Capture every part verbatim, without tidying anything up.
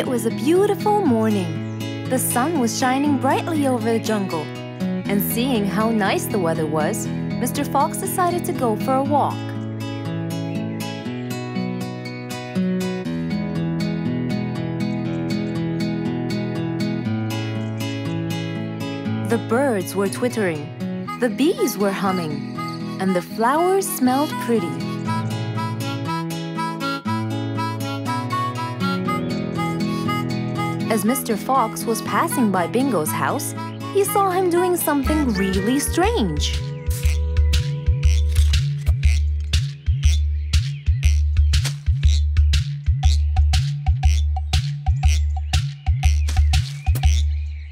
It was a beautiful morning. The sun was shining brightly over the jungle. And seeing how nice the weather was, Mister Fox decided to go for a walk. The birds were twittering, the bees were humming, and the flowers smelled pretty. As Mister Fox was passing by Bingo's house, he saw him doing something really strange.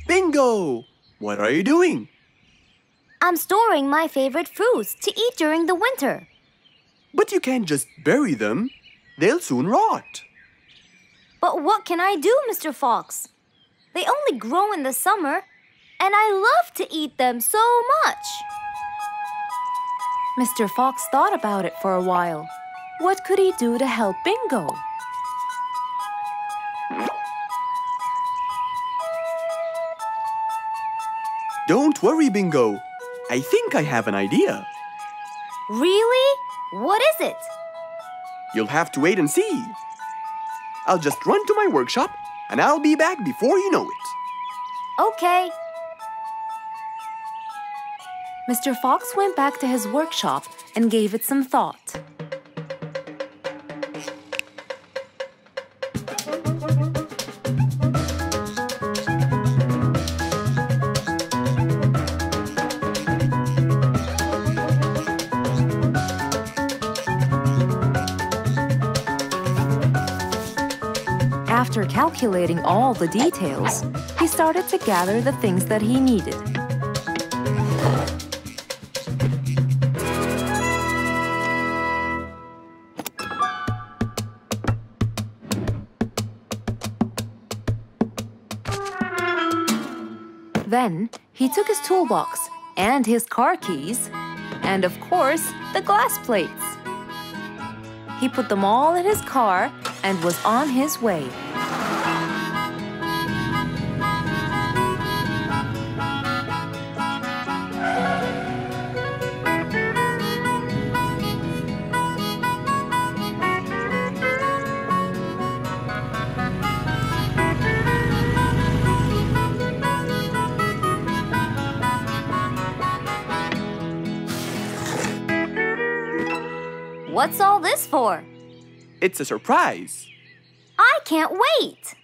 Bingo! What are you doing? I'm storing my favorite fruits to eat during the winter. But you can't just bury them. They'll soon rot. But what can I do, Mister Fox? They only grow in the summer, and I love to eat them so much. Mister Fox thought about it for a while. What could he do to help Bingo? Don't worry, Bingo. I think I have an idea. Really? What is it? You'll have to wait and see. I'll just run to my workshop, and I'll be back before you know it. Okay. Mister Fox went back to his workshop and gave it some thought. After calculating all the details, he started to gather the things that he needed. Then, he took his toolbox and his car keys, and of course, the glass plates. He put them all in his car and was on his way. What's all this for? It's a surprise. I can't wait.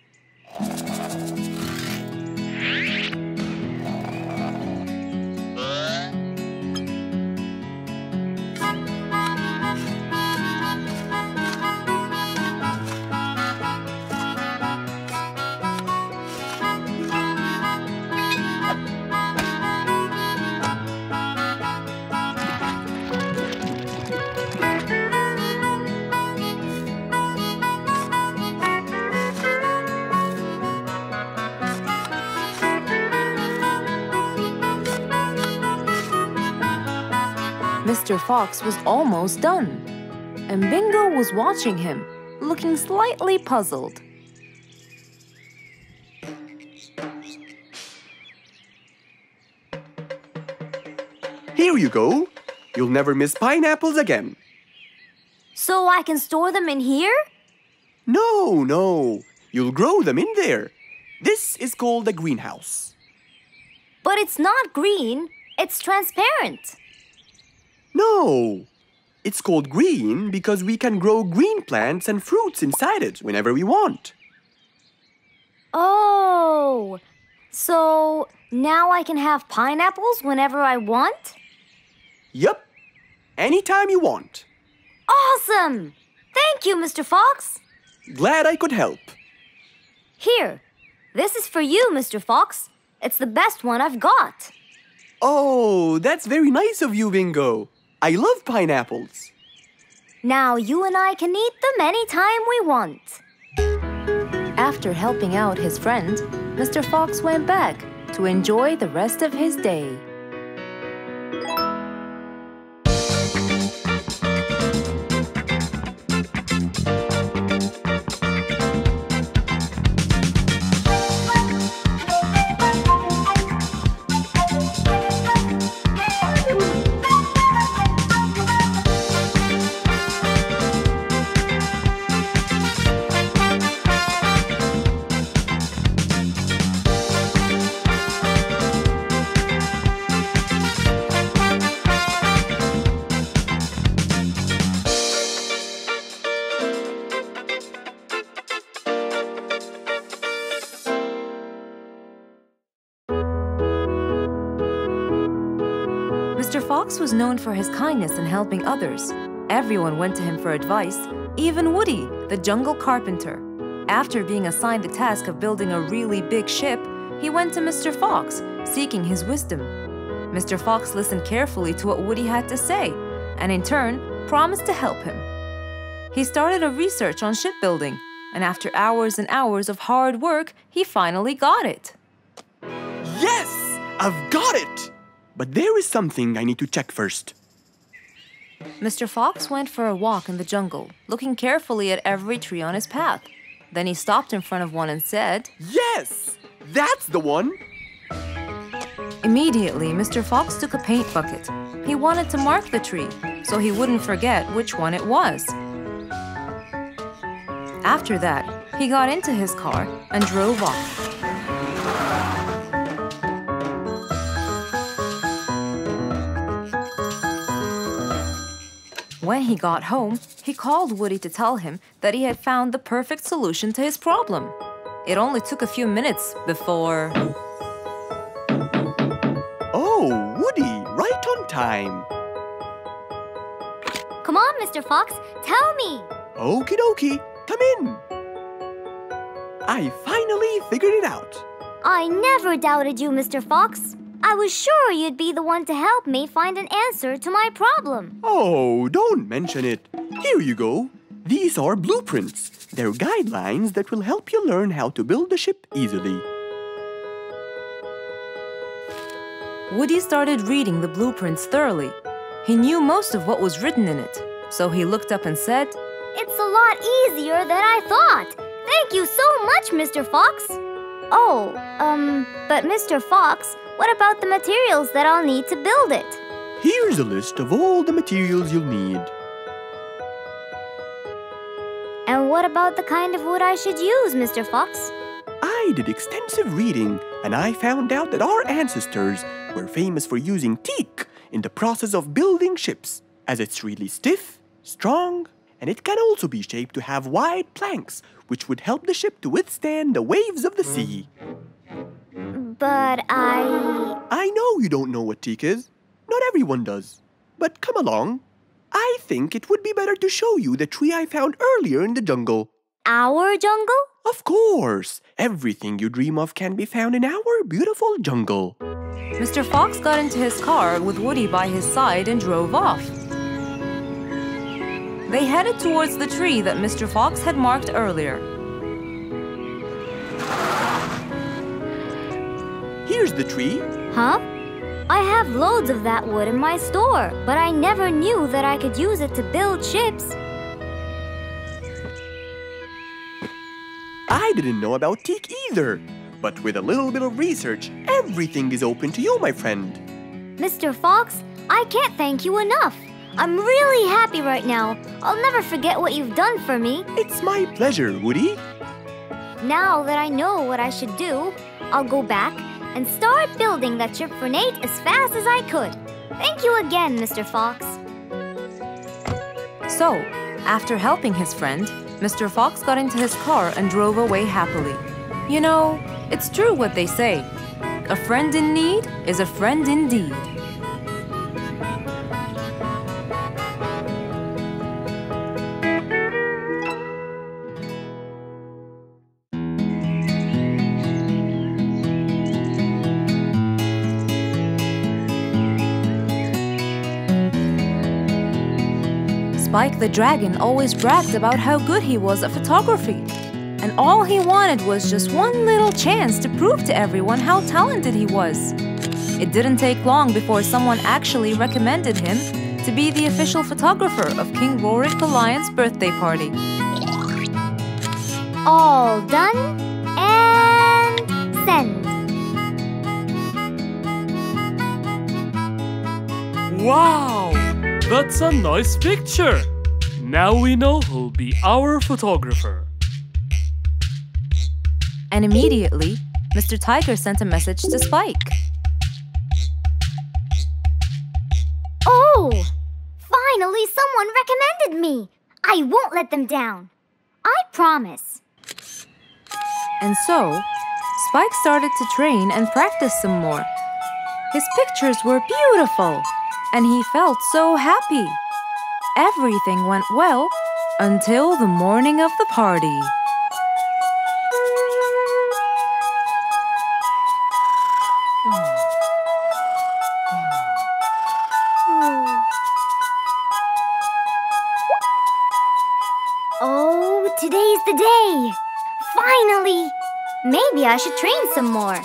Mister Fox was almost done, and Bingo was watching him, looking slightly puzzled. Here you go. You'll never miss pineapples again. So I can store them in here? No, no. You'll grow them in there. This is called a greenhouse. But it's not green. It's transparent. No, it's called green because we can grow green plants and fruits inside it whenever we want. Oh, so now I can have pineapples whenever I want? Yep, anytime you want. Awesome! Thank you, Mister Fox. Glad I could help. Here, this is for you, Mister Fox. It's the best one I've got. Oh, that's very nice of you, Bingo. I love pineapples. Now you and I can eat them anytime we want. After helping out his friend, Mister Fox went back to enjoy the rest of his day. Mister Fox was known for his kindness and helping others. Everyone went to him for advice, even Woody, the jungle carpenter. After being assigned the task of building a really big ship, he went to Mister Fox, seeking his wisdom. Mister Fox listened carefully to what Woody had to say, and in turn, promised to help him. He started a research on shipbuilding, and after hours and hours of hard work, he finally got it. Yes, I've got it! But there is something I need to check first. Mister Fox went for a walk in the jungle, looking carefully at every tree on his path. Then he stopped in front of one and said, "Yes! That's the one!" Immediately, Mister Fox took a paint bucket. He wanted to mark the tree, so he wouldn't forget which one it was. After that, he got into his car and drove off. When he got home, he called Woody to tell him that he had found the perfect solution to his problem. It only took a few minutes before… Oh, Woody, right on time! Come on, Mister Fox, tell me! Okie dokie, come in! I finally figured it out! I never doubted you, Mister Fox! I was sure you'd be the one to help me find an answer to my problem. Oh, don't mention it. Here you go. These are blueprints. They're guidelines that will help you learn how to build a ship easily. Woody started reading the blueprints thoroughly. He knew most of what was written in it, so he looked up and said, "It's a lot easier than I thought. Thank you so much, Mister Fox." Oh, um, but Mister Fox, what about the materials that I'll need to build it? Here's a list of all the materials you'll need. And what about the kind of wood I should use, Mister Fox? I did extensive reading, and I found out that our ancestors were famous for using teak in the process of building ships, as it's really stiff, strong, and it can also be shaped to have wide planks, which would help the ship to withstand the waves of the sea. But I… I know you don't know what teak is. Not everyone does. But come along. I think it would be better to show you the tree I found earlier in the jungle. Our jungle? Of course. Everything you dream of can be found in our beautiful jungle. Mister Fox got into his car with Woody by his side and drove off. They headed towards the tree that Mister Fox had marked earlier. Here's the tree. Huh? I have loads of that wood in my store, but I never knew that I could use it to build ships. I didn't know about teak either, but with a little bit of research, everything is open to you, my friend. Mister Fox, I can't thank you enough. I'm really happy right now. I'll never forget what you've done for me. It's my pleasure, Woody. Now that I know what I should do, I'll go back and start building that ship for Nate as fast as I could. Thank you again, Mister Fox. So, after helping his friend, Mister Fox got into his car and drove away happily. You know, it's true what they say. A friend in need is a friend indeed. Spike the Dragon always bragged about how good he was at photography. And all he wanted was just one little chance to prove to everyone how talented he was. It didn't take long before someone actually recommended him to be the official photographer of King Rorik the Lion's birthday party. All done and sent. Wow! That's a nice picture! Now we know who'll be our photographer. And immediately, Mister Tiger sent a message to Spike. Oh! Finally someone recommended me! I won't let them down. I promise. And so, Spike started to train and practice some more. His pictures were beautiful. and he felt so happy. Everything went well until the morning of the party. Oh, today's the day! Finally! Maybe I should train some more.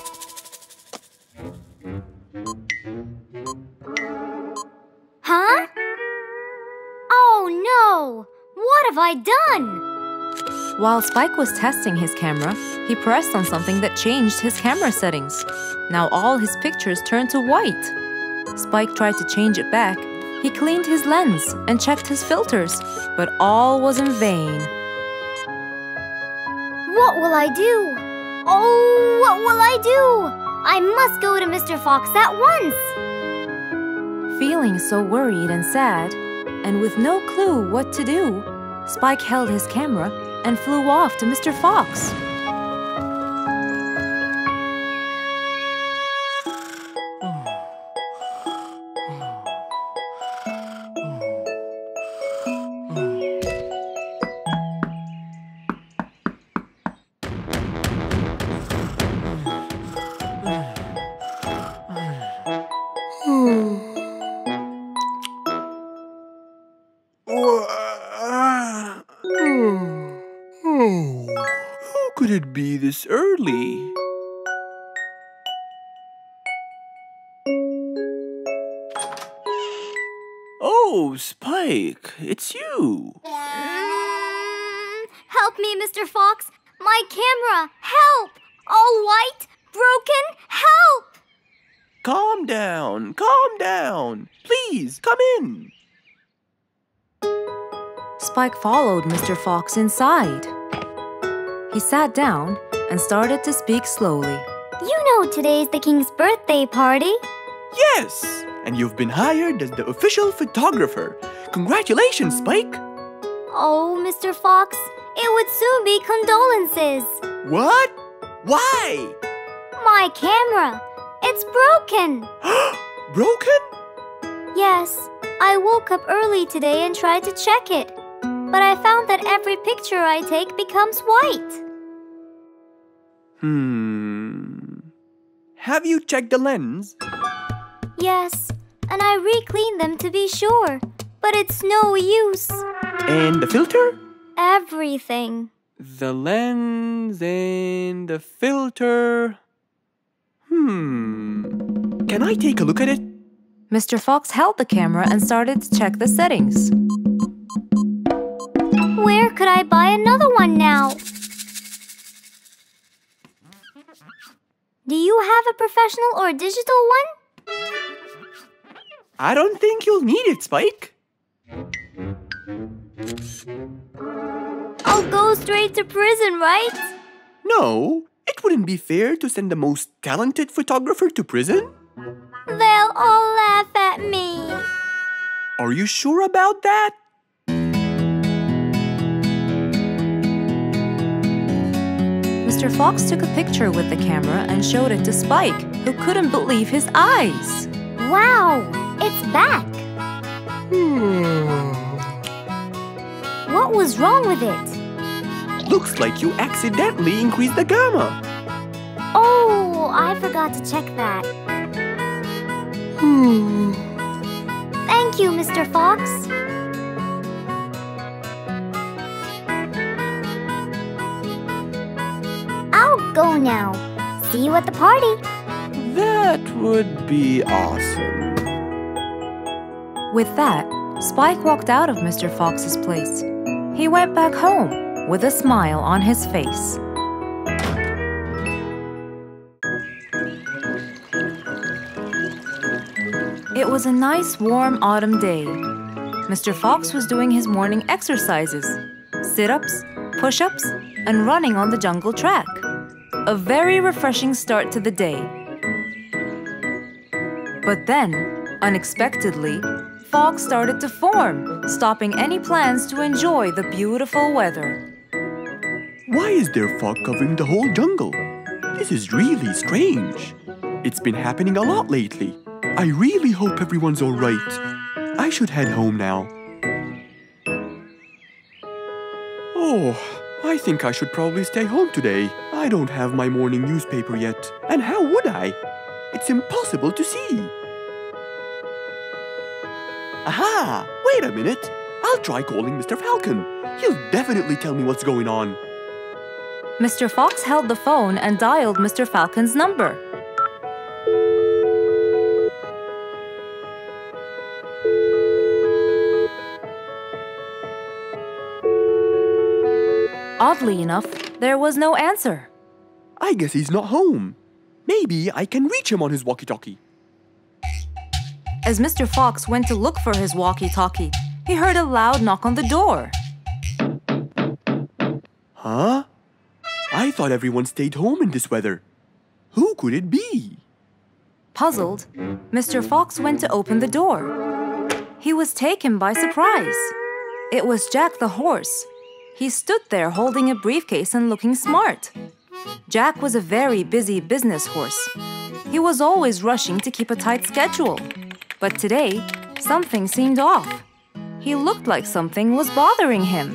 Huh? Oh no! What have I done? While Spike was testing his camera, he pressed on something that changed his camera settings. Now all his pictures turned to white. Spike tried to change it back. He cleaned his lens and checked his filters, but all was in vain. What will I do? Oh, what will I do? I must go to Mister Fox at once! Feeling so worried and sad, and with no clue what to do, Spike held his camera and flew off to Mister Fox. Early. Oh, Spike, it's you. Mm, help me, Mister Fox. My camera, help! All white, broken, help! Calm down, calm down. Please, come in. Spike followed Mister Fox inside. He sat down and started to speak slowly. You know today's the king's birthday party. Yes, and you've been hired as the official photographer. Congratulations, Spike. Oh, Mister Fox, it would soon be condolences. What? Why? My camera. It's broken. Broken? Yes, I woke up early today and tried to check it. But I found that every picture I take becomes white. Hmm. Have you checked the lens? Yes, and I re-cleaned them to be sure, but it's no use. And the filter? Everything. The lens and the filter. Hmm. Can I take a look at it? Mister Fox held the camera and started to check the settings. Where could I buy another one now? Do you have a professional or digital one? I don't think you'll need it, Spike. I'll go straight to prison, right? No, it wouldn't be fair to send the most talented photographer to prison. They'll all laugh at me. Are you sure about that? Mister Fox took a picture with the camera and showed it to Spike, who couldn't believe his eyes. Wow, it's back. Hmm. What was wrong with it? Looks like you accidentally increased the gamma. Oh, I forgot to check that. Hmm. Thank you, Mister Fox. I'll go now. See you at the party. That would be awesome. With that, Spike walked out of Mister Fox's place. He went back home with a smile on his face. It was a nice, warm autumn day. Mister Fox was doing his morning exercises, sit-ups, push-ups, and running on the jungle track. A very refreshing start to the day. But then, unexpectedly, fog started to form, stopping any plans to enjoy the beautiful weather. Why is there fog covering the whole jungle? This is really strange. It's been happening a lot lately. I really hope everyone's all right. I should head home now. Oh, I think I should probably stay home today. I don't have my morning newspaper yet. And how would I? It's impossible to see. Aha! Wait a minute. I'll try calling Mister Falcon. He'll definitely tell me what's going on. Mister Fox held the phone and dialed Mister Falcon's number. Oddly enough, there was no answer. I guess he's not home. Maybe I can reach him on his walkie-talkie. As Mister Fox went to look for his walkie-talkie, he heard a loud knock on the door. Huh? I thought everyone stayed home in this weather. Who could it be? Puzzled, Mister Fox went to open the door. He was taken by surprise. It was Jack the horse. He stood there holding a briefcase and looking smart. Jack was a very busy business horse. He was always rushing to keep a tight schedule. But today, something seemed off. He looked like something was bothering him.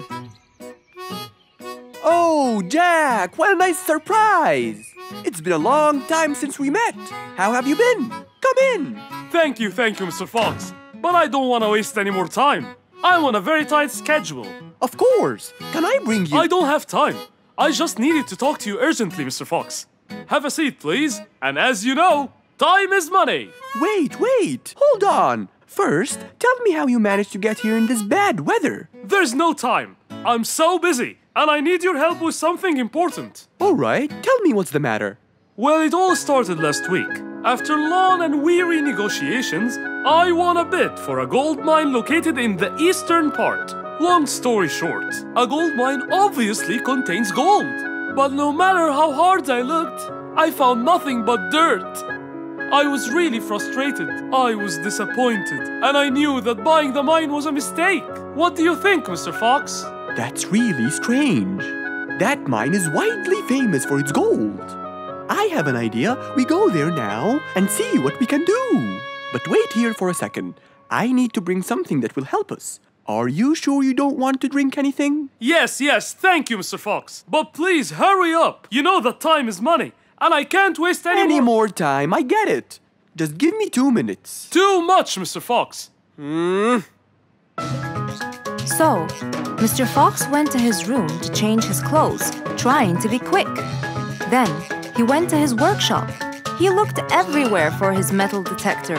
Oh, Jack, what a nice surprise! It's been a long time since we met. How have you been? Come in! Thank you, thank you, Mister Fox. But I don't want to waste any more time. I'm on a very tight schedule. Of course! Can I bring you... I don't have time. I just needed to talk to you urgently, Mister Fox. Have a seat, please. And as you know, time is money. Wait, wait! Hold on! First, tell me how you managed to get here in this bad weather. There's no time. I'm so busy. And I need your help with something important. All right, tell me what's the matter. Well, it all started last week. After long and weary negotiations, I won a bid for a gold mine located in the eastern part. Long story short, a gold mine obviously contains gold. But no matter how hard I looked, I found nothing but dirt. I was really frustrated. I was disappointed. And I knew that buying the mine was a mistake. What do you think, Mister Fox? That's really strange. That mine is widely famous for its gold. I have an idea. We go there now and see what we can do. But wait here for a second. I need to bring something that will help us. Are you sure you don't want to drink anything? Yes, yes, thank you, Mister Fox. But please hurry up. You know that time is money, and I can't waste any, any more... more time. I get it. Just give me two minutes. Too much, Mister Fox. Hmm. So, Mister Fox went to his room to change his clothes, trying to be quick. Then, he went to his workshop. He looked everywhere for his metal detector.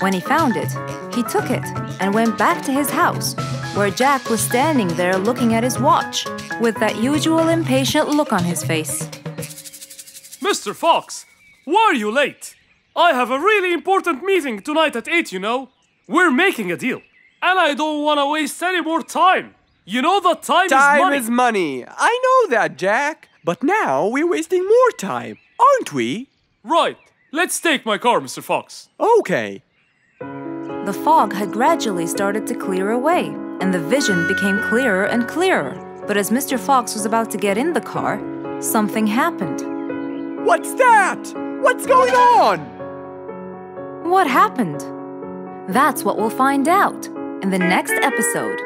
When he found it, he took it and went back to his house, where Jack was standing there looking at his watch, with that usual impatient look on his face. Mister Fox, why are you late? I have a really important meeting tonight at eight, you know. We're making a deal. And I don't want to waste any more time. You know that time, time is money. Time is money. I know that, Jack. But now we're wasting more time, aren't we? Right. Let's take my car, Mister Fox. Okay. The fog had gradually started to clear away, and the vision became clearer and clearer. But as Mister Fox was about to get in the car, something happened. What's that? What's going on? What happened? That's what we'll find out in the next episode.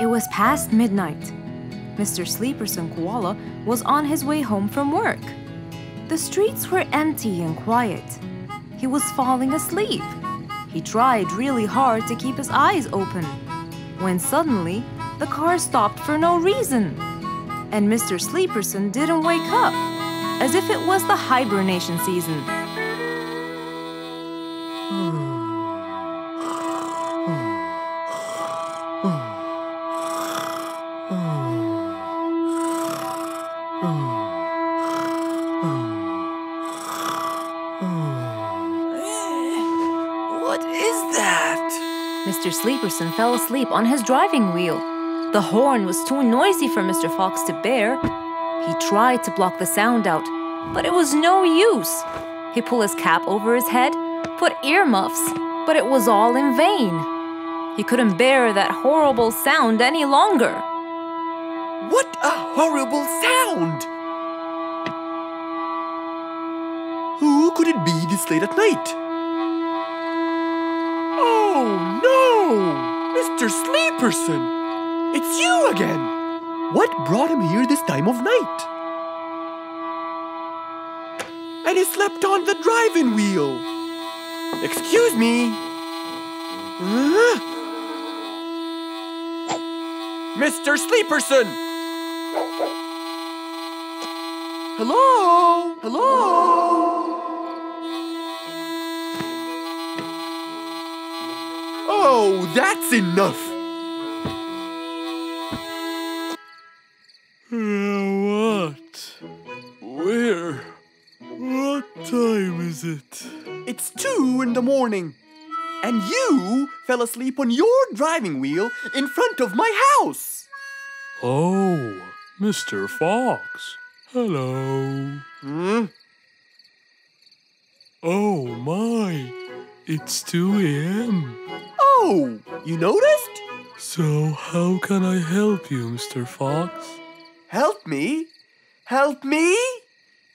It was past midnight. Mister Sleeperson Koala was on his way home from work. The streets were empty and quiet. He was falling asleep. He tried really hard to keep his eyes open, when suddenly the car stopped for no reason. And Mister Sleeperson didn't wake up, as if it was the hibernation season. Mister Sleeperson fell asleep on his driving wheel. The horn was too noisy for Mister Fox to bear. He tried to block the sound out, but it was no use. He pulled his cap over his head, put earmuffs, but it was all in vain. He couldn't bear that horrible sound any longer. What a horrible sound! Who could it be this late at night? Oh no! Mister Sleeperson! It's you again! What brought him here this time of night? And he slept on the driving wheel! Excuse me! Huh? Mister Sleeperson! Hello? Hello? Oh, that's enough! What? Where? What time is it? It's two in the morning. And you fell asleep on your driving wheel in front of my house! Oh, Mister Fox. Hello. Hmm? Oh, my. It's two A M Oh, you noticed? So how can I help you, Mister Fox? Help me? Help me?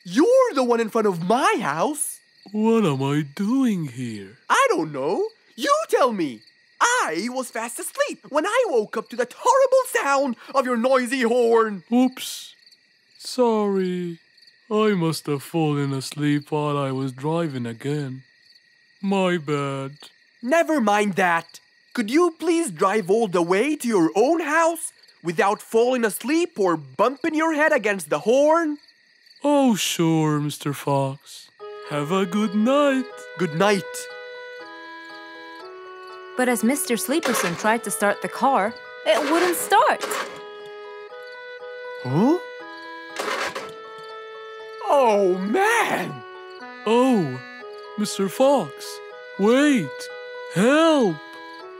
You're the one in front of my house. What am I doing here? I don't know. You tell me. I was fast asleep when I woke up to that horrible sound of your noisy horn. Oops. Sorry. I must have fallen asleep while I was driving again. My bad. Never mind that. Could you please drive all the way to your own house without falling asleep or bumping your head against the horn? Oh, sure, Mister Fox. Have a good night. Good night. But as Mister Sleeperson tried to start the car, it wouldn't start. Huh? Oh, man! Oh, Mister Fox, wait! Help!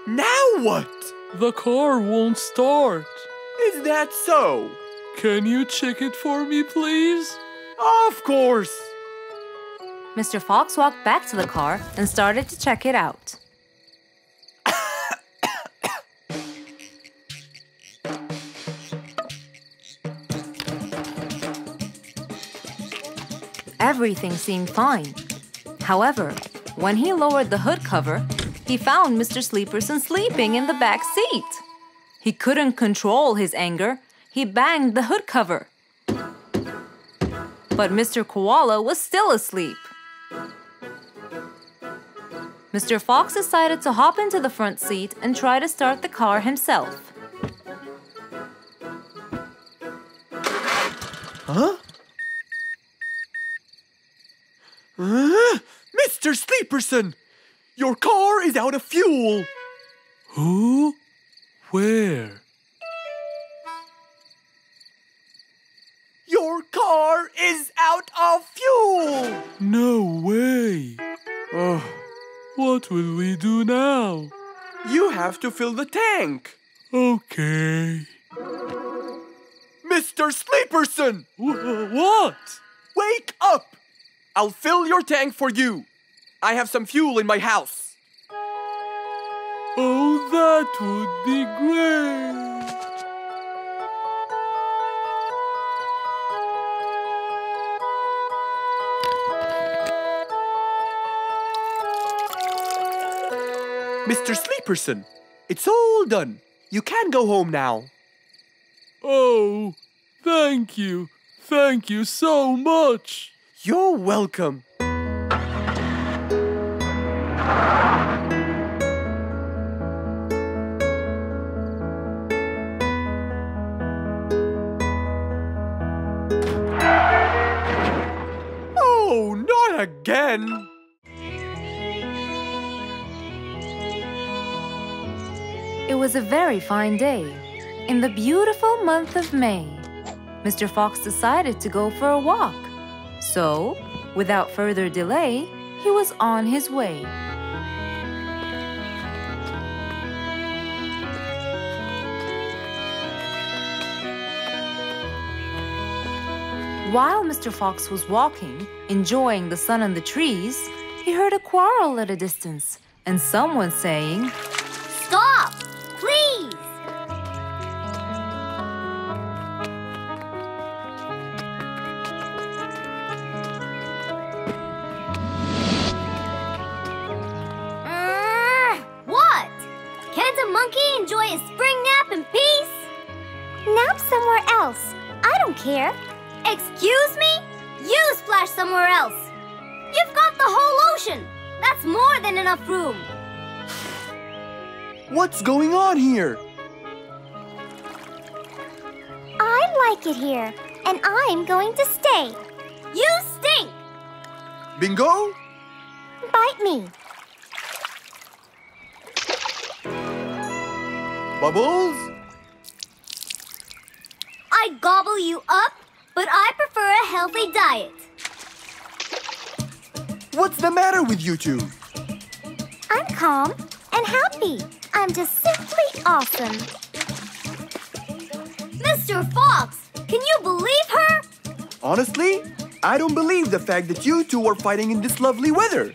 Now what? The car won't start. Is that so? Can you check it for me, please? Of course! Mister Fox walked back to the car and started to check it out. Everything seemed fine. However, when he lowered the hood cover, he found Mister Sleeperson sleeping in the back seat. He couldn't control his anger. He banged the hood cover. But Mister Koala was still asleep. Mister Fox decided to hop into the front seat and try to start the car himself. Huh? Huh? Mister Sleeperson, your car is out of fuel. Who? Where? Your car is out of fuel. No way. Uh, what will we do now? You have to fill the tank. Okay. Mister Sleeperson! Wh- what? Wake up! I'll fill your tank for you. I have some fuel in my house. Oh, that would be great. Mister Sleeperson, it's all done. You can go home now. Oh, thank you. Thank you so much. You're welcome. again? It was a very fine day in the beautiful month of May. Mister Fox decided to go for a walk. So, without further delay, he was on his way. While Mister Fox was walking, enjoying the sun and the trees, he heard a quarrel at a distance and someone saying, "Stop, please!" Uh, what? Can't a monkey enjoy a spring nap in peace? Nap somewhere else. I don't care. Excuse me? You splash somewhere else. You've got the whole ocean. That's more than enough room. What's going on here? I like it here, and I'm going to stay. You stink! Bingo? Bite me. Bubbles? I gobble you up. But I prefer a healthy diet. What's the matter with you two? I'm calm and happy. I'm just simply awesome. Mister Fox, can you believe her? Honestly, I don't believe the fact that you two are fighting in this lovely weather.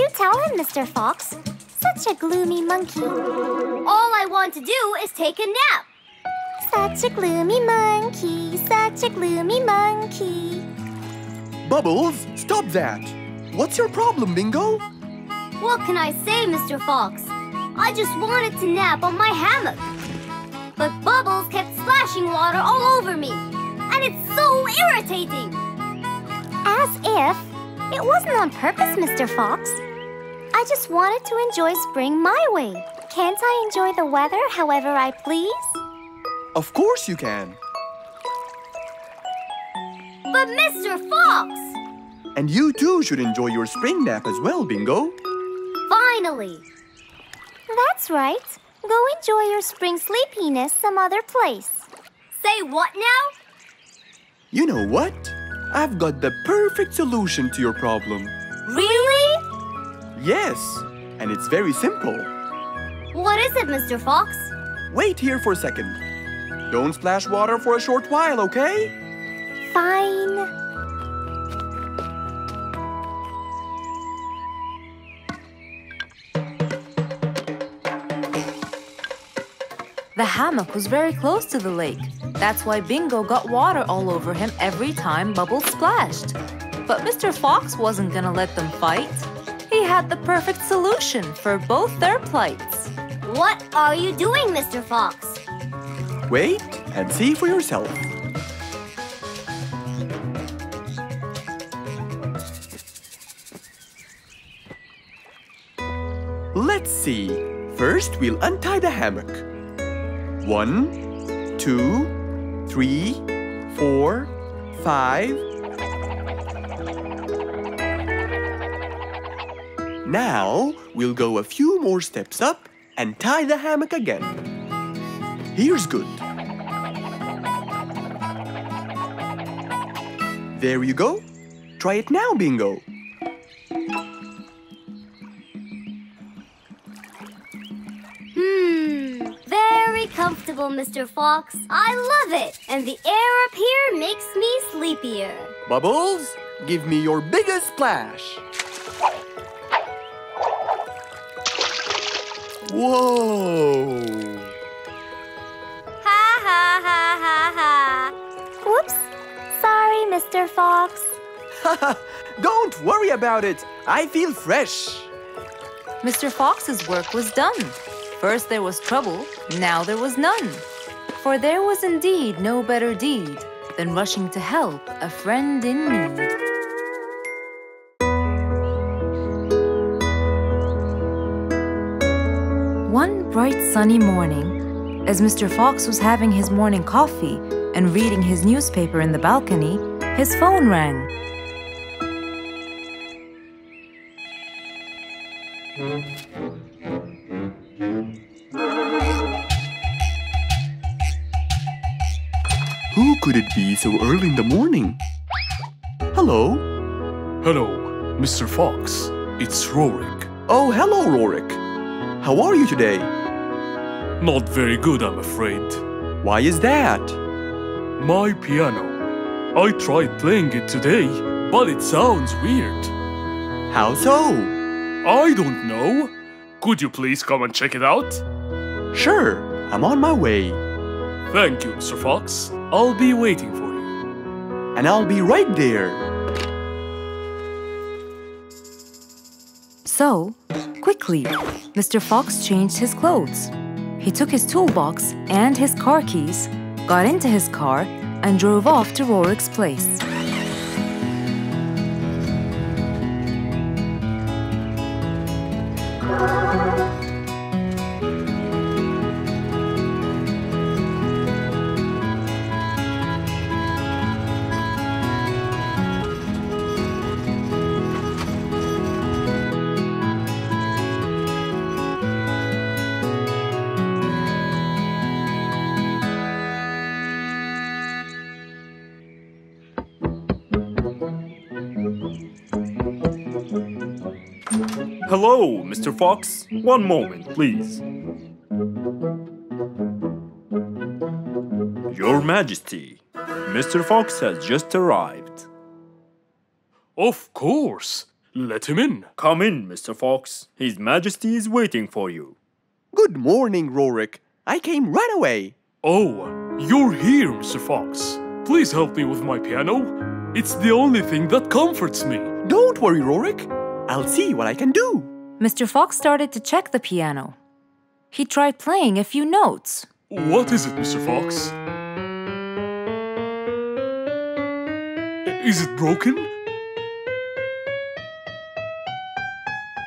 You tell him, Mister Fox. Such a gloomy monkey. All I want to do is take a nap. Such a gloomy monkey, such a gloomy monkey. Bubbles, stop that! What's your problem, Bingo? What can I say, Mister Fox? I just wanted to nap on my hammock. But Bubbles kept splashing water all over me. And it's so irritating! As if. It wasn't on purpose, Mister Fox. I just wanted to enjoy spring my way. Can't I enjoy the weather however I please? Of course you can. But Mister Fox! And you too should enjoy your spring nap as well, Bingo. Finally! That's right. Go enjoy your spring sleepiness some other place. Say what now? You know what? I've got the perfect solution to your problem. Really? Yes, and it's very simple. What is it, Mister Fox? Wait here for a second. Don't splash water for a short while, okay? Fine. The hammock was very close to the lake. That's why Bingo got water all over him every time Bubbles splashed. But Mister Fox wasn't gonna let them fight. He had the perfect solution for both their plights. What are you doing, Mister Fox? Wait and see for yourself. Let's see. First, we'll untie the hammock. One, two, three, four, five. Now, we'll go a few more steps up and tie the hammock again. Here's good. There you go. Try it now, Bingo. Hmm, very comfortable, Mister Fox. I love it. And the air up here makes me sleepier. Bubbles, give me your biggest splash. Whoa! Ha, ha, ha, ha. Whoops. Sorry, Mister Fox. Don't worry about it. I feel fresh. Mister Fox's work was done. First there was trouble, now there was none. For there was indeed no better deed than rushing to help a friend in need. One bright sunny morning, as Mister Fox was having his morning coffee and reading his newspaper in the balcony, his phone rang. Who could it be so early in the morning? Hello? Hello, Mister Fox. It's Rorik. Oh, hello, Rorik. How are you today? Not very good, I'm afraid. Why is that? My piano. I tried playing it today, but it sounds weird. How so? I don't know. Could you please come and check it out? Sure, I'm on my way. Thank you, Mister Fox. I'll be waiting for you. And I'll be right there. So, quickly, Mister Fox changed his clothes. He took his toolbox and his car keys, got into his car, and drove off to Rorik's place. Hello, Mister Fox. One moment, please. Your Majesty, Mister Fox has just arrived. Of course. Let him in. Come in, Mister Fox. His Majesty is waiting for you. Good morning, Rorik. I came right away. Oh, you're here, Mister Fox. Please help me with my piano. It's the only thing that comforts me. Don't worry, Rorik. I'll see what I can do. Mister Fox started to check the piano. He tried playing a few notes. What is it, Mister Fox? Is it broken?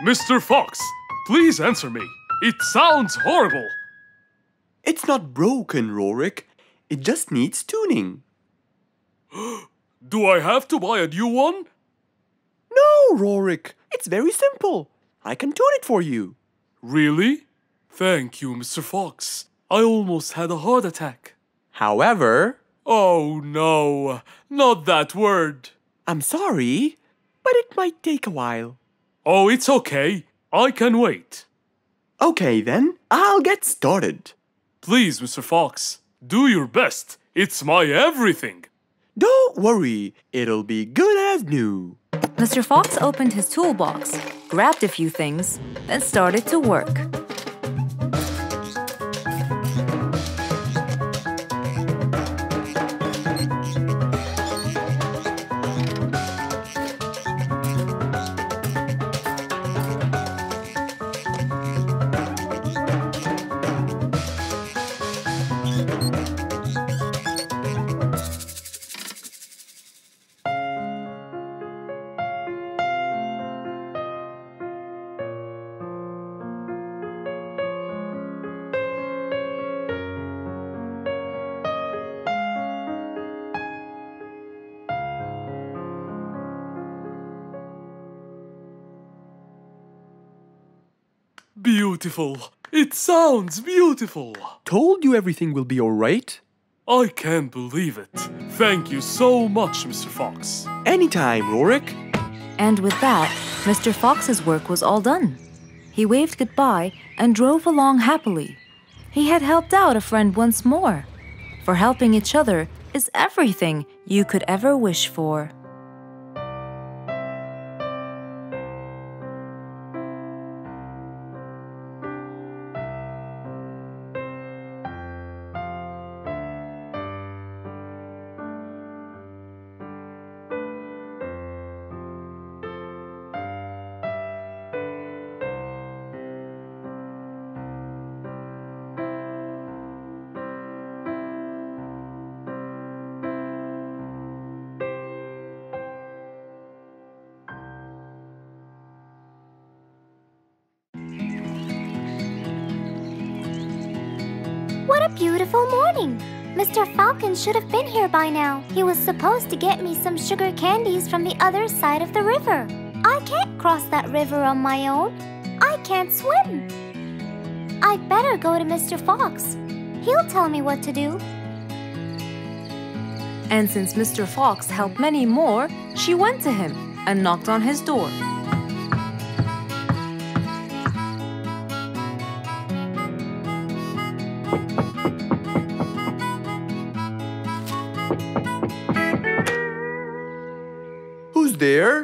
Mister Fox, please answer me. It sounds horrible. It's not broken, Rorik. It just needs tuning. Do I have to buy a new one? No, Rorik. It's very simple. I can tune it for you. Really? Thank you, Mister Fox. I almost had a heart attack. However... Oh, no. Not that word. I'm sorry, but it might take a while. Oh, it's okay. I can wait. Okay, then. I'll get started. Please, Mister Fox, do your best. It's my everything. Don't worry. It'll be good as new. Mister Fox opened his toolbox, grabbed a few things, and started to work. Beautiful. It sounds beautiful. Told you everything will be all right. I can't believe it. Thank you so much, Mister Fox. Anytime, Rorik. And with that, Mister Fox's work was all done. He waved goodbye and drove along happily. He had helped out a friend once more. For helping each other is everything you could ever wish for. Beautiful morning. Mister Falcon should have been here by now. He was supposed to get me some sugar candies from the other side of the river. I can't cross that river on my own. I can't swim. I'd better go to Mister Fox. He'll tell me what to do. And since Mister Fox helped many more, she went to him and knocked on his door. Who's there?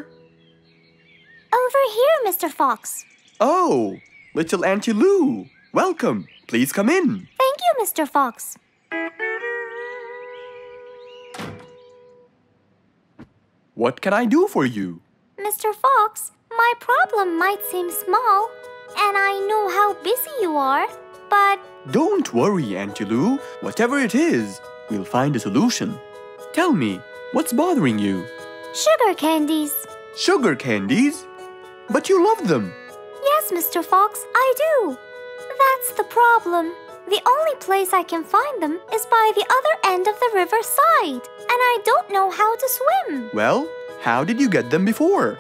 Over here, Mister Fox. Oh, little Auntie Lou. Welcome. Please come in. Thank you, Mister Fox. What can I do for you? Mister Fox, my problem might seem small, and I know how busy you are, but... Don't worry, Auntie Lou. Whatever it is, we'll find a solution. Tell me, what's bothering you? Sugar candies. Sugar candies? But you love them. Yes, Mister Fox, I do. That's the problem. The only place I can find them is by the other end of the riverside, and I don't know how to swim. Well, how did you get them before?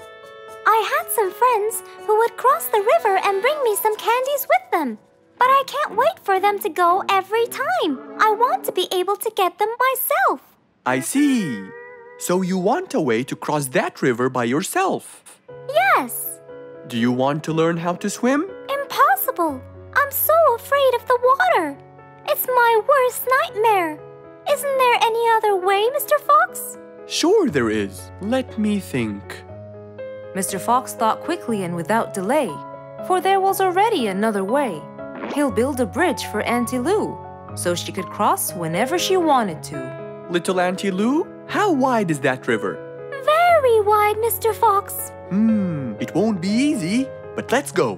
I had some friends who would cross the river and bring me some candies with them, but I can't wait for them to go every time. I want to be able to get them myself. I see. So you want a way to cross that river by yourself? Yes. Do you want to learn how to swim? Impossible. I'm so afraid of the water. It's my worst nightmare. Isn't there any other way, Mister Fox? Sure there is. Let me think. Mister Fox thought quickly and without delay, for there was already another way. He'll build a bridge for Auntie Lou, so she could cross whenever she wanted to. Little Auntie Lou, how wide is that river? Very wide, Mister Fox. Hmm, it won't be easy, but let's go.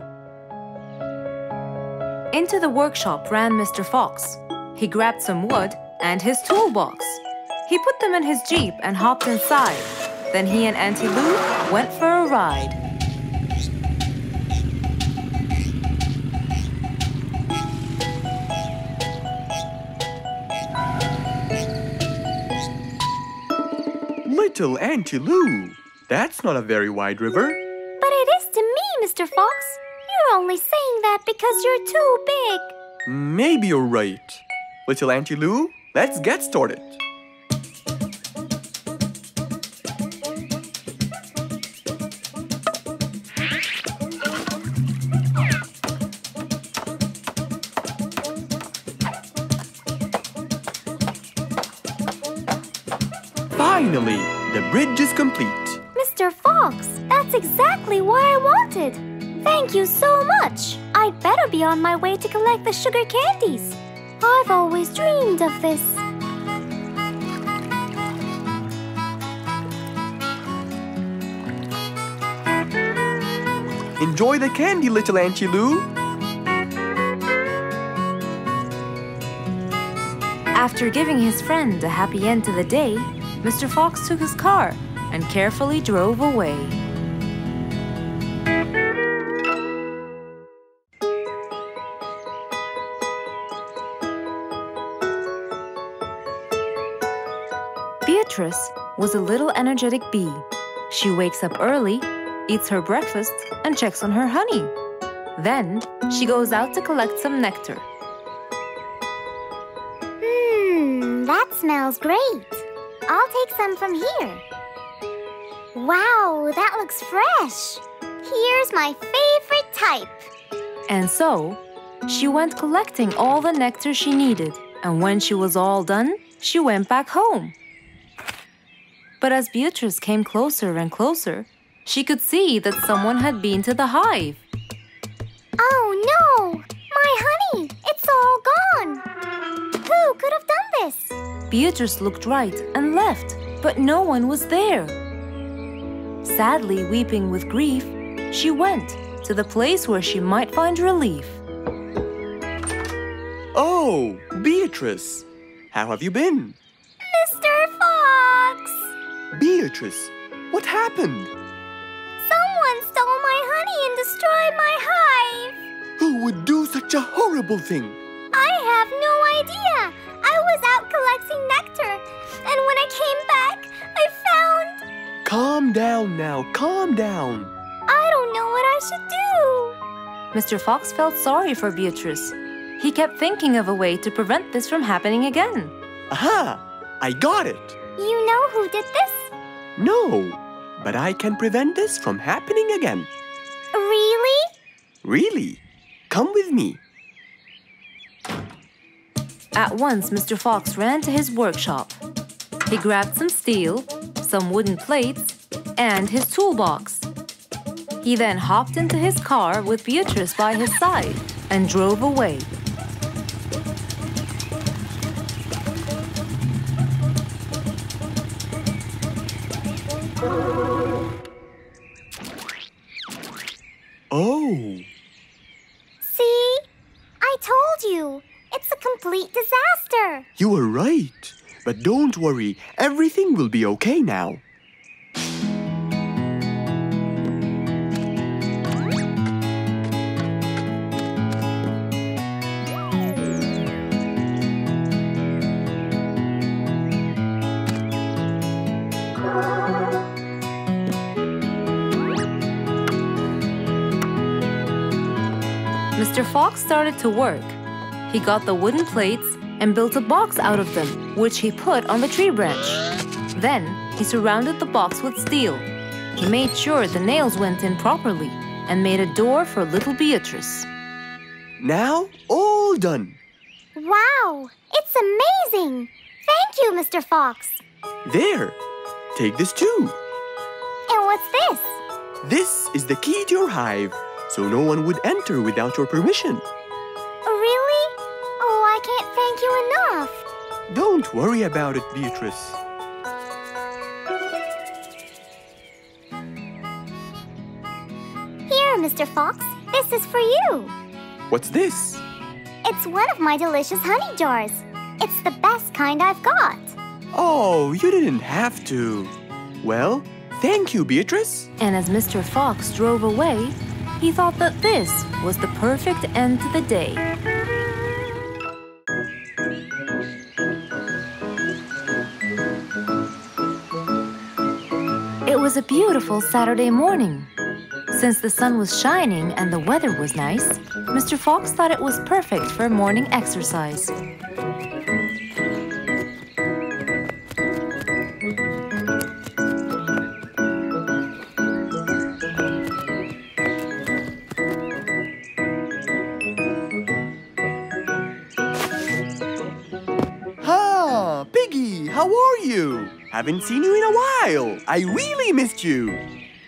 Into the workshop ran Mister Fox. He grabbed some wood and his toolbox. He put them in his jeep and hopped inside. Then he and Auntie Lou went for a ride. Little Auntie Lou, that's not a very wide river. But it is to me, Mister Fox. You're only saying that because you're too big. Maybe you're right. Little Auntie Lou, let's get started. Finally, the bridge is complete. Mister Fox, that's exactly what I wanted. Thank you so much. I'd better be on my way to collect the sugar candies. I've always dreamed of this. Enjoy the candy, little Auntie Lou. After giving his friend a happy end to the day, Mister Fox took his car and carefully drove away. Beatrice was a little energetic bee. She wakes up early, eats her breakfast, and checks on her honey. Then she goes out to collect some nectar. Mmm, that smells great. I'll take some from here. Wow, that looks fresh. Here's my favorite type. And so, she went collecting all the nectar she needed. And when she was all done, she went back home. But as Beatrice came closer and closer, she could see that someone had been to the hive. Oh no! My honey! It's all gone! Who could have done this? Beatrice looked right and left, but no one was there. Sadly weeping with grief, she went to the place where she might find relief. Oh, Beatrice! How have you been? Mister Fox! Beatrice, what happened? Someone stole my honey and destroyed my hive. Who would do such a horrible thing? I have no idea. I was out collecting nectar, and when I came back, I found... Calm down now, calm down. I don't know what I should do. Mister Fox felt sorry for Beatrice. He kept thinking of a way to prevent this from happening again. Aha! I got it! You know who did this? No, but I can prevent this from happening again. Really? Really. Come with me. At once, Mister Fox ran to his workshop. He grabbed some steel, some wooden plates, and his toolbox. He then hopped into his car with Beatrice by his side and drove away. Oh! See? I told you! It's a complete disaster! You were right! But don't worry, everything will be okay now. Mister Fox started to work. He got the wooden plates and built a box out of them, which he put on the tree branch. Then, he surrounded the box with steel. He made sure the nails went in properly and made a door for little Beatrice. Now, all done! Wow! It's amazing! Thank you, Mister Fox! There! Take this too! And what's this? This is the key to your hive, so no one would enter without your permission. I can't thank you enough. Don't worry about it, Beatrice. Here, Mister Fox, this is for you. What's this? It's one of my delicious honey jars. It's the best kind I've got. Oh, you didn't have to. Well, thank you, Beatrice. And as Mister Fox drove away, he thought that this was the perfect end to the day. It was a beautiful Saturday morning. Since the sun was shining and the weather was nice, Mister Fox thought it was perfect for morning exercise. Ha! Piggy, how are you? Haven't seen you in a while. I really missed you.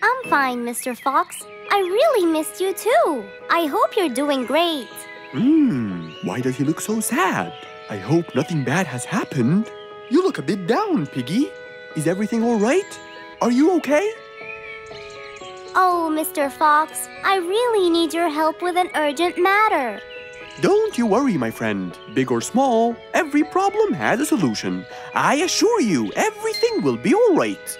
I'm fine, Mister Fox. I really missed you too. I hope you're doing great. Hmm, why does he look so sad? I hope nothing bad has happened. You look a bit down, Piggy. Is everything all right? Are you okay? Oh, Mister Fox, I really need your help with an urgent matter. Don't you worry, my friend. Big or small, every problem has a solution. I assure you, everything will be all right.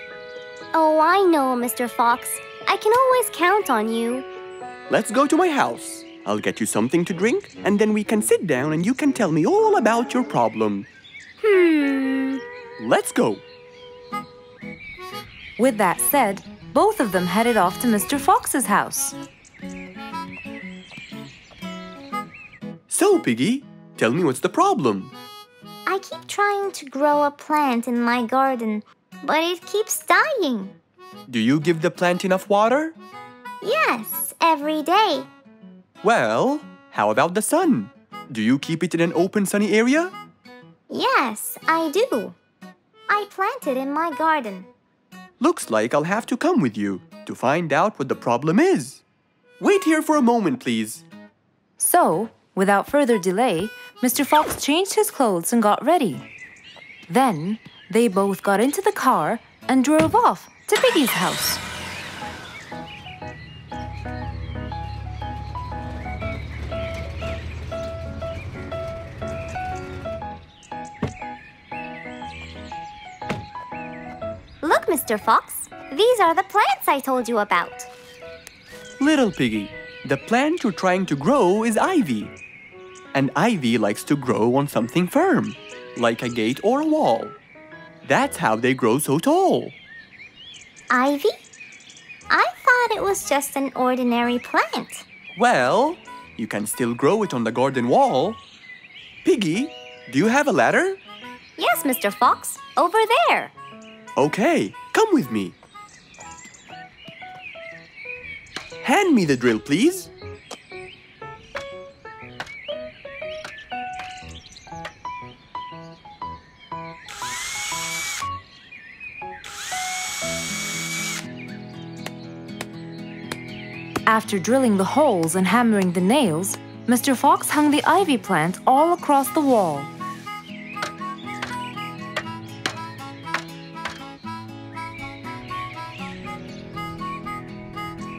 Oh, I know, Mister Fox. I can always count on you. Let's go to my house. I'll get you something to drink, and then we can sit down and you can tell me all about your problem. Hmm. Let's go. With that said, both of them headed off to Mister Fox's house. So, Piggy, tell me what's the problem? I keep trying to grow a plant in my garden, but it keeps dying. Do you give the plant enough water? Yes, every day. Well, how about the sun? Do you keep it in an open, sunny area? Yes, I do. I plant it in my garden. Looks like I'll have to come with you to find out what the problem is. Wait here for a moment, please. So, without further delay, Mister Fox changed his clothes and got ready. Then, they both got into the car and drove off to Piggy's house. Look, Mister Fox, these are the plants I told you about. Little Piggy, the plant you're trying to grow is ivy. And ivy likes to grow on something firm, like a gate or a wall. That's how they grow so tall. Ivy? I thought it was just an ordinary plant. Well, you can still grow it on the garden wall. Piggy, do you have a ladder? Yes, Mister Fox, over there. Okay, come with me. Hand me the drill, please. After drilling the holes and hammering the nails, Mister Fox hung the ivy plant all across the wall.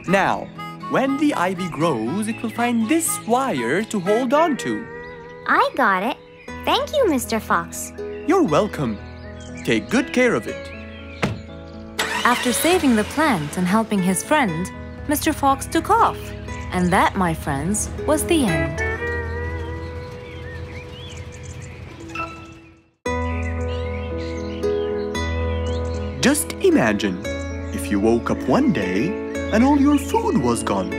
Now, when the ivy grows, it will find this wire to hold on to. I got it. Thank you, Mister Fox. You're welcome. Take good care of it. After saving the plant and helping his friend, Mister Fox took off. And that, my friends, was the end. Just imagine, if you woke up one day and all your food was gone.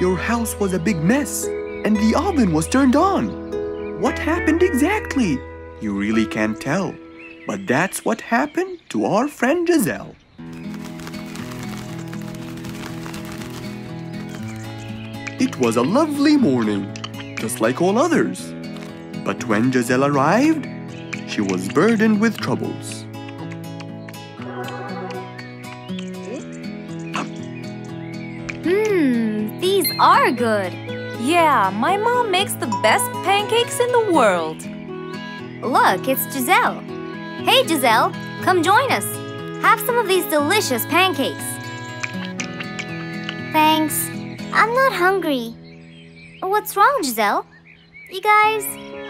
Your house was a big mess and the oven was turned on. What happened exactly? You really can't tell. But that's what happened to our friend Giselle. It was a lovely morning, just like all others. But when Giselle arrived, she was burdened with troubles. Mmm, these are good. Yeah, my mom makes the best pancakes in the world. Look, it's Giselle. Hey, Giselle, come join us. Have some of these delicious pancakes. Thanks. I'm not hungry. What's wrong, Giselle? You guys,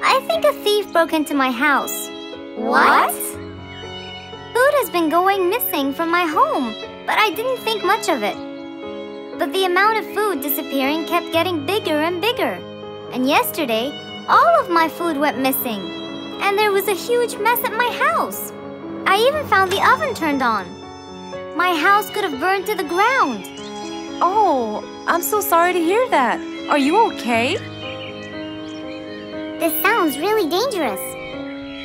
I think a thief broke into my house. What? Food has been going missing from my home, but I didn't think much of it. But the amount of food disappearing kept getting bigger and bigger. And yesterday, all of my food went missing. And there was a huge mess at my house. I even found the oven turned on. My house could have burned to the ground. Oh, I'm so sorry to hear that. Are you okay? This sounds really dangerous.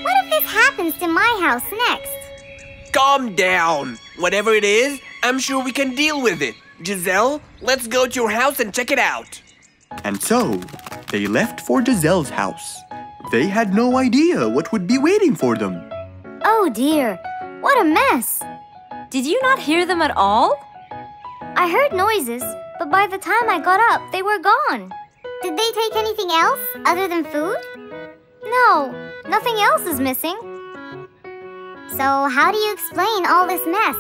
What if this happens to my house next? Calm down. Whatever it is, I'm sure we can deal with it. Giselle, let's go to your house and check it out. And so, they left for Giselle's house. They had no idea what would be waiting for them. Oh dear, what a mess. Did you not hear them at all? I heard noises, but by the time I got up, they were gone. Did they take anything else other than food? No, nothing else is missing. So how do you explain all this mess?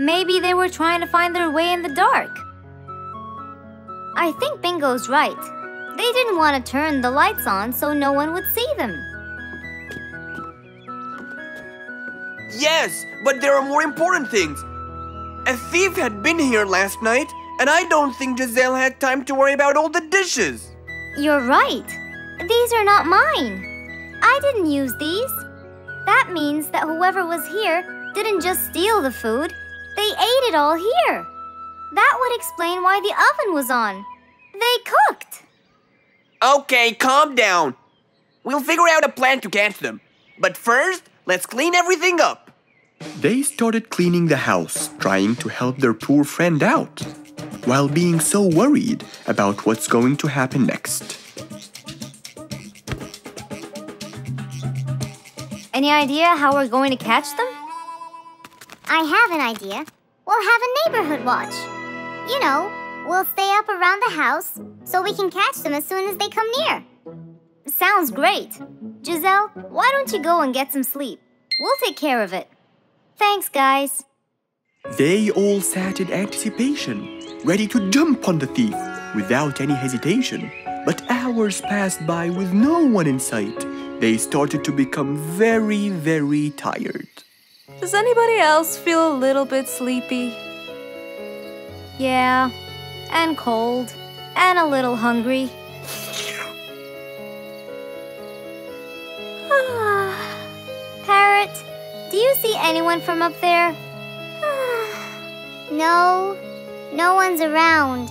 Maybe they were trying to find their way in the dark. I think Bingo's right. They didn't want to turn the lights on so no one would see them. Yes, but there are more important things. A thief had been here last night, and I don't think Giselle had time to worry about all the dishes. You're right. These are not mine. I didn't use these. That means that whoever was here didn't just steal the food. They ate it all here. That would explain why the oven was on. They cooked. Okay, calm down. We'll figure out a plan to catch them. But first, let's clean everything up. They started cleaning the house, trying to help their poor friend out, while being so worried about what's going to happen next. Any idea how we're going to catch them? I have an idea. We'll have a neighborhood watch. You know, we'll stay up around the house so we can catch them as soon as they come near. Sounds great. Giselle, why don't you go and get some sleep? We'll take care of it. Thanks, guys. They all sat in anticipation, ready to jump on the thief without any hesitation. But hours passed by with no one in sight. They started to become very, very tired. Does anybody else feel a little bit sleepy? Yeah, and cold, and a little hungry. Parrot, do you see anyone from up there? No, no one's around.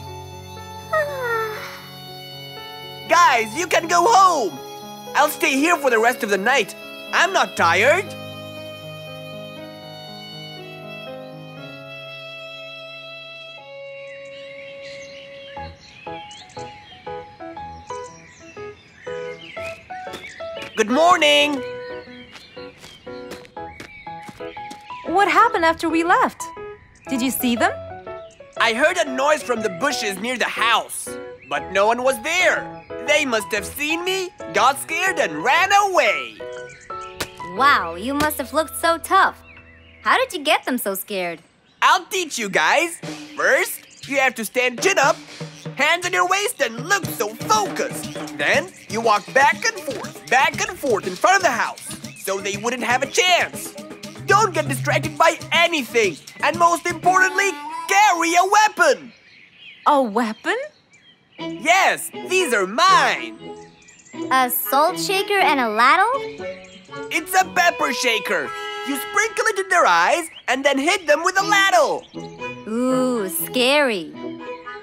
Guys, you can go home. I'll stay here for the rest of the night. I'm not tired. Good morning. What happened after we left? Did you see them? I heard a noise from the bushes near the house, but no one was there. They must have seen me, got scared, and ran away. Wow, you must have looked so tough. How did you get them so scared? I'll teach you guys. First, you have to stand chin up, hands on your waist, and look so focused. Then, you walk back and forth, back and forth in front of the house, so they wouldn't have a chance. Don't get distracted by anything, and most importantly, carry a weapon! A weapon? Yes, these are mine! A salt shaker and a ladle? It's a pepper shaker! You sprinkle it in their eyes, and then hit them with a ladle! Ooh, scary!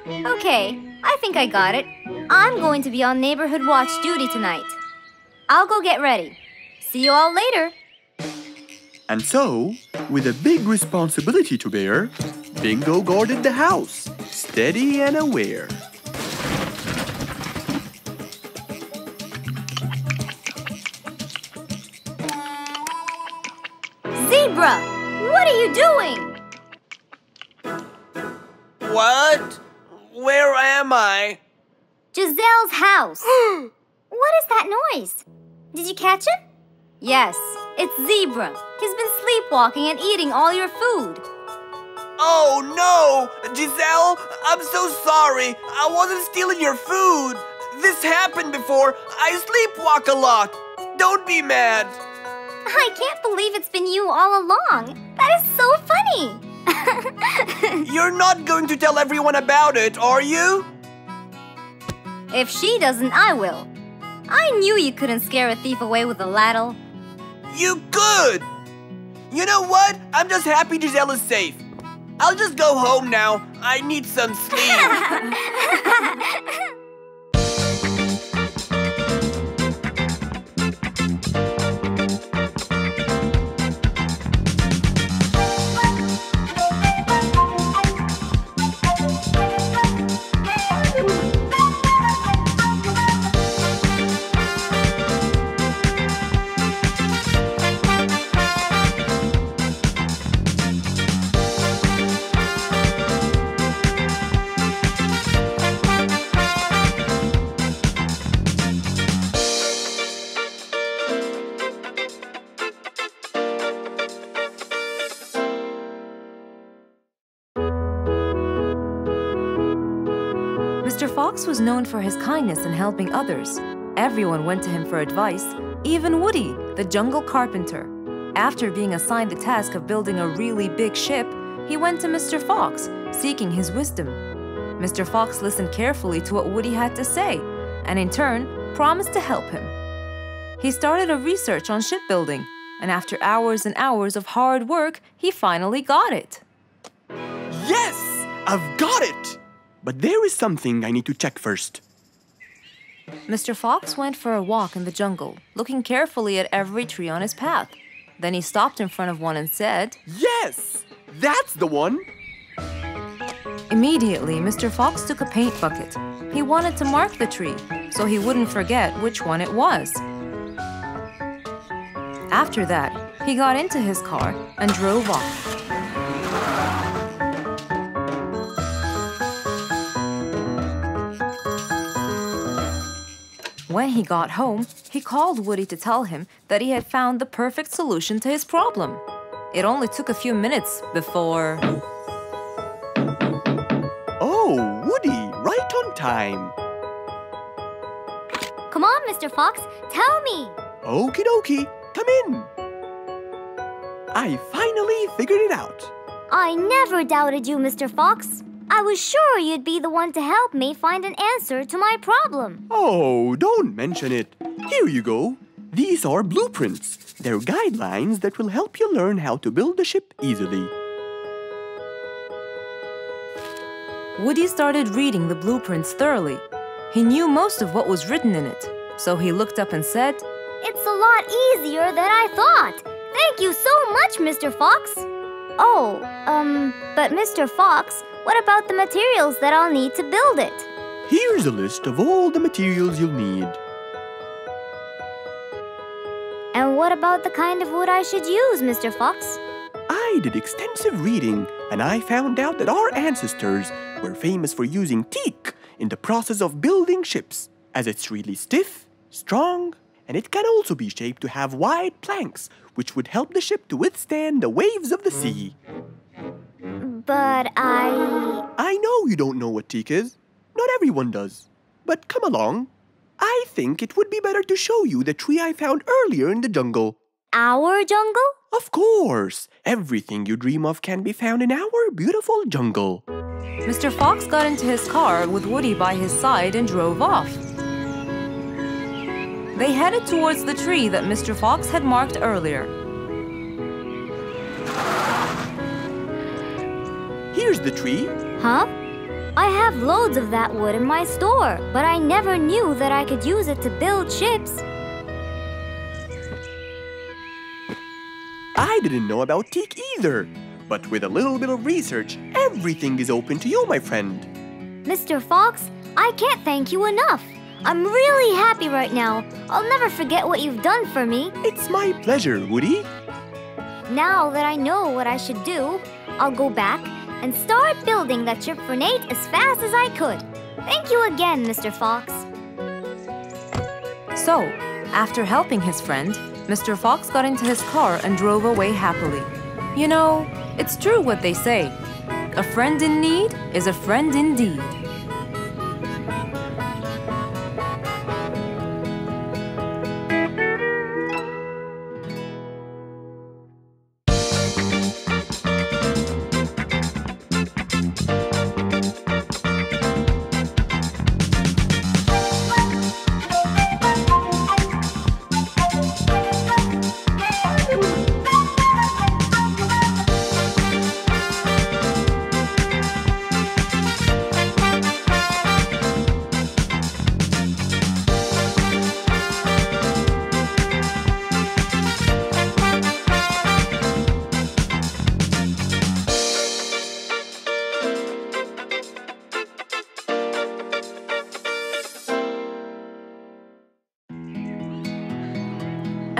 Okay, I think I got it. I'm going to be on neighborhood watch duty tonight. I'll go get ready. See you all later! And so, with a big responsibility to bear, Bingo guarded the house, steady and aware. Zebra, what are you doing? What? Where am I? Giselle's house. What is that noise? Did you catch it? Yes, it's Zebra. He's been sleepwalking and eating all your food. Oh, no! Giselle, I'm so sorry. I wasn't stealing your food. This happened before. I sleepwalk a lot. Don't be mad. I can't believe it's been you all along. That is so funny. You're not going to tell everyone about it, are you? If she doesn't, I will. I knew you couldn't scare a thief away with a ladle. You could! You know what? I'm just happy Giselle is safe. I'll just go home now. I need some sleep. Fox was known for his kindness and helping others. Everyone went to him for advice, even Woody, the jungle carpenter. After being assigned the task of building a really big ship, he went to Mister Fox, seeking his wisdom. Mister Fox listened carefully to what Woody had to say, and in turn, promised to help him. He started a research on shipbuilding, and after hours and hours of hard work, he finally got it. Yes, I've got it! But there is something I need to check first. Mister Fox went for a walk in the jungle, looking carefully at every tree on his path. Then he stopped in front of one and said, "Yes! That's the one!" Immediately, Mister Fox took a paint bucket. He wanted to mark the tree, so he wouldn't forget which one it was. After that, he got into his car and drove off. When he got home, he called Woody to tell him that he had found the perfect solution to his problem. It only took a few minutes before... Oh, Woody, right on time. Come on, Mister Fox, tell me. Okie dokie, come in. I finally figured it out. I never doubted you, Mister Fox. I was sure you'd be the one to help me find an answer to my problem. Oh, don't mention it. Here you go. These are blueprints. They're guidelines that will help you learn how to build a ship easily. Woody started reading the blueprints thoroughly. He knew most of what was written in it, so he looked up and said, "It's a lot easier than I thought. Thank you so much, Mister Fox." "Oh, um, but Mister Fox, what about the materials that I'll need to build it?" "Here's a list of all the materials you'll need." "And what about the kind of wood I should use, Mister Fox?" "I did extensive reading, and I found out that our ancestors were famous for using teak in the process of building ships, as it's really stiff, strong, and it can also be shaped to have wide planks, which would help the ship to withstand the waves of the sea." "But I... I know you don't know what teak is. Not everyone does. But come along. I think it would be better to show you the tree I found earlier in the jungle." "Our jungle?" "Of course. Everything you dream of can be found in our beautiful jungle." Mister Fox got into his car with Woody by his side and drove off. They headed towards the tree that Mister Fox had marked earlier. "Here's the tree." "Huh? I have loads of that wood in my store, but I never knew that I could use it to build ships." "I didn't know about teak either, but with a little bit of research, everything is open to you, my friend." "Mister Fox, I can't thank you enough. I'm really happy right now. I'll never forget what you've done for me." "It's my pleasure, Woody." "Now that I know what I should do, I'll go back and start building that ship for Nate as fast as I could. Thank you again, Mister Fox." So, after helping his friend, Mister Fox got into his car and drove away happily. You know, it's true what they say. A friend in need is a friend indeed.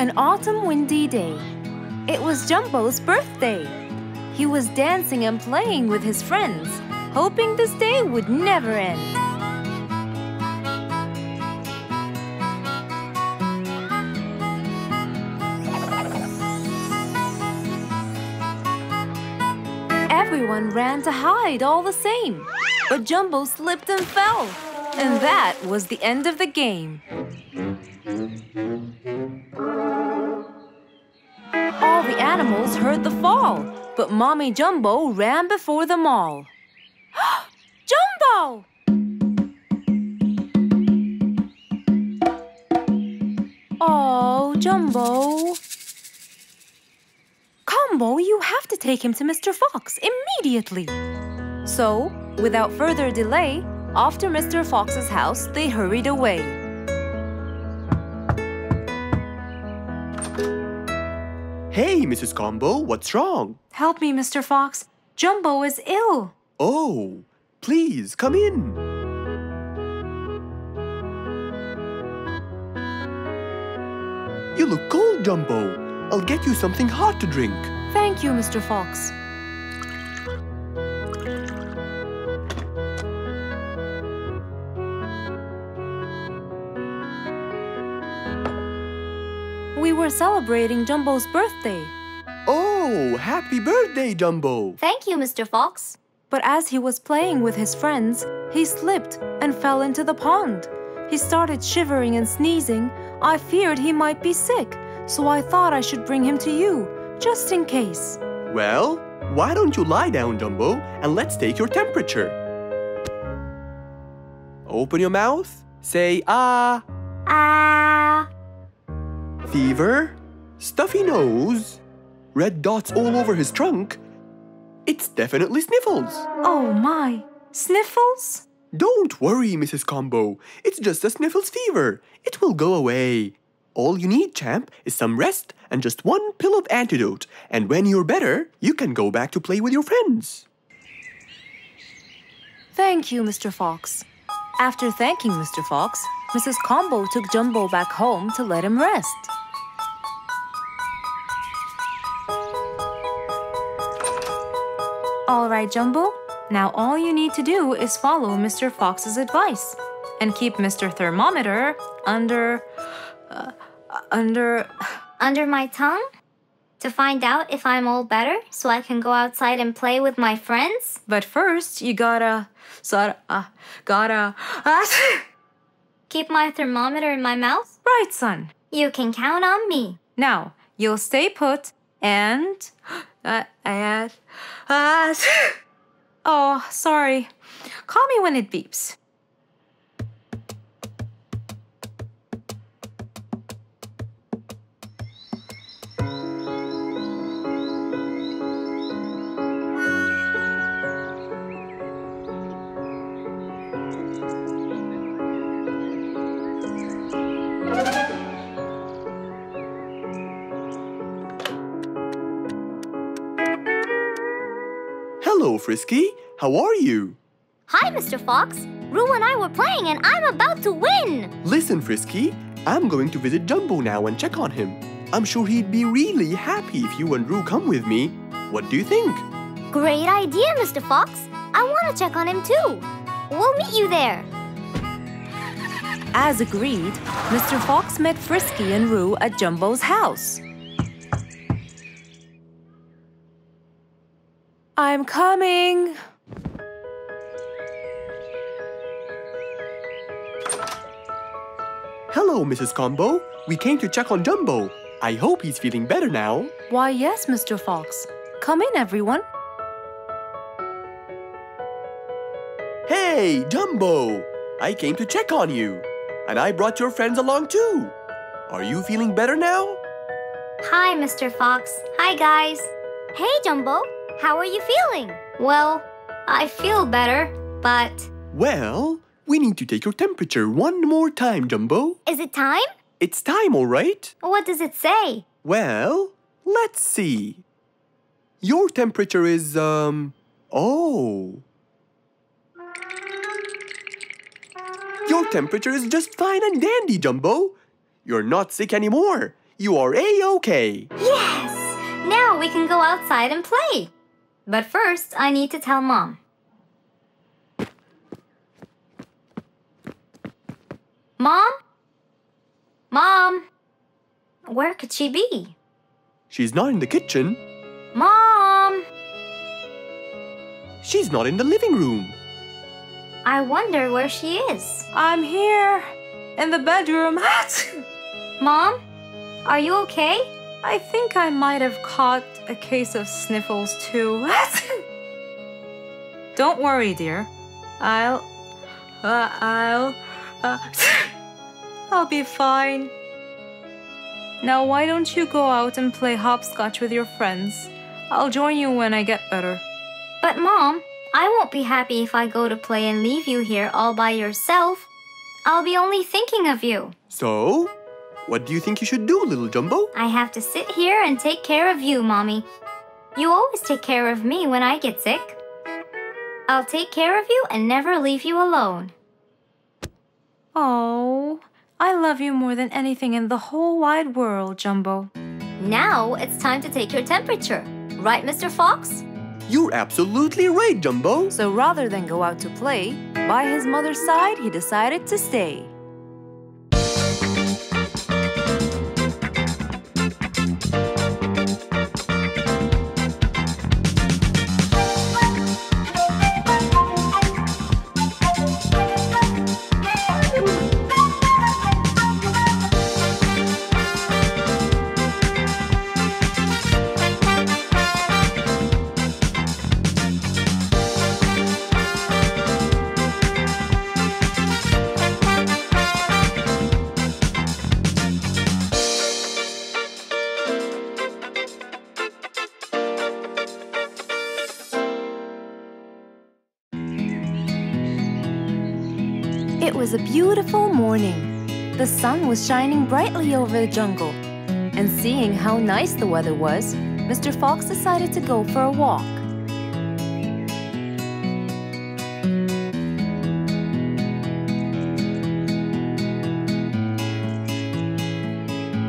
An autumn windy day. It was Jumbo's birthday. He was dancing and playing with his friends, hoping this day would never end. Everyone ran to hide all the same, but Jumbo slipped and fell, and that was the end of the game. All the animals heard the fall, but Mommy Jumbo ran before them all. Jumbo! Oh, Jumbo. Combo, you have to take him to Mister Fox immediately. So, without further delay, off to Mister Fox's house they hurried away. "Hey, Missus Combo, what's wrong?" "Help me, Mister Fox. Jumbo is ill." "Oh, please come in." "You look cold, Jumbo. I'll get you something hot to drink." "Thank you, Mister Fox." We were celebrating Jumbo's birthday. "Oh, happy birthday, Jumbo." "Thank you, Mister Fox." But as he was playing with his friends, he slipped and fell into the pond. He started shivering and sneezing. I feared he might be sick, so I thought I should bring him to you, just in case. "Well, why don't you lie down, Jumbo, and let's take your temperature. Open your mouth, say ah. Ah. Fever, stuffy nose, red dots all over his trunk. It's definitely sniffles." "Oh my, Sniffles? Don't worry, Missus Combo. It's just a sniffles fever. It will go away. All you need, champ, is some rest and just one pill of antidote. And when you're better, you can go back to play with your friends. Thank you, Mister Fox. After thanking Mister Fox, Missus Combo took Jumbo back home to let him rest. All right, Jumbo. Now all you need to do is follow Mister Fox's advice and keep Mister Thermometer under... Uh, under... Under my tongue? To find out if I'm all better so I can go outside and play with my friends? But first, you gotta... Sorta... Uh, gotta... Uh, keep my thermometer in my mouth? Right, son. You can count on me. Now, you'll stay put and... Uh, and... Uh, Oh, sorry. Call me when it beeps. Hello, Frisky. How are you? Hi, Mister Fox. Roo and I were playing and I'm about to win! Listen, Frisky. I'm going to visit Jumbo now and check on him. I'm sure he'd be really happy if you and Roo come with me. What do you think? Great idea, Mister Fox. I want to check on him too. We'll meet you there. As agreed, Mister Fox met Frisky and Roo at Jumbo's house. I'm coming! Hello, Missus Combo. We came to check on Jumbo. I hope he's feeling better now. Why, yes, Mister Fox. Come in, everyone. Hey, Jumbo! I came to check on you. And I brought your friends along, too. Are you feeling better now? Hi, Mister Fox. Hi, guys. Hey, Jumbo. How are you feeling? Well, I feel better, but... Well, we need to take your temperature one more time, Jumbo. Is it time? It's time, all right. What does it say? Well, let's see. Your temperature is, um... Oh. Your temperature is just fine and dandy, Jumbo. You're not sick anymore. You are A-okay. Yes! Now we can go outside and play. But first, I need to tell Mom. Mom? Mom? Where could she be? She's not in the kitchen. Mom? She's not in the living room. I wonder where she is. I'm here, in the bedroom. Mom, are you okay? I think I might have caught a case of sniffles, too. Don't worry, dear. I'll... Uh, I'll... Uh, I'll be fine. Now, why don't you go out and play hopscotch with your friends? I'll join you when I get better. But, Mom, I won't be happy if I go to play and leave you here all by yourself. I'll be only thinking of you. So? What do you think you should do, little Jumbo? I have to sit here and take care of you, Mommy. You always take care of me when I get sick. I'll take care of you and never leave you alone. Oh, I love you more than anything in the whole wide world, Jumbo. Now it's time to take your temperature. Right, Mister Fox? You're absolutely right, Jumbo. So rather than go out to play, by his mother's side, he decided to stay. It was a beautiful morning. The sun was shining brightly over the jungle. And seeing how nice the weather was, Mister Fox decided to go for a walk.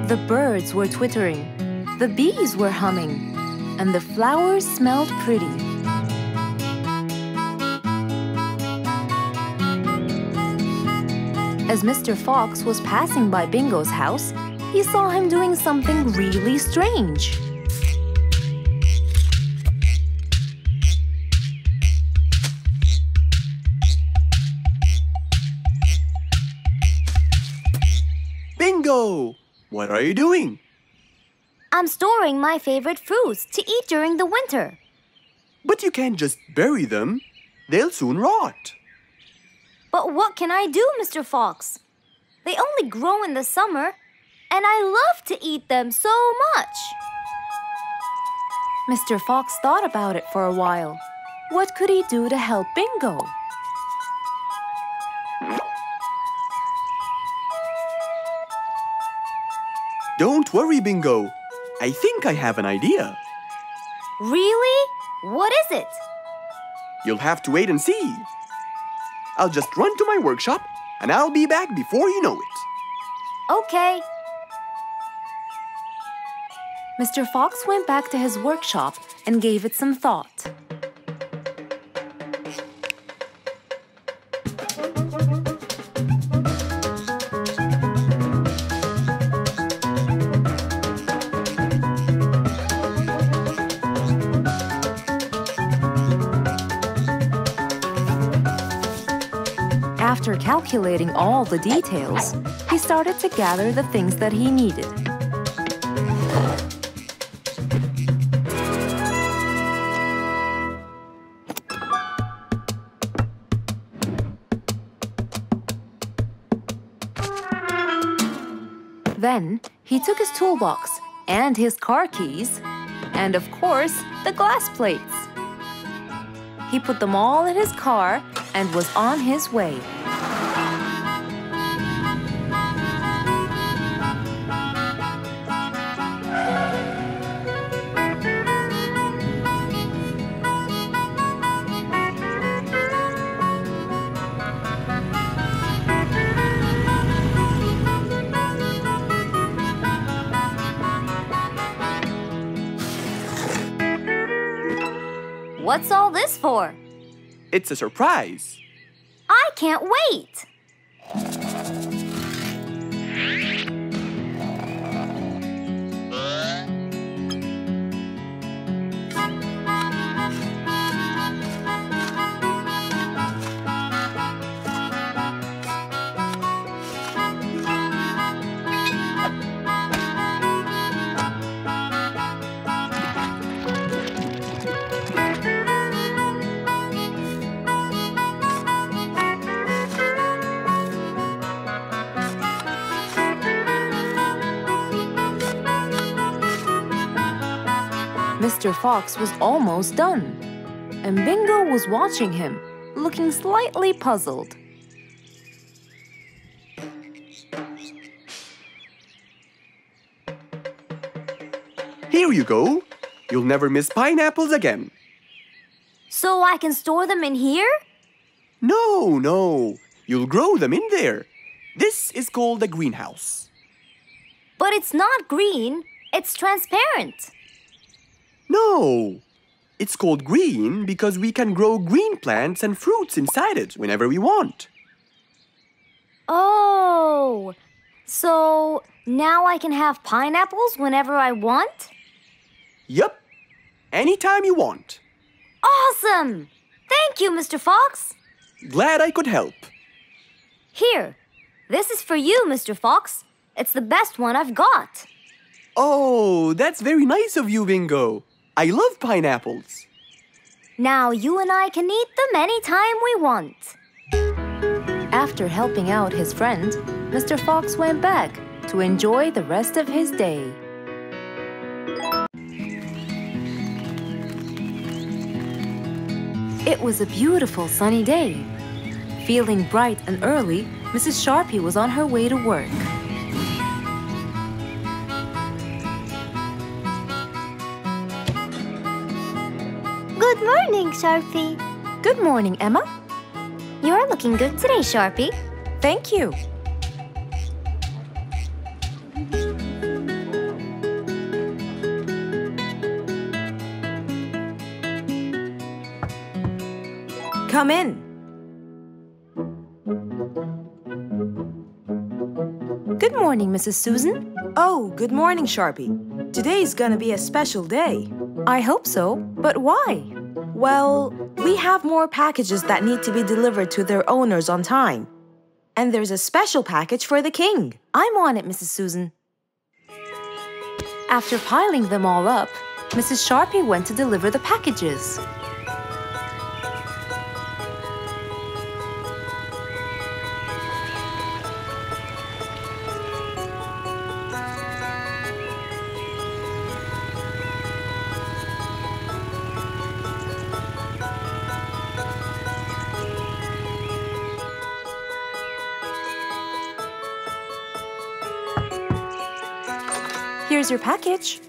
The birds were twittering, the bees were humming, and the flowers smelled pretty. As Mister Fox was passing by Bingo's house, he saw him doing something really strange. Bingo! What are you doing? I'm storing my favorite fruits to eat during the winter. But you can't just bury them. They'll soon rot. But what can I do, Mister Fox? They only grow in the summer, and I love to eat them so much. Mister Fox thought about it for a while. What could he do to help Bingo? Don't worry, Bingo. I think I have an idea. Really? What is it? You'll have to wait and see. I'll just run to my workshop, and I'll be back before you know it. Okay. Mister Fox went back to his workshop and gave it some thought. After calculating all the details, he started to gather the things that he needed. Then, he took his toolbox and his car keys, and of course, the glass plates. He put them all in his car and was on his way. What's all this for? It's a surprise. I can't wait. Mister Fox was almost done, and Bingo was watching him, looking slightly puzzled. Here you go. You'll never miss pineapples again. So I can store them in here? No, no. You'll grow them in there. This is called a greenhouse. But it's not green. It's transparent. No, it's called green because we can grow green plants and fruits inside it whenever we want. Oh, so now I can have pineapples whenever I want? Yep, anytime you want. Awesome! Thank you, Mister Fox. Glad I could help. Here, this is for you, Mister Fox. It's the best one I've got. Oh, that's very nice of you, Bingo. I love pineapples. Now you and I can eat them anytime we want. After helping out his friend, Mister Fox went back to enjoy the rest of his day. It was a beautiful sunny day. Feeling bright and early, Missus Sharpie was on her way to work. Good morning, Sharpie. Good morning, Emma. You're looking good today, Sharpie. Thank you. Come in. Good morning, Missus Susan. Oh, good morning, Sharpie. Today's gonna be a special day. I hope so, but why? Well, we have more packages that need to be delivered to their owners on time. And there's a special package for the king. I'm on it, Missus Susan. After piling them all up, Missus Sharpie went to deliver the packages. Here's your package.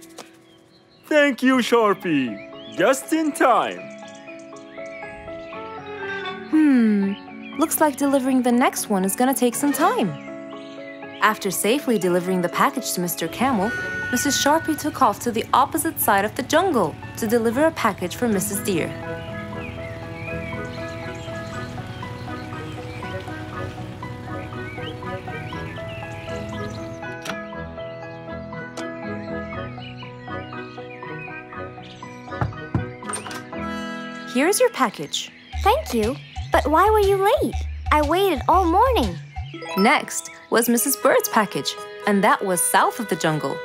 Thank you, Sharpie. Just in time. Hmm. Looks like delivering the next one is gonna take some time. After safely delivering the package to Mister Camel, Missus Sharpie took off to the opposite side of the jungle to deliver a package for Missus Deer. Here's your package. Thank you, but why were you late? I waited all morning. Next was Missus Bird's package, and that was south of the jungle.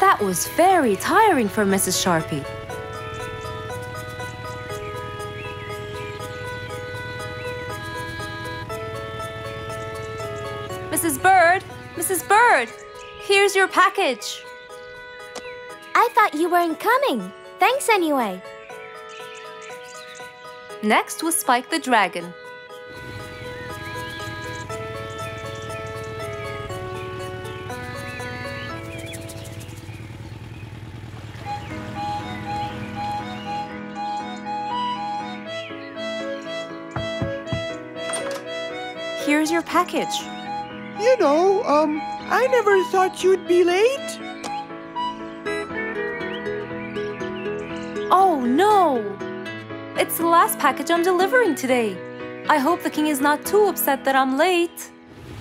That was very tiring for Missus Sharpie. Missus Bird, Missus Bird, here's your package. I thought you weren't coming. Thanks anyway. Next was Spike the Dragon. Here's your package. You know, um, I never thought you'd be late. Oh, no! It's the last package I'm delivering today. I hope the king is not too upset that I'm late.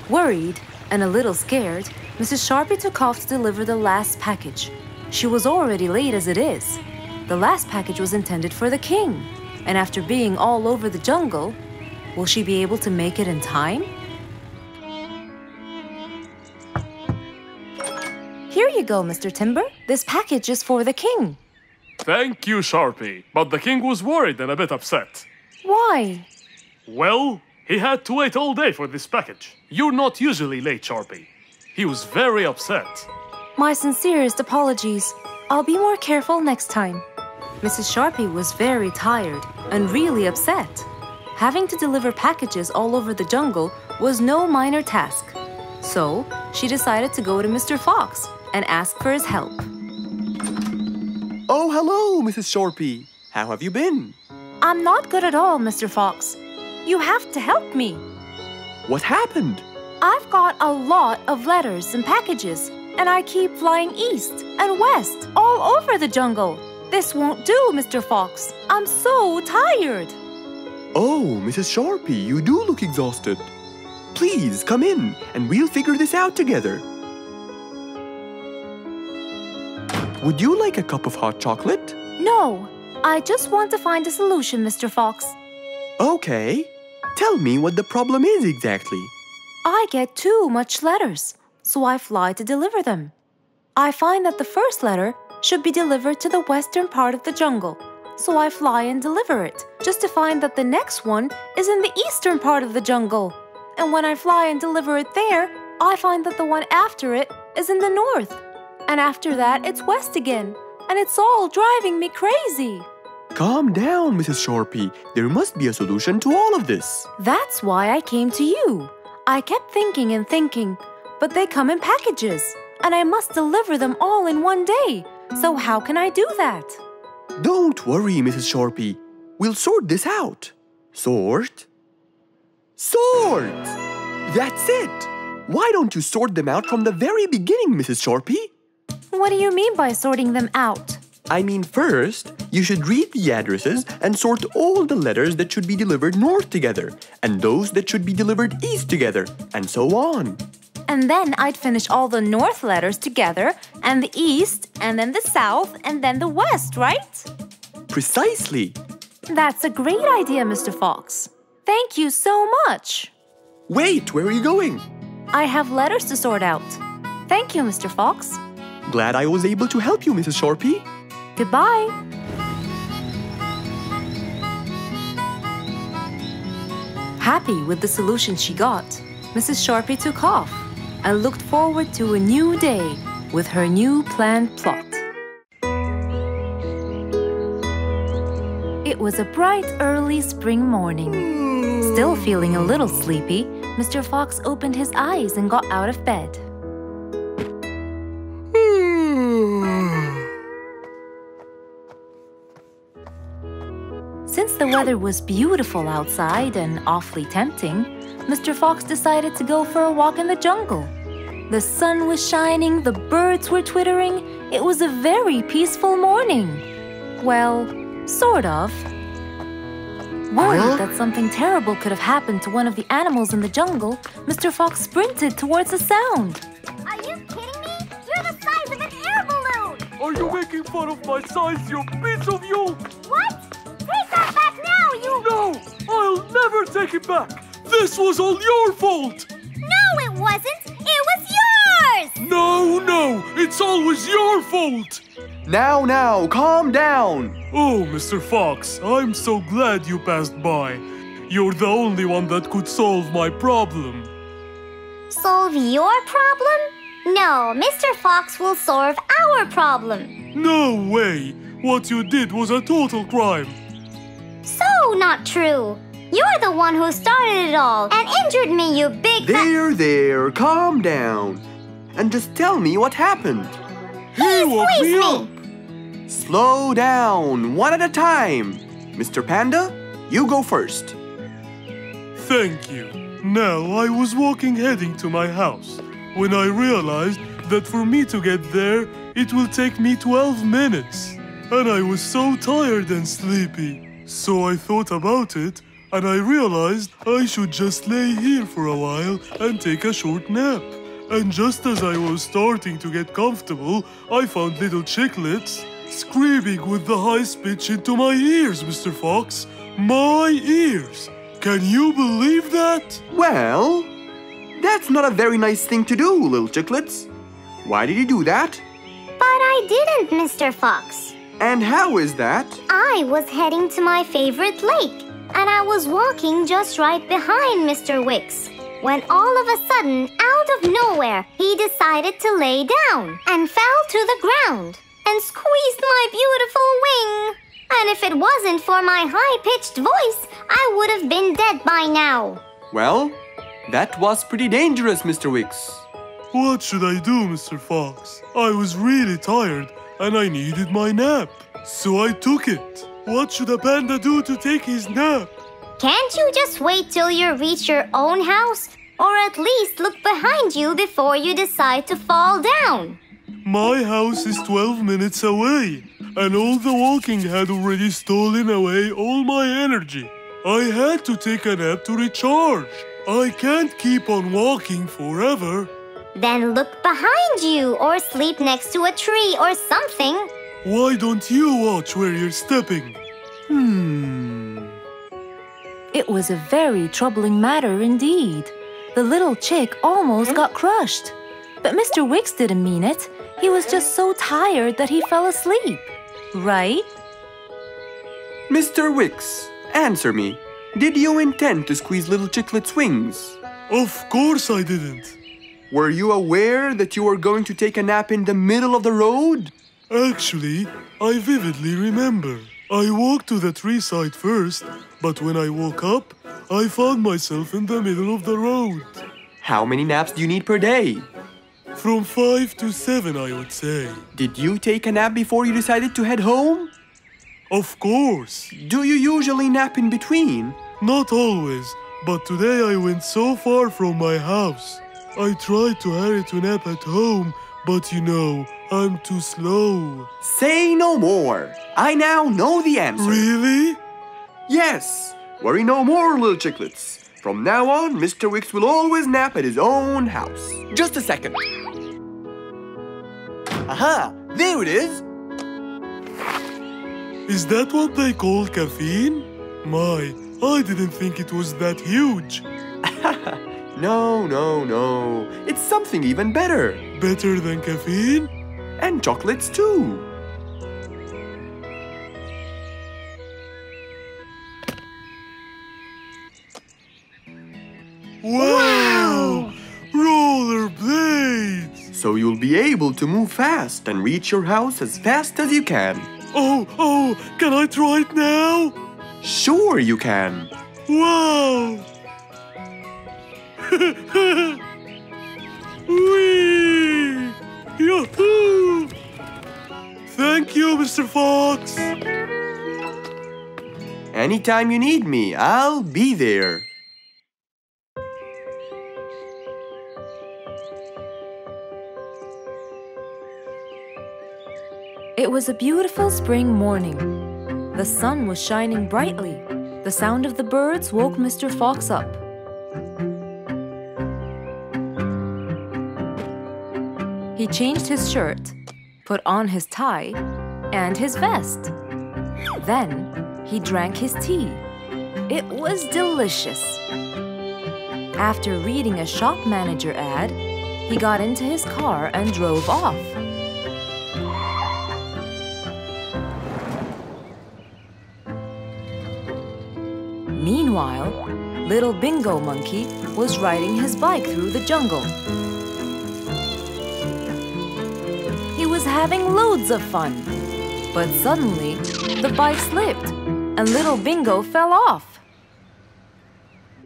Worried and a little scared, Missus Sharpie took off to deliver the last package. She was already late as it is. The last package was intended for the king. And after being all over the jungle, will she be able to make it in time? Here you go, Mister Timber. This package is for the king. Thank you, Sharpie, but the king was worried and a bit upset. Why? Well, he had to wait all day for this package. You're not usually late, Sharpie. He was very upset. My sincerest apologies. I'll be more careful next time. Missus Sharpie was very tired and really upset. Having to deliver packages all over the jungle was no minor task. So, she decided to go to Mister Fox and ask for his help. Oh, hello, Missus Sharpie. How have you been? I'm not good at all, Mister Fox. You have to help me. What happened? I've got a lot of letters and packages, and I keep flying east and west all over the jungle. This won't do, Mister Fox. I'm so tired. Oh, Missus Sharpie, you do look exhausted. Please come in, and we'll figure this out together. Would you like a cup of hot chocolate? No, I just want to find a solution, Mister Fox. Okay. Tell me what the problem is exactly. I get too much letters, so I fly to deliver them. I find that the first letter should be delivered to the western part of the jungle, so I fly and deliver it, just to find that the next one is in the eastern part of the jungle. And when I fly and deliver it there, I find that the one after it is in the north. And after that, it's west again. And it's all driving me crazy. Calm down, Missus Sharpie. There must be a solution to all of this. That's why I came to you. I kept thinking and thinking, but they come in packages, and I must deliver them all in one day. So how can I do that? Don't worry, Missus Sharpie. We'll sort this out. Sort? Sort! That's it! Why don't you sort them out from the very beginning, Missus Sharpie? What do you mean by sorting them out? I mean, first, you should read the addresses and sort all the letters that should be delivered north together, and those that should be delivered east together, and so on. And then I'd finish all the north letters together, and the east, and then the south, and then the west, right? Precisely. That's a great idea, Mister Fox. Thank you so much. Wait, where are you going? I have letters to sort out. Thank you, Mister Fox. Glad I was able to help you, Missus Sharpie. Goodbye. Happy with the solution she got, Missus Sharpie took off and looked forward to a new day with her new planned plot. It was a bright early spring morning. Still feeling a little sleepy, Mister Fox opened his eyes and got out of bed. Since the weather was beautiful outside and awfully tempting, Mister Fox decided to go for a walk in the jungle. The sun was shining, the birds were twittering. It was a very peaceful morning. Well, sort of. Worried that something terrible could have happened to one of the animals in the jungle, Mister Fox sprinted towards the sound. Are you kidding me? You're the size of an air balloon! Are you making fun of my size, you piece of you? What? Take that back now, you... No! I'll never take it back! This was all your fault! No, it wasn't! It was yours! No, no! It's always your fault! Now, now, calm down! Oh, Mister Fox, I'm so glad you passed by. You're the only one that could solve my problem. Solve your problem? No, Mister Fox will solve our problem. No way! What you did was a total crime. So not true. You're the one who started it all and injured me, you big... There, there, calm down. And just tell me what happened. He, he woke me up. me. Slow down, one at a time. Mister Panda, you go first. Thank you. Now, I was walking heading to my house when I realized that for me to get there, it will take me twelve minutes. And I was so tired and sleepy. So I thought about it, and I realized I should just lay here for a while and take a short nap. And just as I was starting to get comfortable, I found little chiclets screaming with the highest pitch into my ears, Mister Fox. My ears! Can you believe that? Well, that's not a very nice thing to do, little chiclets. Why did you do that? But I didn't, Mister Fox. And how is that? I was heading to my favorite lake, and I was walking just right behind Mister Wicks, when all of a sudden, out of nowhere, he decided to lay down and fell to the ground and squeezed my beautiful wing. And if it wasn't for my high-pitched voice, I would have been dead by now. Well, that was pretty dangerous, Mister Wicks. What should I do, Mister Fox? I was really tired. And I needed my nap, so I took it. What should a panda do to take his nap? Can't you just wait till you reach your own house? Or at least look behind you before you decide to fall down. My house is twelve minutes away, and all the walking had already stolen away all my energy. I had to take a nap to recharge. I can't keep on walking forever. Then look behind you, or sleep next to a tree or something. Why don't you watch where you're stepping? Hmm. It was a very troubling matter indeed. The little chick almost got crushed. But Mister Wicks didn't mean it. He was just so tired that he fell asleep. Right? Mister Wicks, answer me. Did you intend to squeeze little chiclet's wings? Of course I didn't. Were you aware that you were going to take a nap in the middle of the road? Actually, I vividly remember. I walked to the tree side first, but when I woke up, I found myself in the middle of the road. How many naps do you need per day? From five to seven, I would say. Did you take a nap before you decided to head home? Of course. Do you usually nap in between? Not always, but today I went so far from my house. I tried to hurry to nap at home, but you know, I'm too slow. Say no more. I now know the answer. Really? Yes. Worry no more, little chicklets. From now on, Mister Wicks will always nap at his own house. Just a second. Aha! There it is. Is that what they call caffeine? My, I didn't think it was that huge. No, no, no. It's something even better. Better than caffeine? And chocolates too. Wow! Wow! Rollerblades! So you'll be able to move fast and reach your house as fast as you can. Oh, oh, can I try it now? Sure you can. Wow! Whee! Yahoo! Thank you, Mister Fox. Anytime you need me, I'll be there. It was a beautiful spring morning. The sun was shining brightly. The sound of the birds woke Mister Fox up. He changed his shirt, put on his tie, and his vest. Then he drank his tea. It was delicious. After reading a shop manager ad, he got into his car and drove off. Meanwhile, little Bingo Monkey was riding his bike through the jungle. He was having loads of fun. But suddenly, the bike slipped and little Bingo fell off.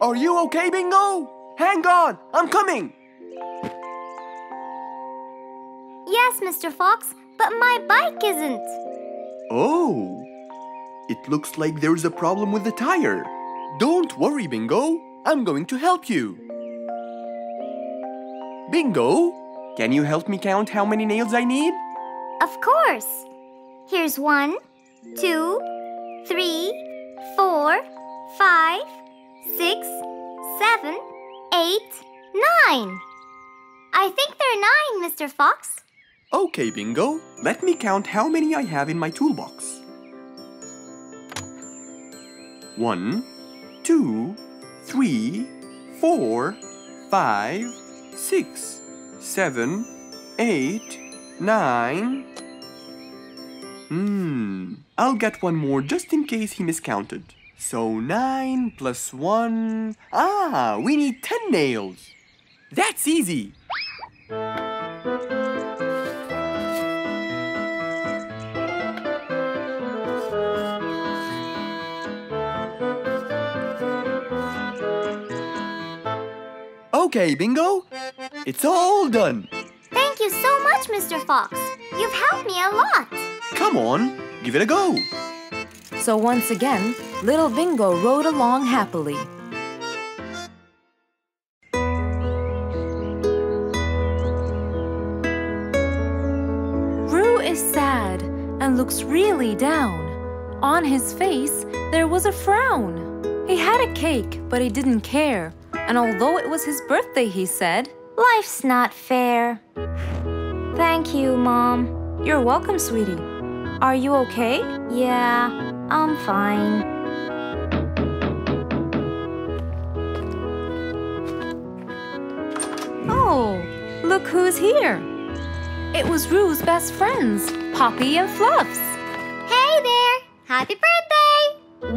Are you okay, Bingo? Hang on, I'm coming. Yes, Mister Fox, but my bike isn't. Oh, it looks like there's a problem with the tire. Don't worry, Bingo. I'm going to help you. Bingo, can you help me count how many nails I need? Of course. Here's one, two, three, four, five, six, seven, eight, nine. I think there are nine, Mister Fox. Okay, Bingo. Let me count how many I have in my toolbox. One, two, three, four, five, six, seven, eight, nine. Hmm, I'll get one more just in case he miscounted. So nine plus one. Ah, we need ten nails. That's easy. Okay, Bingo. It's all done. Thank you so much, Mister Fox. You've helped me a lot. Come on, give it a go. So once again, little Bingo rode along happily. Roo is sad and looks really down. On his face, there was a frown. He had a cake, but he didn't care. And although it was his birthday, he said, "Life's not fair." Thank you, Mom. You're welcome, sweetie. Are you okay? Yeah, I'm fine. Oh, look who's here. It was Roo's best friends, Poppy and Fluffs. Hey there. Happy birthday.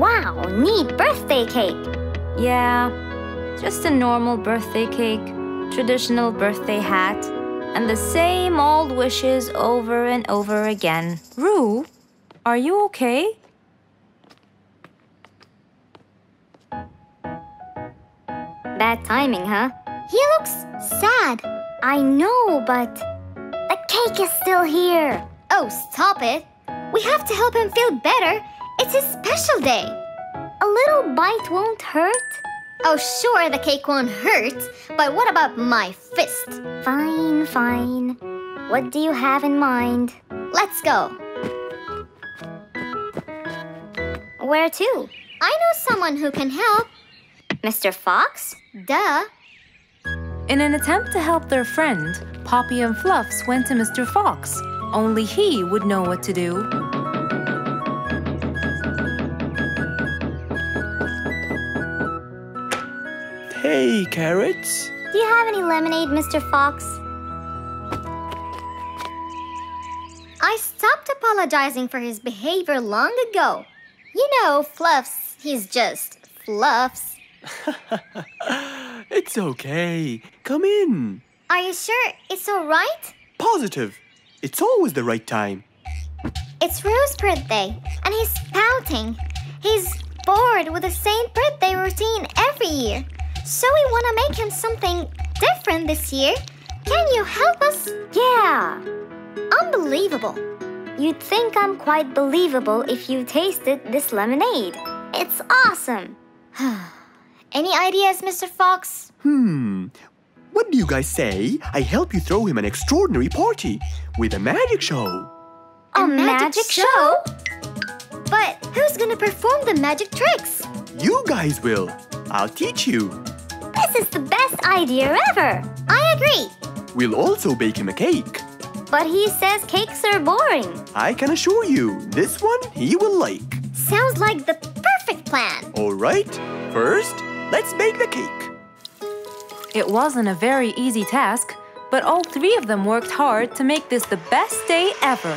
Wow, neat birthday cake. Yeah. Just a normal birthday cake, traditional birthday hat, and the same old wishes over and over again. Roo, are you okay? bad timing, huh? He looks sad. I know, but the cake is still here. Oh, stop it. We have to help him feel better. It's his special day. A little bite won't hurt. Oh, sure, the cake won't hurt, but what about my fist? Fine, fine. What do you have in mind? Let's go. Where to? I know someone who can help. Mister Fox? Duh. In an attempt to help their friend, Poppy and Fluffs went to Mister Fox. Only he would know what to do. Hey, Carrots. Do you have any lemonade, Mister Fox? I stopped apologizing for his behavior long ago. You know, Fluffs, he's just Fluffs. It's okay. Come in. Are you sure it's all right? Positive. It's always the right time. It's Rose's birthday, and he's pouting. He's bored with the same birthday routine every year. So we want to make him something different this year. Can you help us? Yeah. Unbelievable. You'd think I'm quite believable if you tasted this lemonade. It's awesome. Any ideas, Mister Fox? Hmm. What do you guys say? I help you throw him an extraordinary party with a magic show. A, a magic, magic show? But who's going to perform the magic tricks? You guys will. I'll teach you. This is the best idea ever! I agree! We'll also bake him a cake. But he says cakes are boring. I can assure you, this one he will like. Sounds like the perfect plan. All right, first, let's bake the cake. It wasn't a very easy task, but all three of them worked hard to make this the best day ever.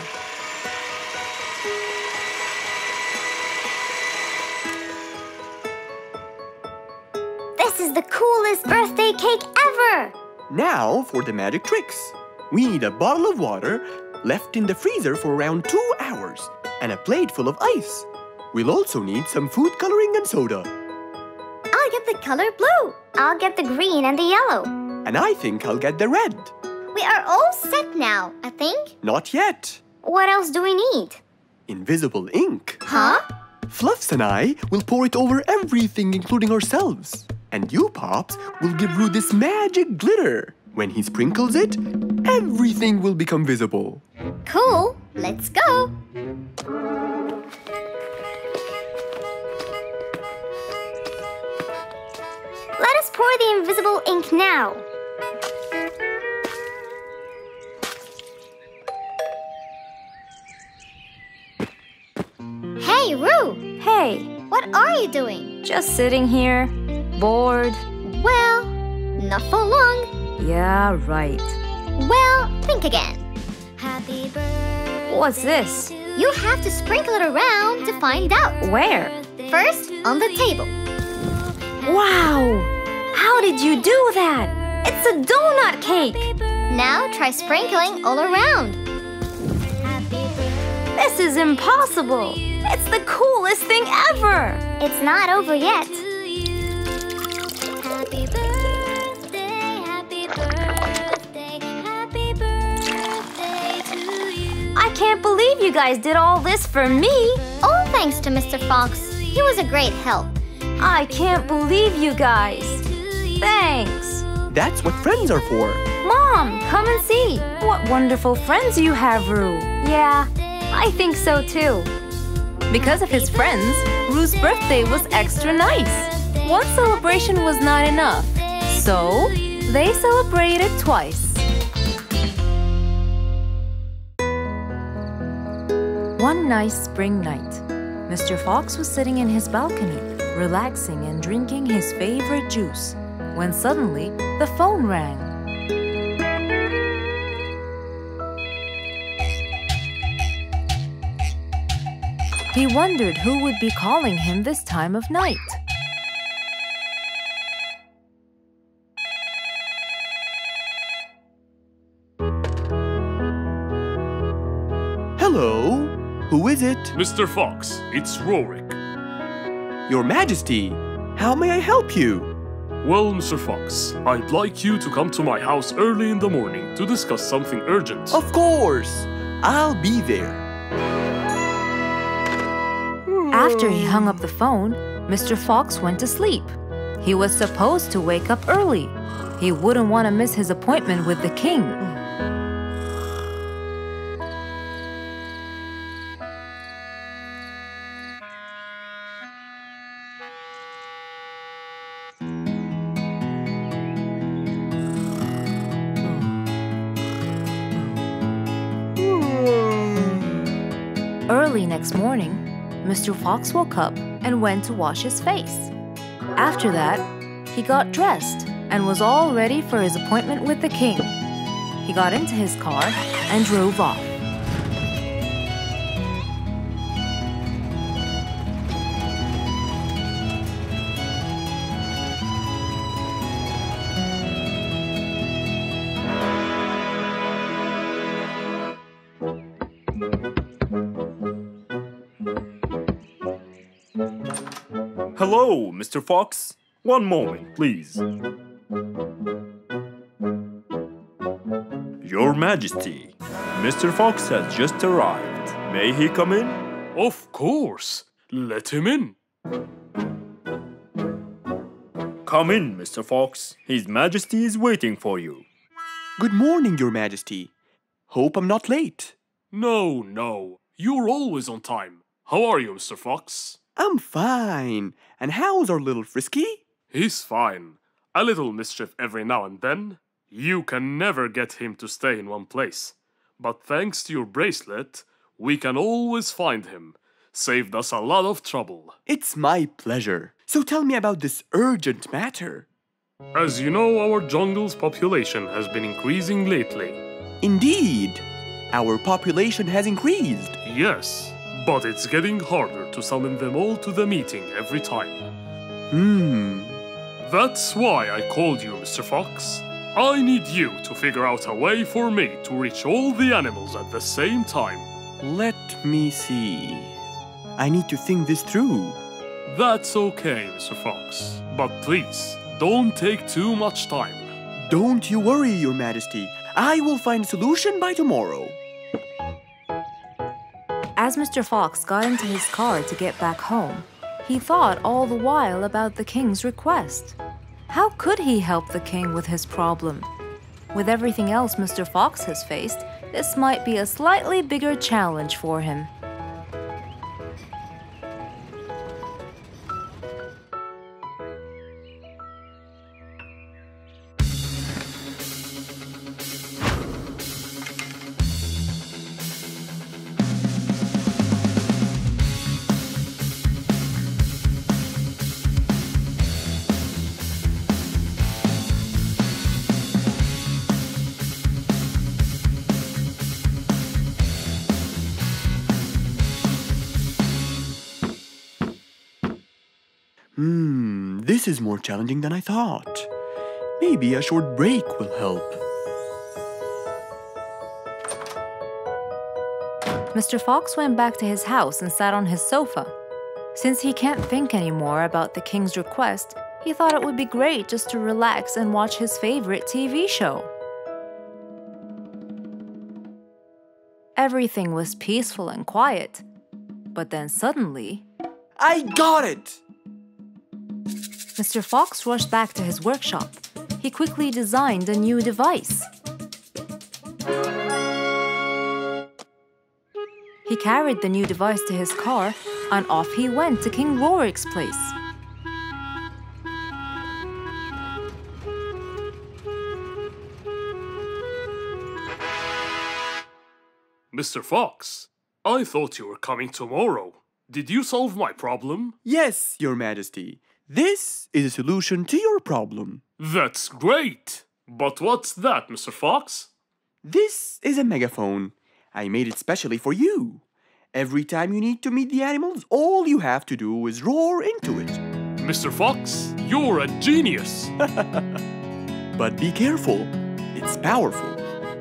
This is the coolest birthday cake ever! Now for the magic tricks. We need a bottle of water left in the freezer for around two hours and a plate full of ice. We'll also need some food coloring and soda. I'll get the color blue. I'll get the green and the yellow. And I think I'll get the red. We are all set now, I think. Not yet. What else do we need? Invisible ink. Huh? Fluffs and I will pour it over everything, including ourselves. And you, Pops, will give Roo this magic glitter. When he sprinkles it, everything will become visible. Cool. Let's go. Let us pour the invisible ink now. Hey, Roo. Hey. What are you doing? Just sitting here. Bored. Well, not for long. Yeah, right. Well, think again. Happy birthday. What's this? You have to sprinkle it around to find out. Where? First, on the table. Wow! How did you do that? It's a donut cake! Now try sprinkling all around. This is impossible! It's the coolest thing ever! It's not over yet. Happy birthday, happy birthday, happy birthday to you. I can't believe you guys did all this for me. All thanks to Mister Fox. He was a great help. I can't believe you guys. Thanks. That's what friends are for. Mom, come and see. What wonderful friends you have, Roo. Yeah, I think so too. Because of his friends, Roo's birthday was extra nice. One celebration was not enough, so they celebrated twice. One nice spring night, Mister Fox was sitting in his balcony, relaxing and drinking his favorite juice, when suddenly the phone rang. He wondered who would be calling him this time of night. Hello? Who is it? Mister Fox, it's Rorik. Your Majesty, how may I help you? Well, Mister Fox, I'd like you to come to my house early in the morning to discuss something urgent. Of course! I'll be there. After he hung up the phone, Mister Fox went to sleep. He was supposed to wake up early. He wouldn't want to miss his appointment with the king. Early next morning, Mister Fox woke up and went to wash his face. After that, he got dressed and was all ready for his appointment with the king. He got into his car and drove off. Hello, Mister Fox. One moment, please. Your Majesty, Mister Fox has just arrived. May he come in? Of course. Let him in. Come in, Mister Fox. His Majesty is waiting for you. Good morning, Your Majesty. Hope I'm not late. No, no. You're always on time. How are you, Mister Fox? I'm fine. And how's our little Frisky? He's fine. A little mischief every now and then. You can never get him to stay in one place. But thanks to your bracelet, we can always find him. Saved us a lot of trouble. It's my pleasure. So tell me about this urgent matter. As you know, our jungle's population has been increasing lately. Indeed. Our population has increased. Yes. But it's getting harder to summon them all to the meeting every time. Hmm. That's why I called you, Mister Fox. I need you to figure out a way for me to reach all the animals at the same time. Let me see. I need to think this through. That's okay, Mister Fox. But please, don't take too much time. Don't you worry, Your Majesty. I will find a solution by tomorrow. As Mister Fox got into his car to get back home, he thought all the while about the king's request. How could he help the king with his problem? With everything else Mister Fox has faced, this might be a slightly bigger challenge for him. Hmm, this is more challenging than I thought. Maybe a short break will help. Mister Fox went back to his house and sat on his sofa. Since he can't think anymore about the king's request, he thought it would be great just to relax and watch his favorite T V show. Everything was peaceful and quiet. But then suddenly... I got it! Mister Fox rushed back to his workshop. He quickly designed a new device. He carried the new device to his car, and off he went to King Rorik's place. Mister Fox, I thought you were coming tomorrow. Did you solve my problem? Yes, Your Majesty. This is a solution to your problem. That's great! But what's that, Mister Fox? This is a megaphone. I made it specially for you. Every time you need to meet the animals, all you have to do is roar into it. Mister Fox, you're a genius! But be careful. It's powerful.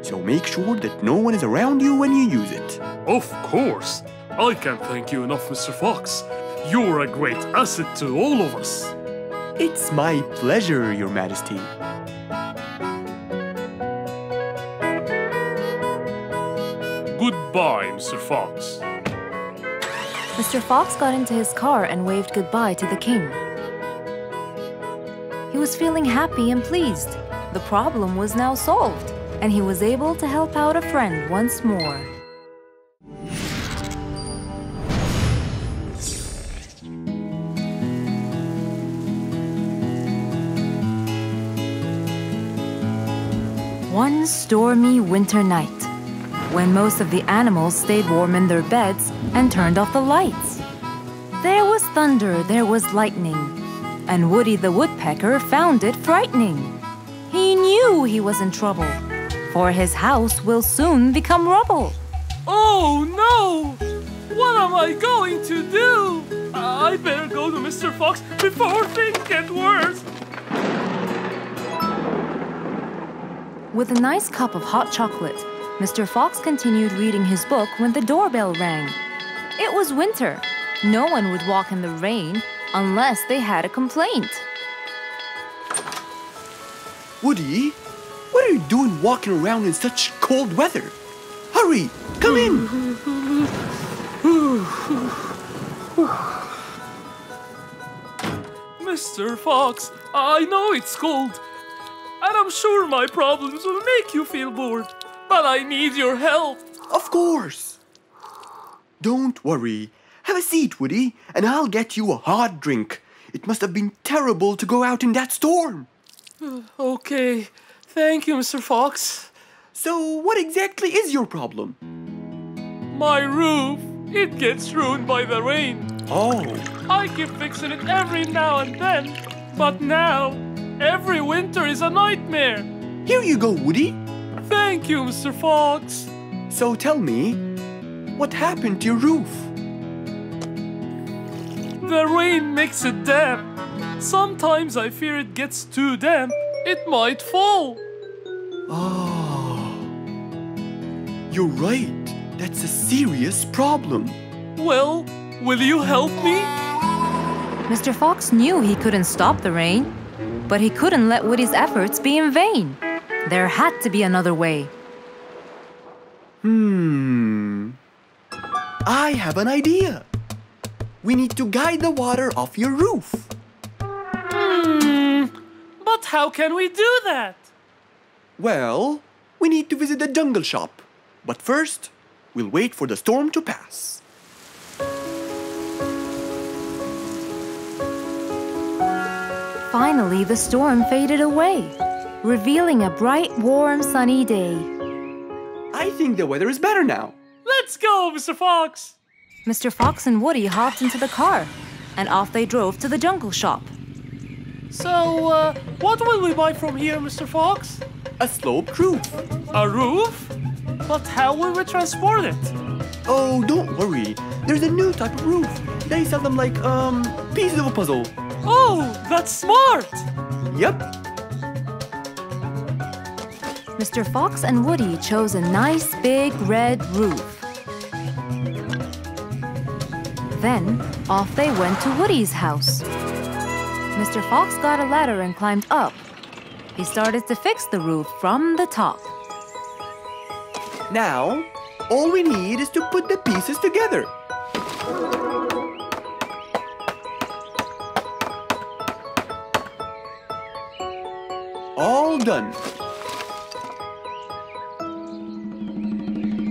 So make sure that no one is around you when you use it. Of course! I can't thank you enough, Mister Fox. You're a great asset to all of us. It's my pleasure, Your Majesty. Goodbye, Mister Fox. Mister Fox got into his car and waved goodbye to the king. He was feeling happy and pleased. The problem was now solved, and he was able to help out a friend once more. One stormy winter night, when most of the animals stayed warm in their beds and turned off the lights. There was thunder, there was lightning, and Woody the Woodpecker found it frightening. He knew he was in trouble, for his house will soon become rubble. Oh no! What am I going to do? I better go to Mister Fox before things get worse. With a nice cup of hot chocolate, Mister Fox continued reading his book when the doorbell rang. It was winter. No one would walk in the rain unless they had a complaint. Woody, what are you doing walking around in such cold weather? Hurry, come in! Mister Fox, I know it's cold, and I'm sure my problems will make you feel bored, but I need your help. Of course. Don't worry. Have a seat, Woody, and I'll get you a hot drink. It must have been terrible to go out in that storm. Okay. Thank you, Mister Fox. So what exactly is your problem? My roof. It gets ruined by the rain. Oh. I keep fixing it every now and then, but now every winter is a nightmare. Here you go, Woody. Thank you, Mister Fox. So tell me, what happened to your roof? The rain makes it damp. Sometimes I fear it gets too damp. It might fall. Oh. You're right. That's a serious problem. Well, will you help me? Mister Fox knew he couldn't stop the rain, but he couldn't let Woody's efforts be in vain. There had to be another way. Hmm. I have an idea. We need to guide the water off your roof. Hmm. But how can we do that? Well, we need to visit the jungle shop. But first, we'll wait for the storm to pass. Finally, the storm faded away, revealing a bright, warm, sunny day. I think the weather is better now. Let's go, Mister Fox! Mister Fox and Woody hopped into the car, and off they drove to the jungle shop. So, uh, what will we buy from here, Mister Fox? A sloped roof. A roof? But how will we transport it? Oh, don't worry. There's a new type of roof. They sell them like, um, pieces of a puzzle. Oh, that's smart! Yep. Mister Fox and Woody chose a nice big red roof. Then, off they went to Woody's house. Mister Fox got a ladder and climbed up. He started to fix the roof from the top. Now, all we need is to put the pieces together. All done.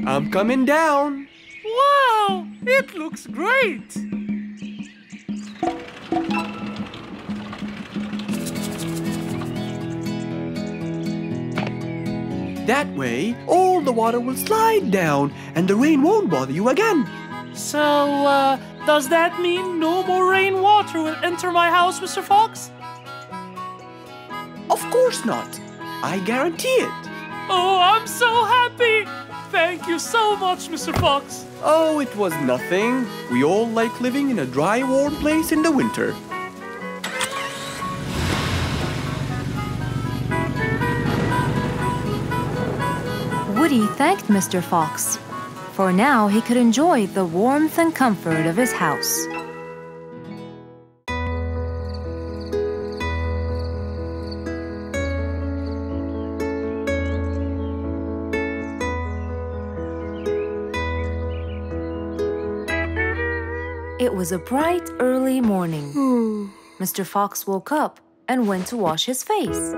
I'm coming down. Wow, it looks great. That way, all the water will slide down and the rain won't bother you again. So, uh, does that mean no more rainwater will enter my house, Mister Fox? Of course not. I guarantee it. Oh, I'm so happy. Thank you so much, Mister Fox. Oh, it was nothing. We all like living in a dry, warm place in the winter. Woody thanked Mister Fox, for now he could enjoy the warmth and comfort of his house. It was a bright early morning. Hmm. Mister Fox woke up and went to wash his face.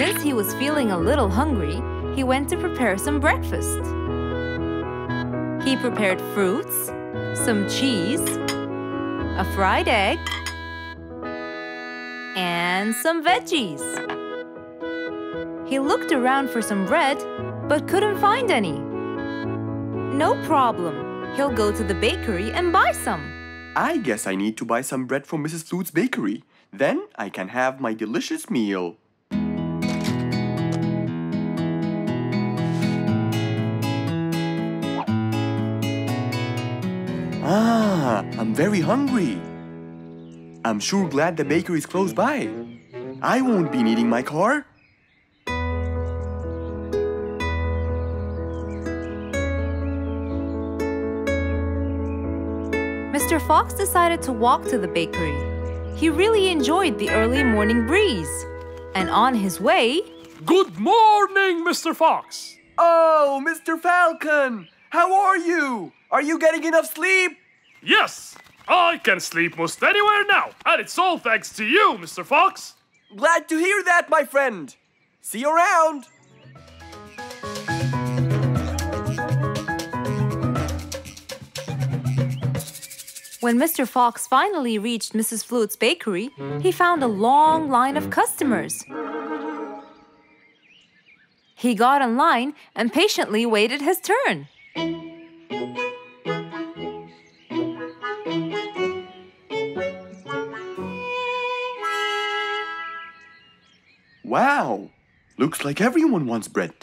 Since he was feeling a little hungry, he went to prepare some breakfast. He prepared fruits, some cheese, a fried egg, and some veggies. He looked around for some bread, but couldn't find any. No problem. He'll go to the bakery and buy some. I guess I need to buy some bread from Missus Flute's bakery. Then I can have my delicious meal. Ah, I'm very hungry. I'm sure glad the bakery is close by. I won't be needing my car. Mister Fox decided to walk to the bakery. He really enjoyed the early morning breeze. And on his way... Good morning, Mister Fox! Oh, Mister Falcon! How are you? Are you getting enough sleep? Yes, I can sleep most anywhere now, and it's all thanks to you, Mister Fox. Glad to hear that, my friend. See you around. When Mister Fox finally reached Missus Flute's bakery, he found a long line of customers. He got in line and patiently waited his turn. Wow! Looks like everyone wants bread.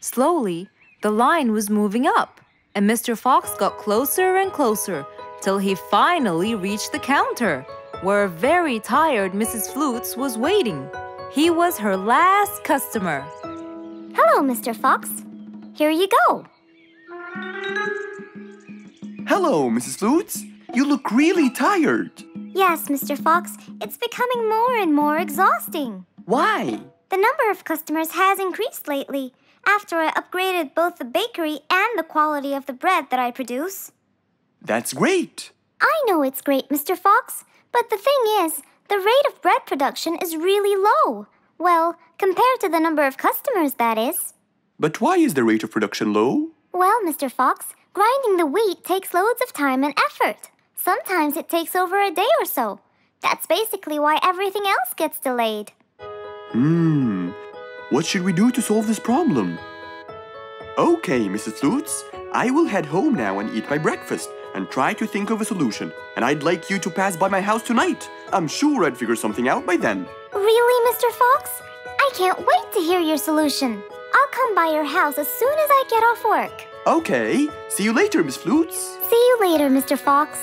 Slowly, the line was moving up, and Mister Fox got closer and closer till he finally reached the counter, where a very tired Missus Flutes was waiting. He was her last customer. Hello, Mister Fox. Here you go. Hello, Missus Flutes. You look really tired. Yes, Mister Fox, it's becoming more and more exhausting. Why? The number of customers has increased lately, after I upgraded both the bakery and the quality of the bread that I produce. That's great. I know it's great, Mister Fox, but the thing is, the rate of bread production is really low. Well, compared to the number of customers, that is. But why is the rate of production low? Well, Mister Fox, grinding the wheat takes loads of time and effort. Sometimes it takes over a day or so. That's basically why everything else gets delayed. Hmm. What should we do to solve this problem? Okay, Missus Flutes, I will head home now and eat my breakfast and try to think of a solution. And I'd like you to pass by my house tonight. I'm sure I'd figure something out by then. Really, Mister Fox? I can't wait to hear your solution. I'll come by your house as soon as I get off work. Okay. See you later, Miss Flutes. See you later, Mister Fox.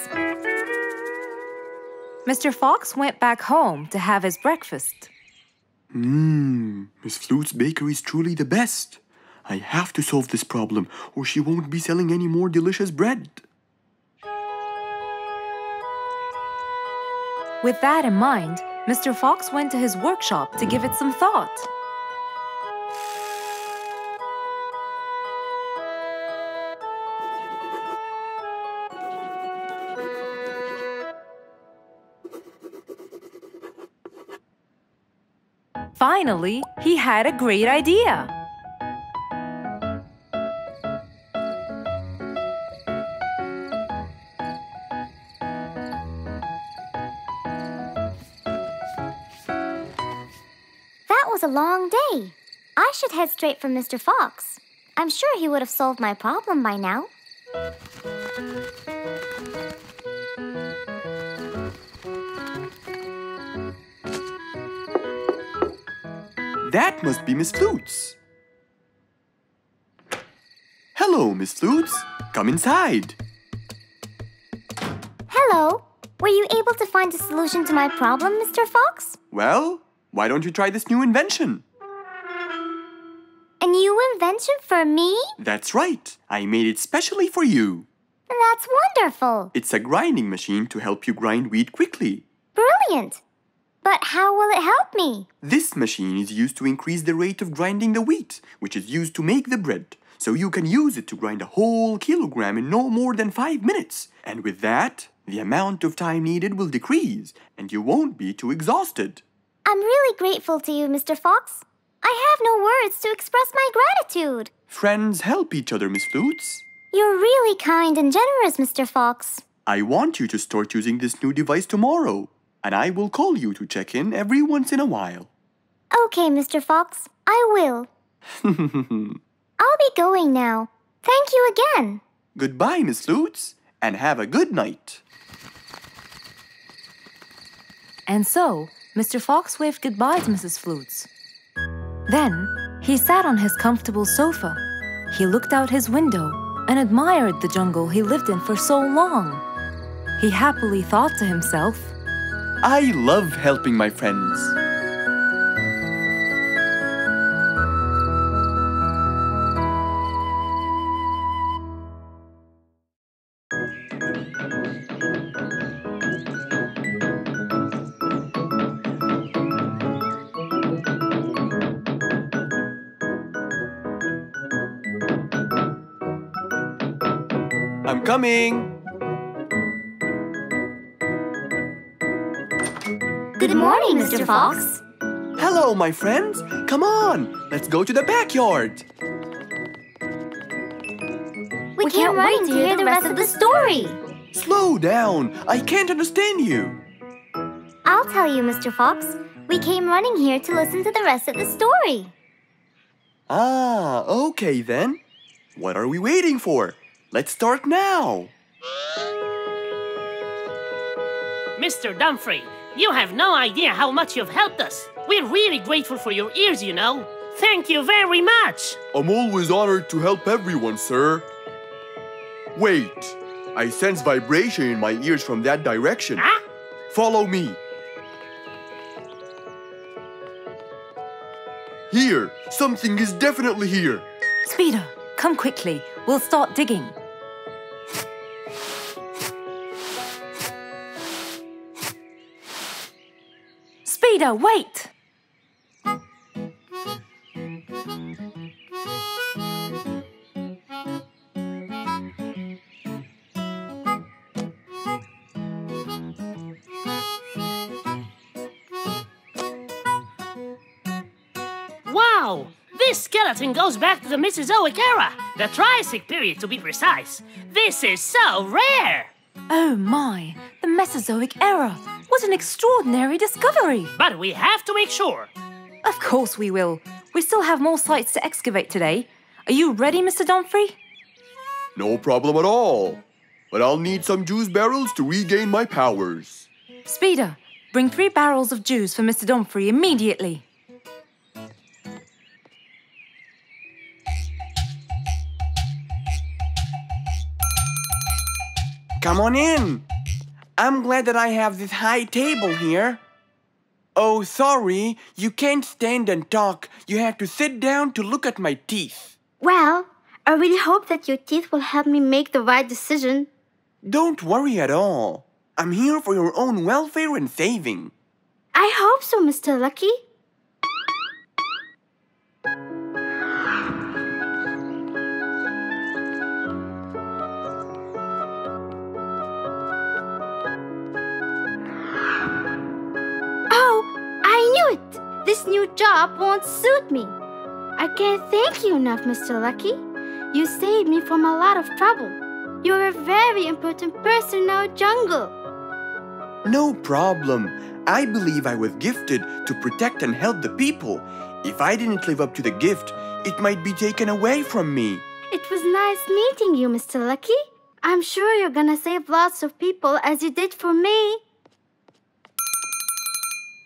Mister Fox went back home to have his breakfast. Mmm, Miss Flutes' bakery is truly the best. I have to solve this problem, or she won't be selling any more delicious bread. With that in mind, Mister Fox went to his workshop to give it some thought. Finally, he had a great idea. That was a long day. I should head straight for Mister Fox. I'm sure he would have solved my problem by now. That must be Miss Flutes. Hello, Miss Flutes. Come inside. Hello. Were you able to find a solution to my problem, Mister Fox? Well, why don't you try this new invention? A new invention for me? That's right. I made it specially for you. That's wonderful. It's a grinding machine to help you grind wheat quickly. Brilliant. But how will it help me? This machine is used to increase the rate of grinding the wheat, which is used to make the bread. So you can use it to grind a whole kilogram in no more than five minutes. And with that, the amount of time needed will decrease, and you won't be too exhausted. I'm really grateful to you, Mister Fox. I have no words to express my gratitude. Friends help each other, Miss Flutes. You're really kind and generous, Mister Fox. I want you to start using this new device tomorrow, and I will call you to check in every once in a while. Okay, Mister Fox, I will. I'll be going now. Thank you again. Goodbye, Miss Flutes, and have a good night. And so, Mister Fox waved goodbye to Missus Flutes. Then, he sat on his comfortable sofa. He looked out his window and admired the jungle he lived in for so long. He happily thought to himself, I love helping my friends. I'm coming. Good morning, Mister Fox. Hello, my friends. Come on, let's go to the backyard. We, we can't wait to hear the rest of the story. Slow down. I can't understand you. I'll tell you, Mister Fox. We came running here to listen to the rest of the story. Ah, okay then. What are we waiting for? Let's start now. Mister Dumfries, you have no idea how much you've helped us. We're really grateful for your ears, you know. Thank you very much. I'm always honored to help everyone, sir. Wait, I sense vibration in my ears from that direction. Huh? Follow me. Here, something is definitely here. Speedo, come quickly. We'll start digging. Speedo, wait! Wow! This skeleton goes back to the Mesozoic era, the Triassic period to be precise. This is so rare! Oh my, the Mesozoic era! What an extraordinary discovery! But we have to make sure! Of course we will. We still have more sites to excavate today. Are you ready, Mister Dumfries? No problem at all. But I'll need some juice barrels to regain my powers. Speedo, bring three barrels of juice for Mister Dumfries immediately. Come on in. I'm glad that I have this high table here. Oh, sorry, you can't stand and talk. You have to sit down to look at my teeth. Well, I really hope that your teeth will help me make the right decision. Don't worry at all. I'm here for your own welfare and saving. I hope so, Mister Lucky. This new job won't suit me. I can't thank you enough, Mister Lucky. You saved me from a lot of trouble. You're a very important person in our jungle. No problem. I believe I was gifted to protect and help the people. If I didn't live up to the gift, it might be taken away from me. It was nice meeting you, Mister Lucky. I'm sure you're gonna save lots of people as you did for me.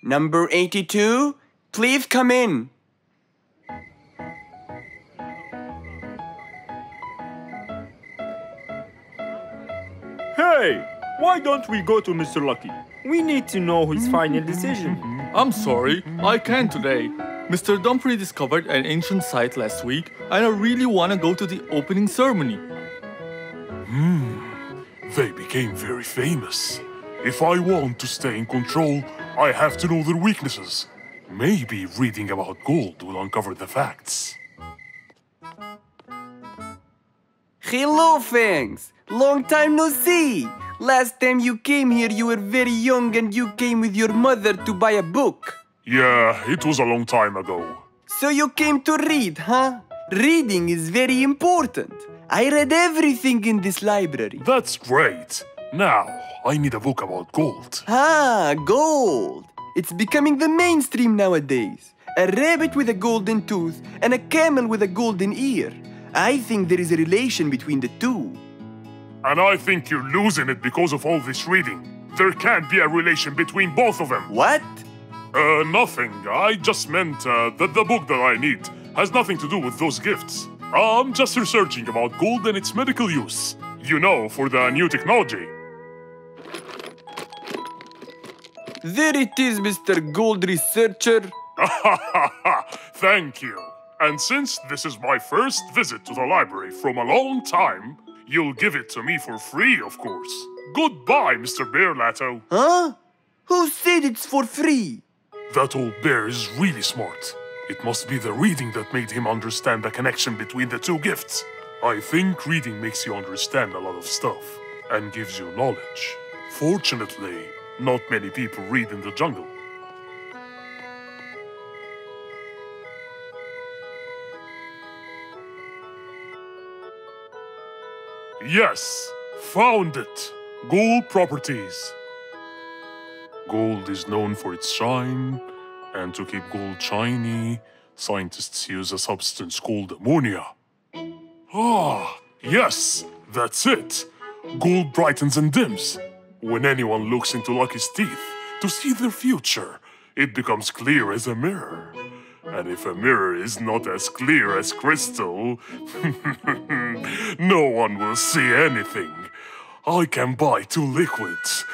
Number eighty-two? Please come in. Hey, why don't we go to Mister Lucky? We need to know his final decision. I'm sorry, I can't today. Mister Dumfries discovered an ancient site last week, and I really want to go to the opening ceremony. Hmm, they became very famous. If I want to stay in control, I have to know their weaknesses. Maybe reading about gold will uncover the facts. Hello, Fangs! Long time no see! Last time you came here, you were very young and you came with your mother to buy a book. Yeah, it was a long time ago. So you came to read, huh? Reading is very important. I read everything in this library. That's great. Now, I need a book about gold. Ah, gold. It's becoming the mainstream nowadays. A rabbit with a golden tooth and a camel with a golden ear. I think there is a relation between the two. And I think you're losing it because of all this reading. There can't be a relation between both of them. What? Uh, nothing. I just meant uh, that the book that I need has nothing to do with those gifts. I'm just researching about gold and its medical use. You know, for the new technology. There it is, Mister Gold Researcher. Thank you. And since this is my first visit to the library from a long time, you'll give it to me for free, of course. Goodbye, Mister Bear Lato. Huh? Who said it's for free? That old bear is really smart. It must be the reading that made him understand the connection between the two gifts. I think reading makes you understand a lot of stuff and gives you knowledge. Fortunately, not many people read in the jungle. Yes, found it. Gold properties. Gold is known for its shine, and to keep gold shiny, scientists use a substance called ammonia. Ah, yes, that's it. Gold brightens and dims. When anyone looks into Lucky's teeth to see their future, it becomes clear as a mirror. And if a mirror is not as clear as crystal, no one will see anything. I can buy two liquids.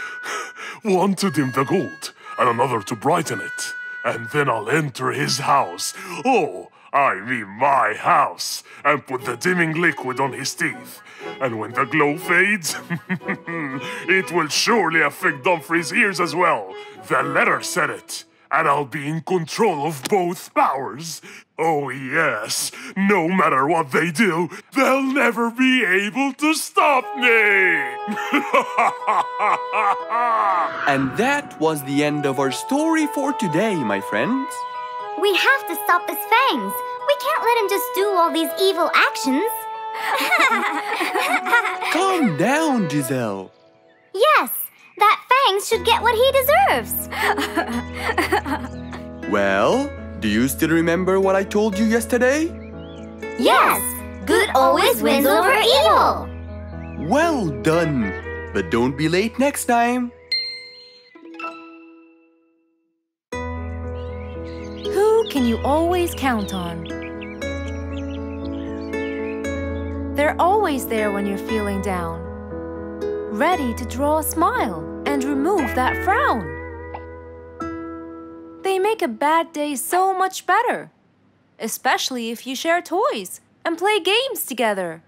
One to dim the gold, and another to brighten it. And then I'll enter his house. Oh, I mean my house. And put the dimming liquid on his teeth. And when the glow fades, it will surely affect Dumfries' ears as well. The letter said it. And I'll be in control of both powers. Oh yes, no matter what they do, they'll never be able to stop me! And that was the end of our story for today, my friends. We have to stop his fangs. We can't let him just do all these evil actions. Calm down, Giselle. Yes. That Fangs should get what he deserves. Well, do you still remember what I told you yesterday? Yes! Good always wins over evil! Well done! But don't be late next time! Who can you always count on? They're always there when you're feeling down. Ready to draw a smile and remove that frown. They make a bad day so much better, especially if you share toys and play games together.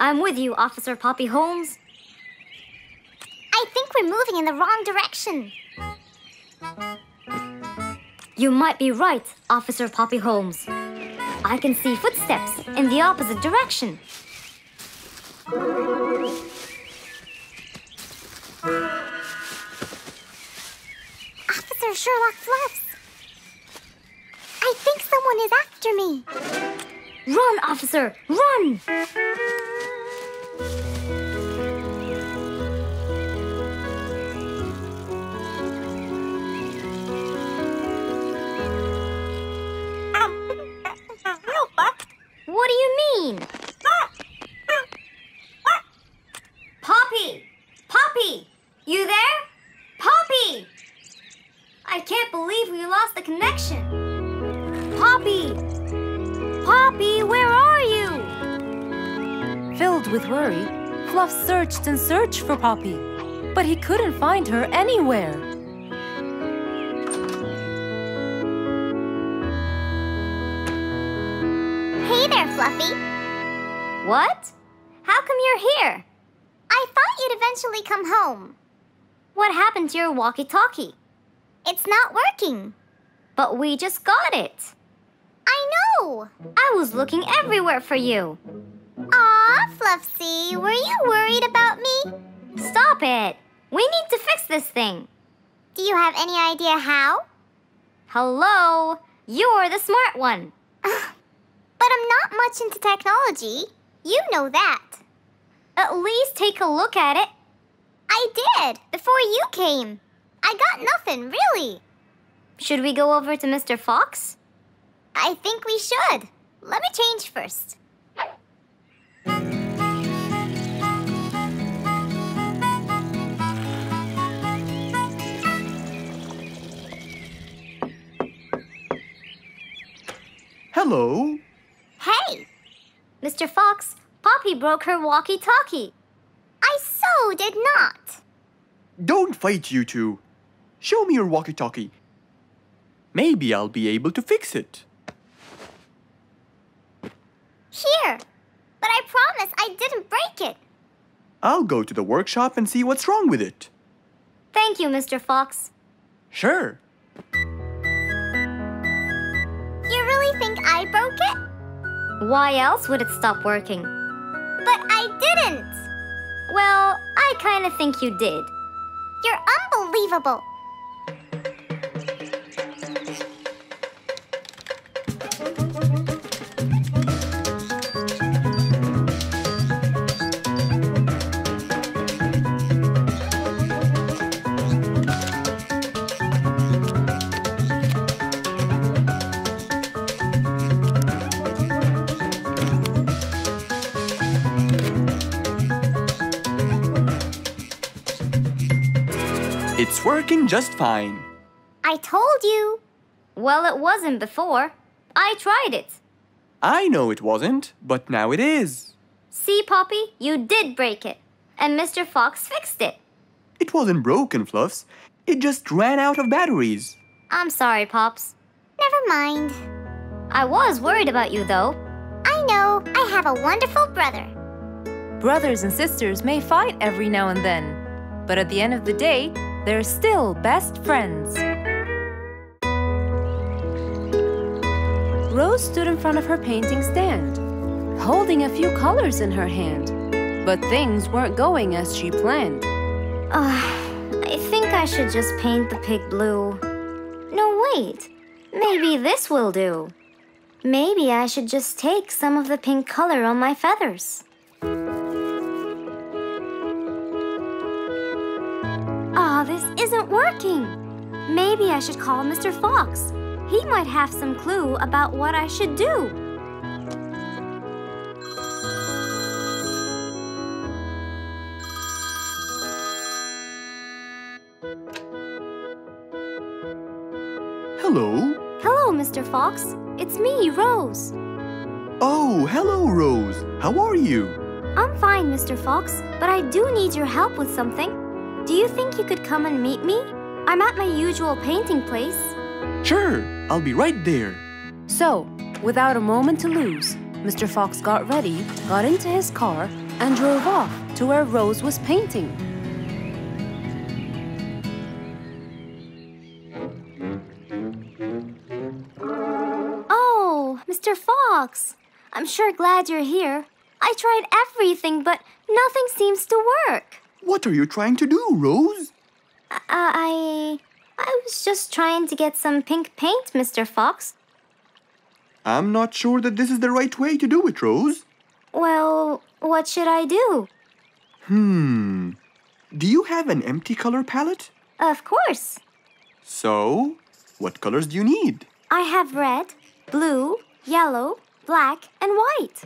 I'm with you, Officer Poppy Holmes. I think we're moving in the wrong direction. You might be right, Officer Poppy Holmes. I can see footsteps in the opposite direction. Officer Sherlock Fluffs! I think someone is after me. Run, officer, run! What do you mean? Pop the connection. Poppy! Poppy, where are you? Filled with worry, Fluff searched and searched for Poppy, but he couldn't find her anywhere. Hey there, Fluffy. What? How come you're here? I thought you'd eventually come home. What happened to your walkie-talkie? It's not working. But we just got it. I know. I was looking everywhere for you. Aw, Fluffsy, were you worried about me? Stop it. We need to fix this thing. Do you have any idea how? Hello? You're the smart one. But I'm not much into technology. You know that. At least take a look at it. I did, before you came. I got nothing, really. Should we go over to Mister Fox? I think we should. Let me change first. Hello. Hey. Mister Fox, Poppy broke her walkie-talkie. I so did not. Don't fight, you two. Show me your walkie-talkie. Maybe I'll be able to fix it. Here. But I promise I didn't break it. I'll go to the workshop and see what's wrong with it. Thank you, Mister Fox. Sure. You really think I broke it? Why else would it stop working? But I didn't. Well, I kind of think you did. You're unbelievable. It's working just fine. I told you. Well, it wasn't before. I tried it. I know it wasn't, but now it is. See, Poppy, you did break it. And Mister Fox fixed it. It wasn't broken, Fluffs. It just ran out of batteries. I'm sorry, Pops. Never mind. I was worried about you, though. I know. I have a wonderful brother. Brothers and sisters may fight every now and then, but at the end of the day, they're still best friends. Rose stood in front of her painting stand, holding a few colors in her hand. But things weren't going as she planned. Uh, I think I should just paint the pig blue. No, wait. Maybe this will do. Maybe I should just take some of the pink color on my feathers. Ah, oh, this isn't working. Maybe I should call Mister Fox. He might have some clue about what I should do. Hello. Hello, Mister Fox. It's me, Rose. Oh, hello, Rose. How are you? I'm fine, Mister Fox, but I do need your help with something. Do you think you could come and meet me? I'm at my usual painting place. Sure, I'll be right there. So, without a moment to lose, Mister Fox got ready, got into his car, and drove off to where Rose was painting. Oh, Mister Fox, I'm sure glad you're here. I tried everything, but nothing seems to work. What are you trying to do, Rose? Uh, I... I was just trying to get some pink paint, Mister Fox. I'm not sure that this is the right way to do it, Rose. Well, what should I do? Hmm... Do you have an empty color palette? Of course. So, what colors do you need? I have red, blue, yellow, black, and white.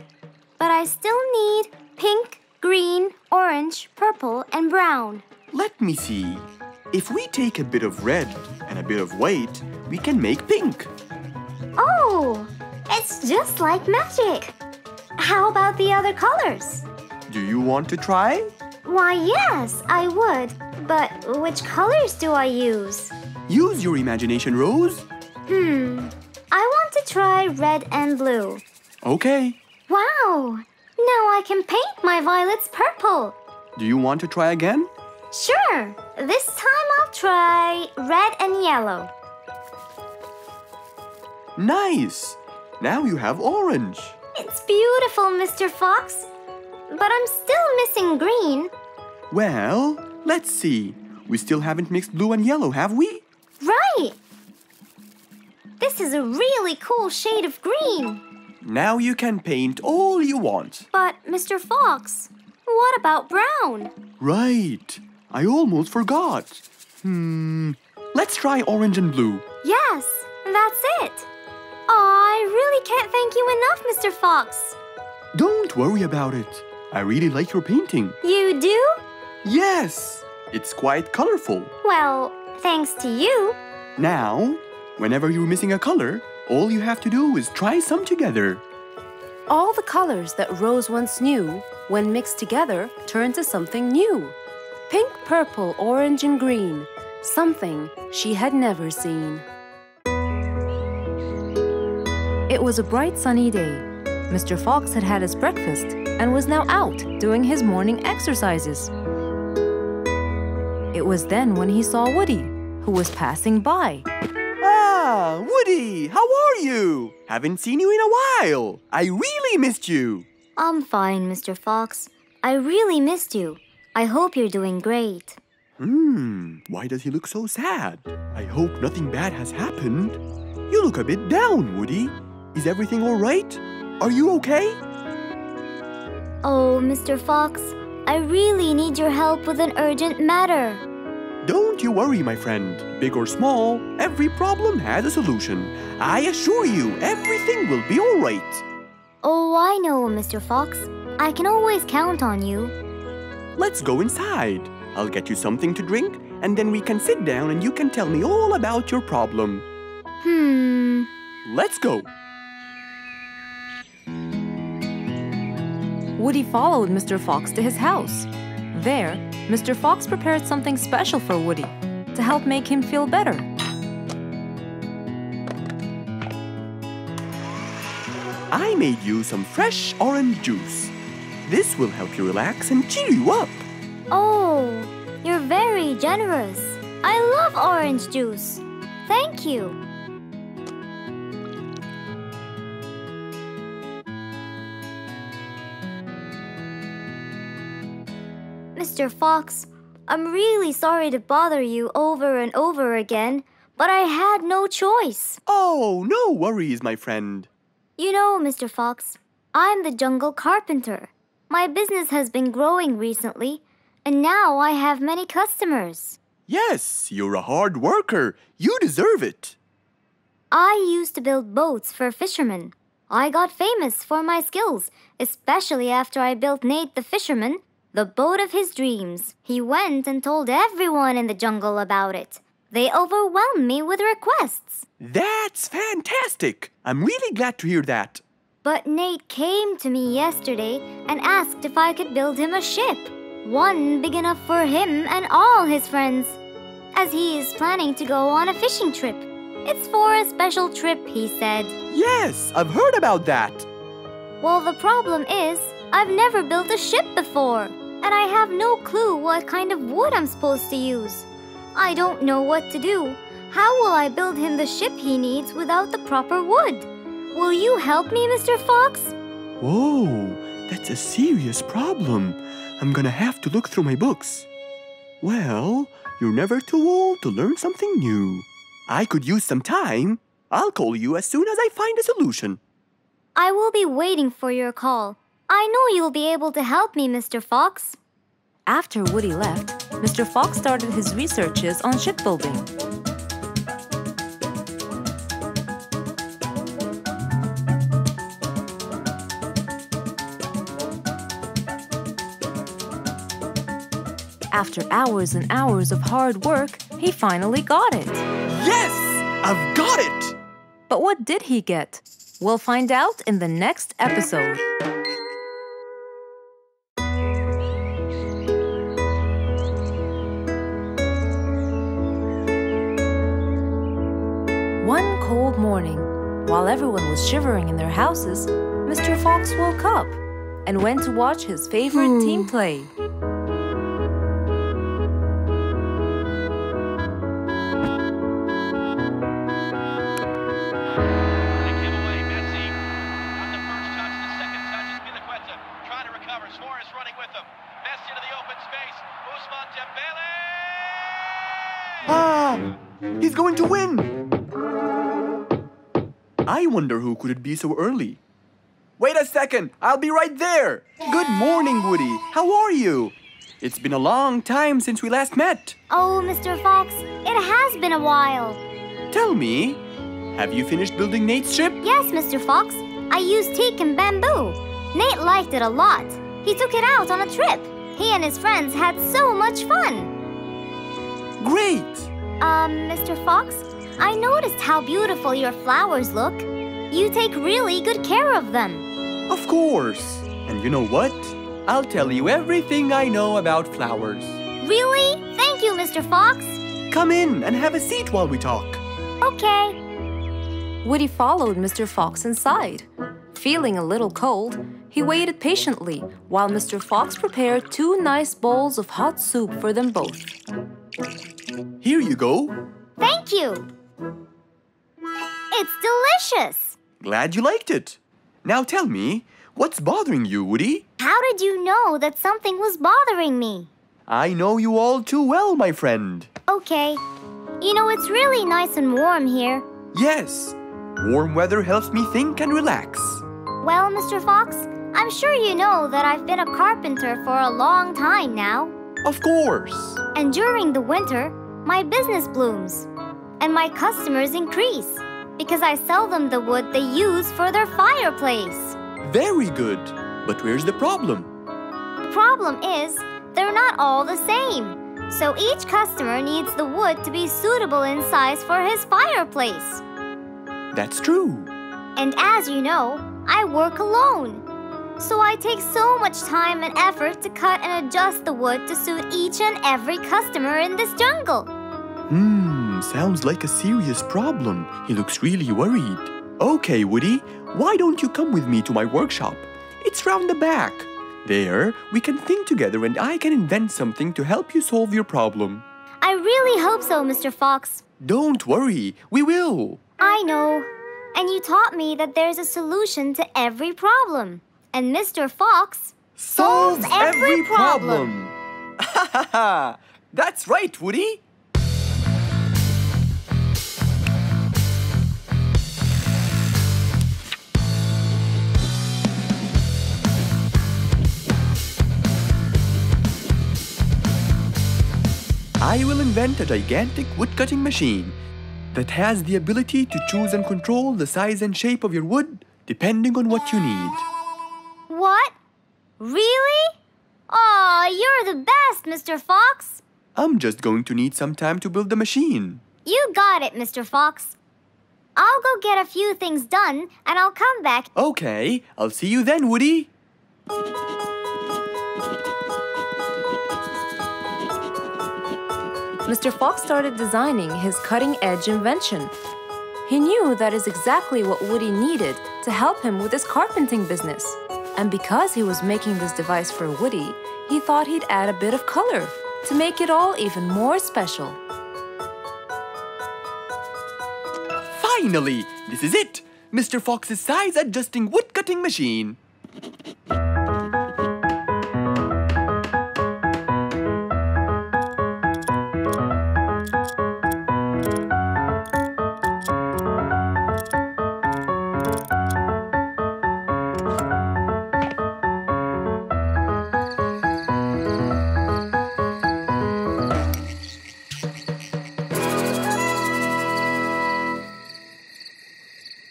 But I still need pink, green, orange, purple, and brown. Let me see. If we take a bit of red and a bit of white we can make pink. Oh, it's just like magic. How about the other colors? Do you want to try? Why, yes, I would. But which colors do I use? Use your imagination, Rose. Hmm, I want to try red and blue. Okay. Wow, now I can paint my violets purple. Do you want to try again? Sure, this time I'll try red and yellow. Nice, now you have orange. It's beautiful, Mister Fox. But I'm still missing green. Well, let's see. We still haven't mixed blue and yellow, have we? Right! This is a really cool shade of green. Now you can paint all you want. But, Mister Fox, what about brown? Right. I almost forgot. Hmm. Let's try orange and blue. Yes, that's it. Aw, I really can't thank you enough, Mister Fox. Don't worry about it. I really like your painting. You do? Yes, it's quite colorful. Well, thanks to you. Now, whenever you're missing a color, all you have to do is try some together. All the colors that Rose once knew, when mixed together, turn to something new. Pink, purple, orange, and green. Something she had never seen. It was a bright sunny day. Mister Fox had had his breakfast and was now out doing his morning exercises. It was then when he saw Woody, who was passing by. Ah, Woody, how are you? Haven't seen you in a while. I really missed you. I'm fine, Mister Fox. I really missed you. I hope you're doing great. Hmm, why does he look so sad? I hope nothing bad has happened. You look a bit down, Woody. Is everything all right? Are you okay? Oh, Mister Fox, I really need your help with an urgent matter. Don't you worry, my friend. Big or small, every problem has a solution. I assure you, everything will be all right. Oh, I know, Mister Fox. I can always count on you. Let's go inside. I'll get you something to drink, and then we can sit down and you can tell me all about your problem. Hmm. Let's go. Woody followed Mister Fox to his house. There, Mister Fox prepared something special for Woody to help make him feel better. I made you some fresh orange juice. This will help you relax and cheer you up. Oh, you're very generous. I love orange juice. Thank you. Mister Fox, I'm really sorry to bother you over and over again, but I had no choice. Oh, no worries, my friend. You know, Mister Fox, I'm the jungle carpenter. My business has been growing recently, and now I have many customers. Yes, you're a hard worker. You deserve it. I used to build boats for fishermen. I got famous for my skills, especially after I built Nate the fisherman, the boat of his dreams. He went and told everyone in the jungle about it. They overwhelmed me with requests. That's fantastic! I'm really glad to hear that. But Nate came to me yesterday and asked if I could build him a ship. One big enough for him and all his friends, as he is planning to go on a fishing trip. It's for a special trip, he said. Yes, I've heard about that. Well, the problem is, I've never built a ship before. And I have no clue what kind of wood I'm supposed to use. I don't know what to do. How will I build him the ship he needs without the proper wood? Will you help me, Mister Fox? Whoa, that's a serious problem. I'm gonna have to look through my books. Well, you're never too old to learn something new. I could use some time. I'll call you as soon as I find a solution. I will be waiting for your call. I know you'll be able to help me, Mister Fox. After Woody left, Mister Fox started his researches on shipbuilding. After hours and hours of hard work, he finally got it. Yes! I've got it! But what did he get? We'll find out in the next episode. One cold morning, while everyone was shivering in their houses, Mister Fox woke up and went to watch his favorite hmm. team play. He's going to win! I wonder who could it be so early? Wait a second! I'll be right there! Good morning, Woody! How are you? It's been a long time since we last met. Oh, Mister Fox, it has been a while. Tell me, have you finished building Nate's ship? Yes, Mister Fox. I used teak and bamboo. Nate liked it a lot. He took it out on a trip. He and his friends had so much fun. Great! Um, Mister Fox, I noticed how beautiful your flowers look. You take really good care of them. Of course. And you know what? I'll tell you everything I know about flowers. Really? Thank you, Mister Fox. Come in and have a seat while we talk. Okay. Woody followed Mister Fox inside. Feeling a little cold, he waited patiently while Mister Fox prepared two nice bowls of hot soup for them both. Here you go. Thank you. It's delicious. Glad you liked it. Now tell me, what's bothering you, Woody? How did you know that something was bothering me? I know you all too well, my friend. Okay. You know, it's really nice and warm here. Yes. Warm weather helps me think and relax. Well, Mister Fox, I'm sure you know that I've been a carpenter for a long time now. Of course. And during the winter, my business blooms and my customers increase because I sell them the wood they use for their fireplace. Very good. But where's the problem? The problem is they're not all the same. So each customer needs the wood to be suitable in size for his fireplace. That's true. And as you know, I work alone. So I take so much time and effort to cut and adjust the wood to suit each and every customer in this jungle. Hmm, sounds like a serious problem. He looks really worried. Okay, Woody, why don't you come with me to my workshop? It's round the back. There, we can think together and I can invent something to help you solve your problem. I really hope so, Mister Fox. Don't worry, we will. I know. And you taught me that there's a solution to every problem. And Mister Fox solves every problem. Ha ha ha! That's right, Woody. I will invent a gigantic woodcutting machine that has the ability to choose and control the size and shape of your wood depending on what you need. What? Really? Aw, you're the best, Mister Fox. I'm just going to need some time to build the machine. You got it, Mister Fox. I'll go get a few things done and I'll come back. Okay, I'll see you then, Woody. Mister Fox started designing his cutting-edge invention. He knew that is exactly what Woody needed to help him with his carpenting business. And because he was making this device for Woody, he thought he'd add a bit of color to make it all even more special. Finally! This is it! Mister Fox's size-adjusting woodcutting machine!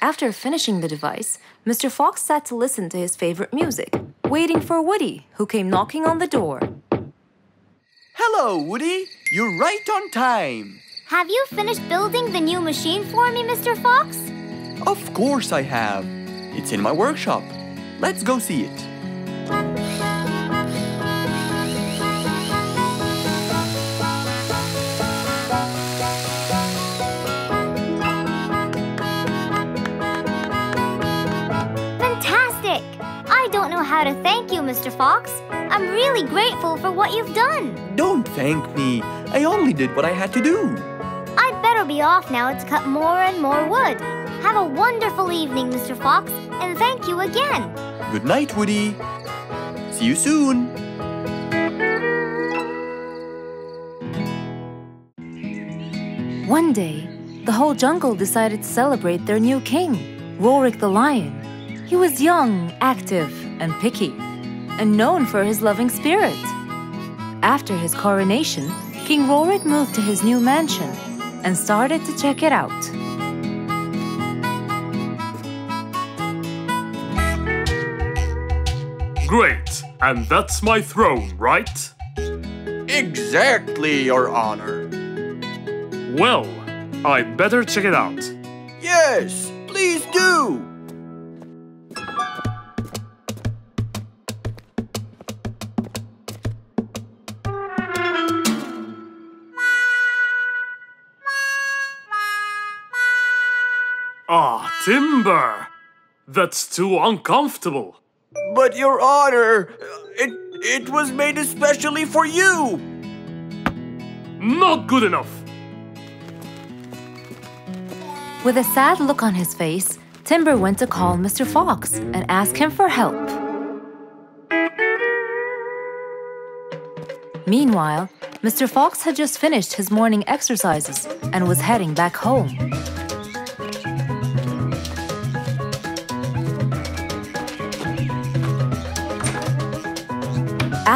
After finishing the device, Mister Fox sat to listen to his favorite music, waiting for Woody, who came knocking on the door. Hello, Woody! You're right on time! Have you finished building the new machine for me, Mister Fox? Of course I have. It's in my workshop. Let's go see it. Fantastic! I don't know how to thank you, Mister Fox. I'm really grateful for what you've done. Don't thank me. I only did what I had to do. I'd better be off now to cut more and more wood. Have a wonderful evening, Mister Fox, and thank you again. Good night, Woody. See you soon. One day, the whole jungle decided to celebrate their new king, Rorik the Lion. He was young, active, and picky, and known for his loving spirit. After his coronation, King Rorik moved to his new mansion and started to check it out. Great! And that's my throne, right? Exactly, Your Honor. Well, I better check it out. Yes, please do! Ah, timber! That's too uncomfortable. But, Your Honor, it, it was made especially for you! Not good enough! With a sad look on his face, Timber went to call Mister Fox and ask him for help. Meanwhile, Mister Fox had just finished his morning exercises and was heading back home.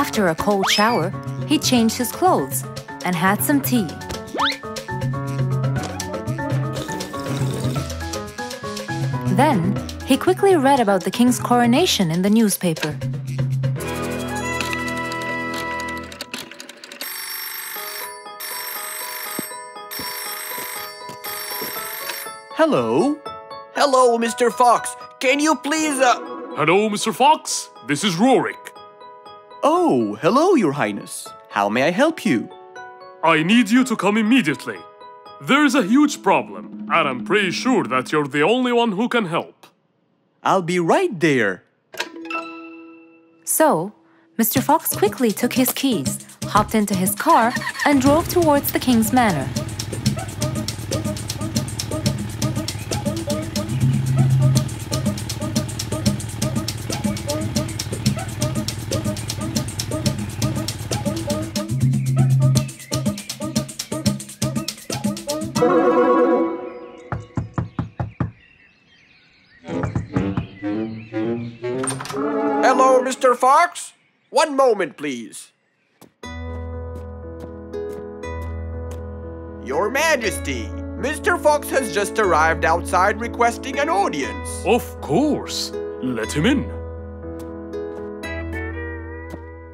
After a cold shower, he changed his clothes and had some tea. Then, he quickly read about the king's coronation in the newspaper. Hello? Hello, Mister Fox. Can you please, uh... Hello, Mister Fox. This is Rorik. Oh, hello, Your Highness. How may I help you? I need you to come immediately. There is a huge problem, and I'm pretty sure that you're the only one who can help. I'll be right there. So, Mister Fox quickly took his keys, hopped into his car, and drove towards the king's manor. Hello, Mister Fox. One moment, please. Your Majesty, Mister Fox has just arrived outside requesting an audience. Of course. Let him in.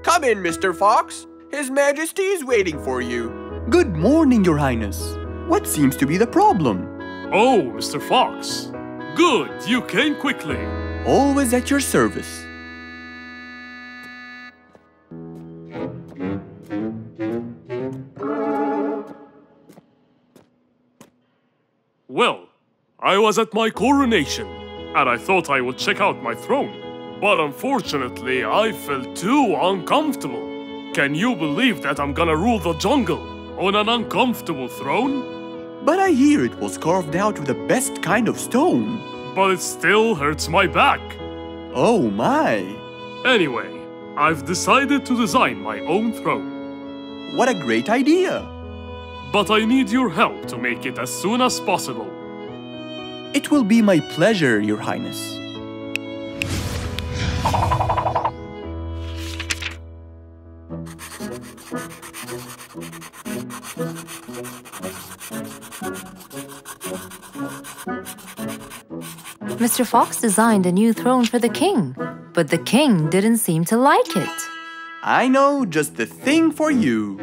Come in, Mister Fox. His Majesty is waiting for you. Good morning, Your Highness. What seems to be the problem? Oh, Mister Fox. Good, you came quickly. Always at your service. Well, I was at my coronation, and I thought I would check out my throne. But unfortunately, I felt too uncomfortable. Can you believe that I'm gonna rule the jungle on an uncomfortable throne? But I hear it was carved out with the best kind of stone. But it still hurts my back. Oh my. Anyway, I've decided to design my own throne. What a great idea. But I need your help to make it as soon as possible. It will be my pleasure, Your Highness. Mister Fox designed a new throne for the king, but the king didn't seem to like it. I know just the thing for you.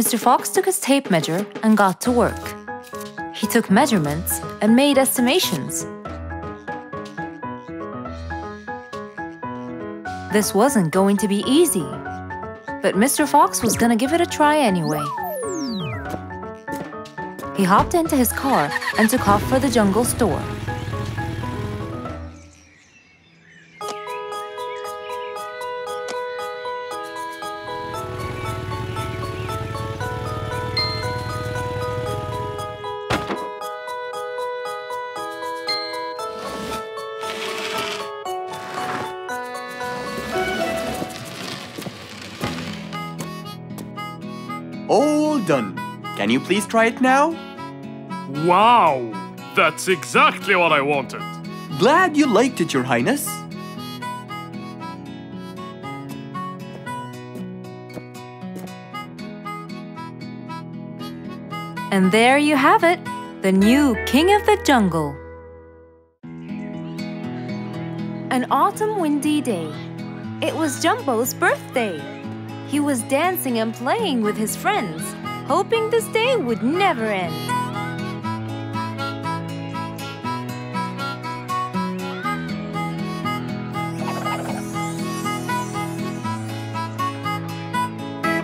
Mister Fox took his tape measure and got to work. He took measurements and made estimations. This wasn't going to be easy, but Mister Fox was gonna give it a try anyway. He hopped into his car and took off for the jungle store. All done. Can you please try it now? Wow! That's exactly what I wanted. Glad you liked it, Your Highness. And there you have it, the new King of the Jungle. An autumn windy day. It was Jumbo's birthday. He was dancing and playing with his friends, hoping this day would never end.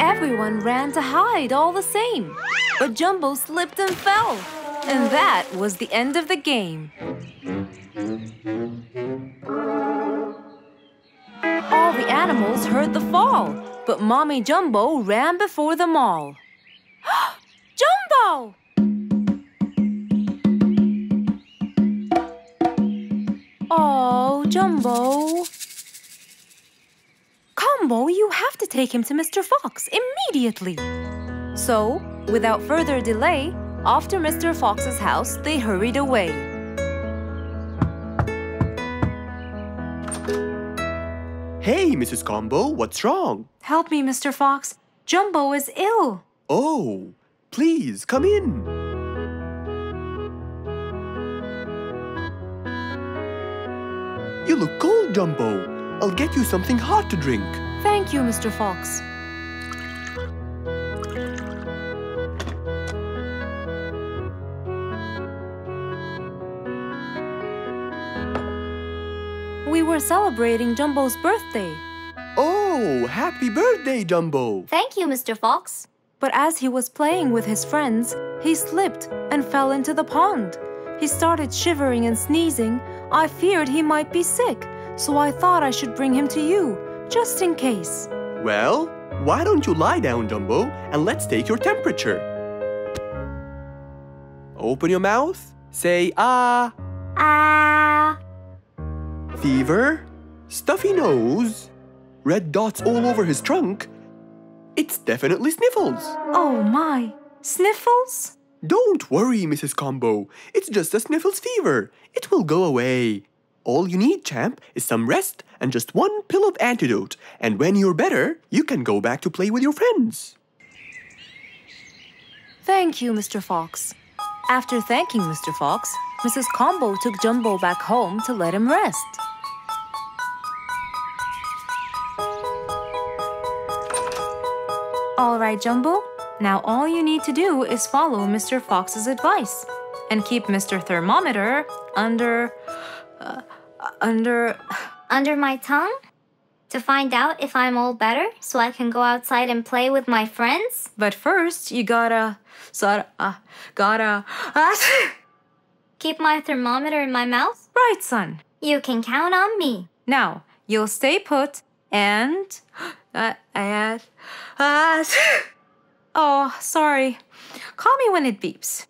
Everyone ran to hide all the same, but Jumbo slipped and fell. And that was the end of the game. All the animals heard the fall, but Mommy Jumbo ran before them all. Jumbo! Oh, Jumbo. Combo, you have to take him to Mister Fox immediately. So, without further delay, off to Mister Fox's house they hurried away. Hey, Missus Combo, what's wrong? Help me, Mister Fox. Jumbo is ill. Oh, please, come in. You look cold, Jumbo. I'll get you something hot to drink. Thank you, Mister Fox. We were celebrating Jumbo's birthday. Oh, happy birthday, Jumbo! Thank you, Mister Fox. But as he was playing with his friends, he slipped and fell into the pond. He started shivering and sneezing. I feared he might be sick, so I thought I should bring him to you, just in case. Well, why don't you lie down, Jumbo, and let's take your temperature. Open your mouth. Say, ah. Ah. Fever, stuffy nose, red dots all over his trunk. It's definitely Sniffles. Oh my, Sniffles? Don't worry, Missus Combo. It's just a Sniffles fever. It will go away. All you need, champ, is some rest and just one pill of antidote. And when you're better, you can go back to play with your friends. Thank you, Mister Fox. After thanking Mister Fox, Missus Combo took Jumbo back home to let him rest. All right, Jumbo, now all you need to do is follow Mister Fox's advice and keep Mister Thermometer under... Uh, under... Under my tongue? To find out if I'm all better so I can go outside and play with my friends? But first, you gotta... Sorta... Uh, gotta... Keep my thermometer in my mouth? Right, son. You can count on me. Now, you'll stay put and... Uh, and... Uh, oh, sorry. Call me when it beeps.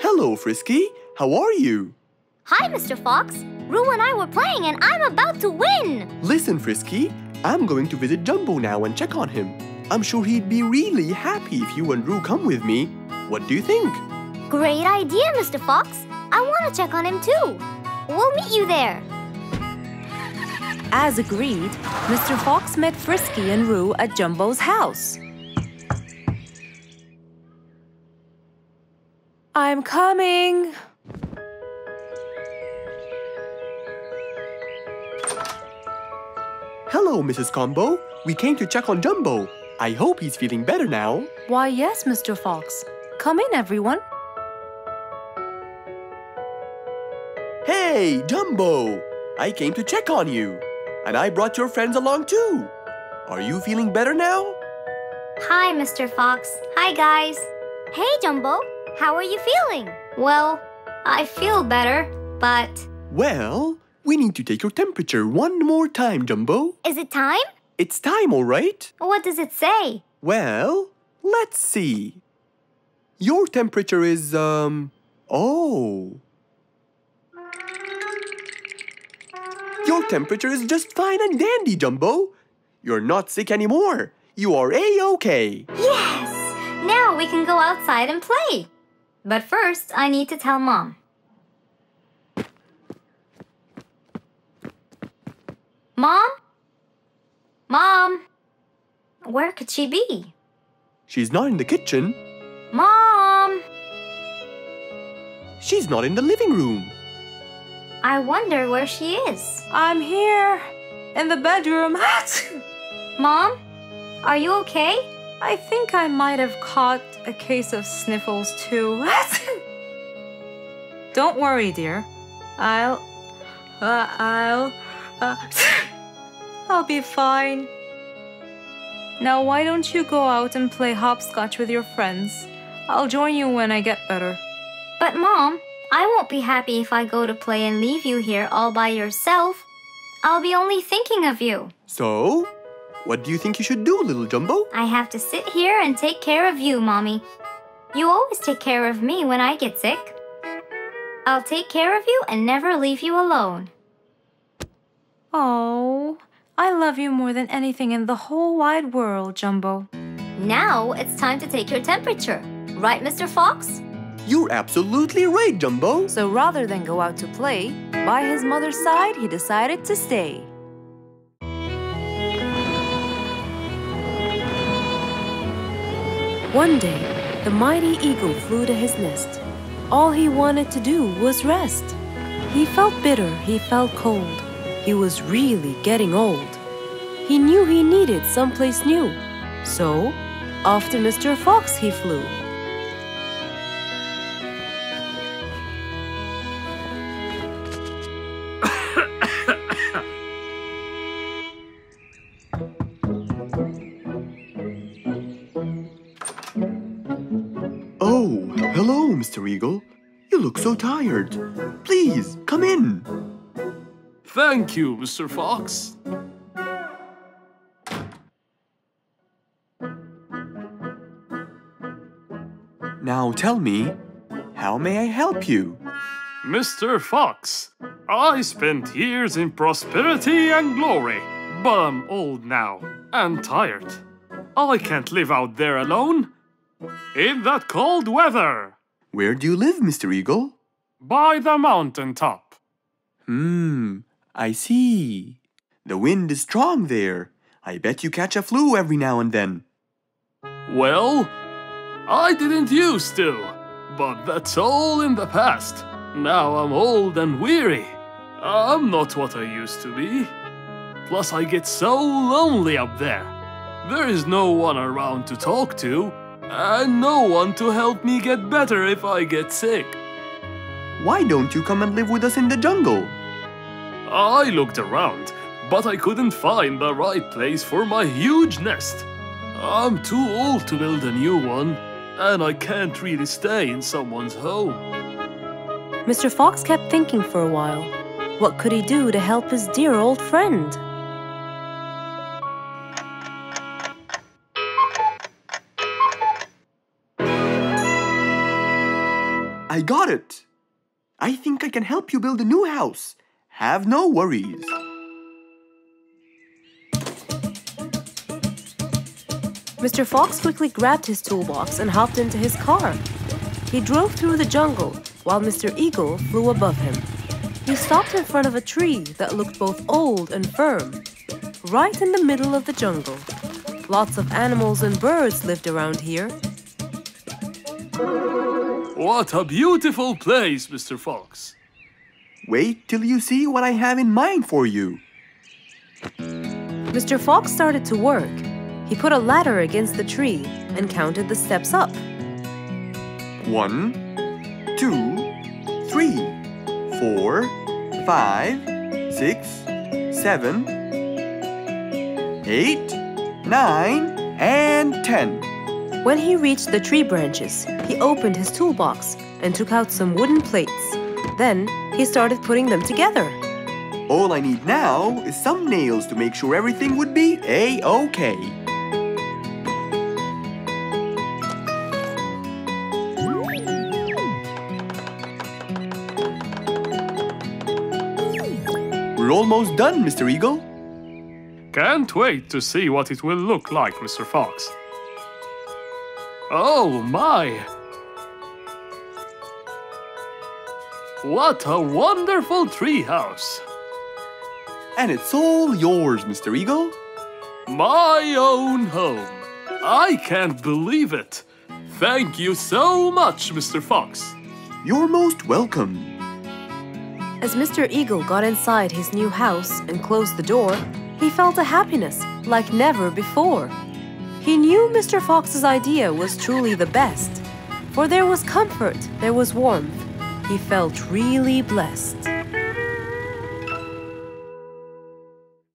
Hello, Frisky. How are you? Hi, Mister Fox. Roo and I were playing and I'm about to win! Listen, Frisky. I'm going to visit Jumbo now and check on him. I'm sure he'd be really happy if you and Roo come with me. What do you think? Great idea, Mister Fox. I want to check on him too. We'll meet you there. As agreed, Mister Fox met Frisky and Roo at Jumbo's house. I'm coming. Hello, Missus Combo. We came to check on Jumbo. I hope he's feeling better now. Why, yes, Mister Fox. Come in, everyone. Hey, Jumbo! I came to check on you. And I brought your friends along too. Are you feeling better now? Hi, Mister Fox. Hi, guys. Hey, Jumbo. How are you feeling? Well, I feel better, but... Well, we need to take your temperature one more time, Jumbo. Is it time? It's time, all right. What does it say? Well, let's see. Your temperature is, um... Oh. Your temperature is just fine and dandy, Jumbo. You're not sick anymore. You are A-okay. Yes! Now we can go outside and play. But first, I need to tell Mom. Mom? Mom? Where could she be? She's not in the kitchen. Mom! She's not in the living room. I wonder where she is. I'm here, in the bedroom. Mom, are you okay? I think I might have caught a case of sniffles too. Don't worry, dear. I'll... Uh, I'll... Uh, I'll be fine. Now why don't you go out and play hopscotch with your friends? I'll join you when I get better. But Mom, I won't be happy if I go to play and leave you here all by yourself. I'll be only thinking of you. So? What do you think you should do, little Jumbo? I have to sit here and take care of you, Mommy. You always take care of me when I get sick. I'll take care of you and never leave you alone. Oh, I love you more than anything in the whole wide world, Jumbo. Now it's time to take your temperature. Right, Mister Fox? You're absolutely right, Jumbo. So rather than go out to play, by his mother's side, he decided to stay. One day, the mighty eagle flew to his nest. All he wanted to do was rest. He felt bitter, he felt cold. He was really getting old. He knew he needed someplace new. So, off to Mister Fox he flew. Oh, hello, Mister Eagle. You look so tired. Please, come in. Thank you, Mister Fox. Now tell me, how may I help you? Mister Fox, I spent years in prosperity and glory, but I'm old now and tired. I can't live out there alone. In that cold weather. Where do you live, Mister Eagle? By the mountaintop. Hmm, I see. The wind is strong there. I bet you catch a flu every now and then. Well, I didn't used to, but that's all in the past. Now I'm old and weary. I'm not what I used to be. Plus I get so lonely up there. There is no one around to talk to. And no one to help me get better if I get sick. Why don't you come and live with us in the jungle? I looked around, but I couldn't find the right place for my huge nest. I'm too old to build a new one, and I can't really stay in someone's home. Mister Fox kept thinking for a while. What could he do to help his dear old friend? I got it! I think I can help you build a new house. Have no worries. Mister Fox quickly grabbed his toolbox and hopped into his car. He drove through the jungle, while Mister Eagle flew above him. He stopped in front of a tree that looked both old and firm, right in the middle of the jungle. Lots of animals and birds lived around here. What a beautiful place, Mister Fox. Wait till you see what I have in mind for you. Mister Fox started to work. He put a ladder against the tree and counted the steps up. One, two, three, four, five, six, seven, eight, nine, and ten. When he reached the tree branches, he opened his toolbox and took out some wooden plates. Then he started putting them together. All I need now is some nails to make sure everything would be A-OK. We're almost done, Mister Eagle. Can't wait to see what it will look like, Mister Fox. Oh, my! What a wonderful treehouse! And it's all yours, Mister Eagle. My own home. I can't believe it. Thank you so much, Mister Fox. You're most welcome. As Mister Eagle got inside his new house and closed the door, he felt a happiness like never before. He knew Mister Fox's idea was truly the best. For there was comfort, there was warmth. He felt really blessed.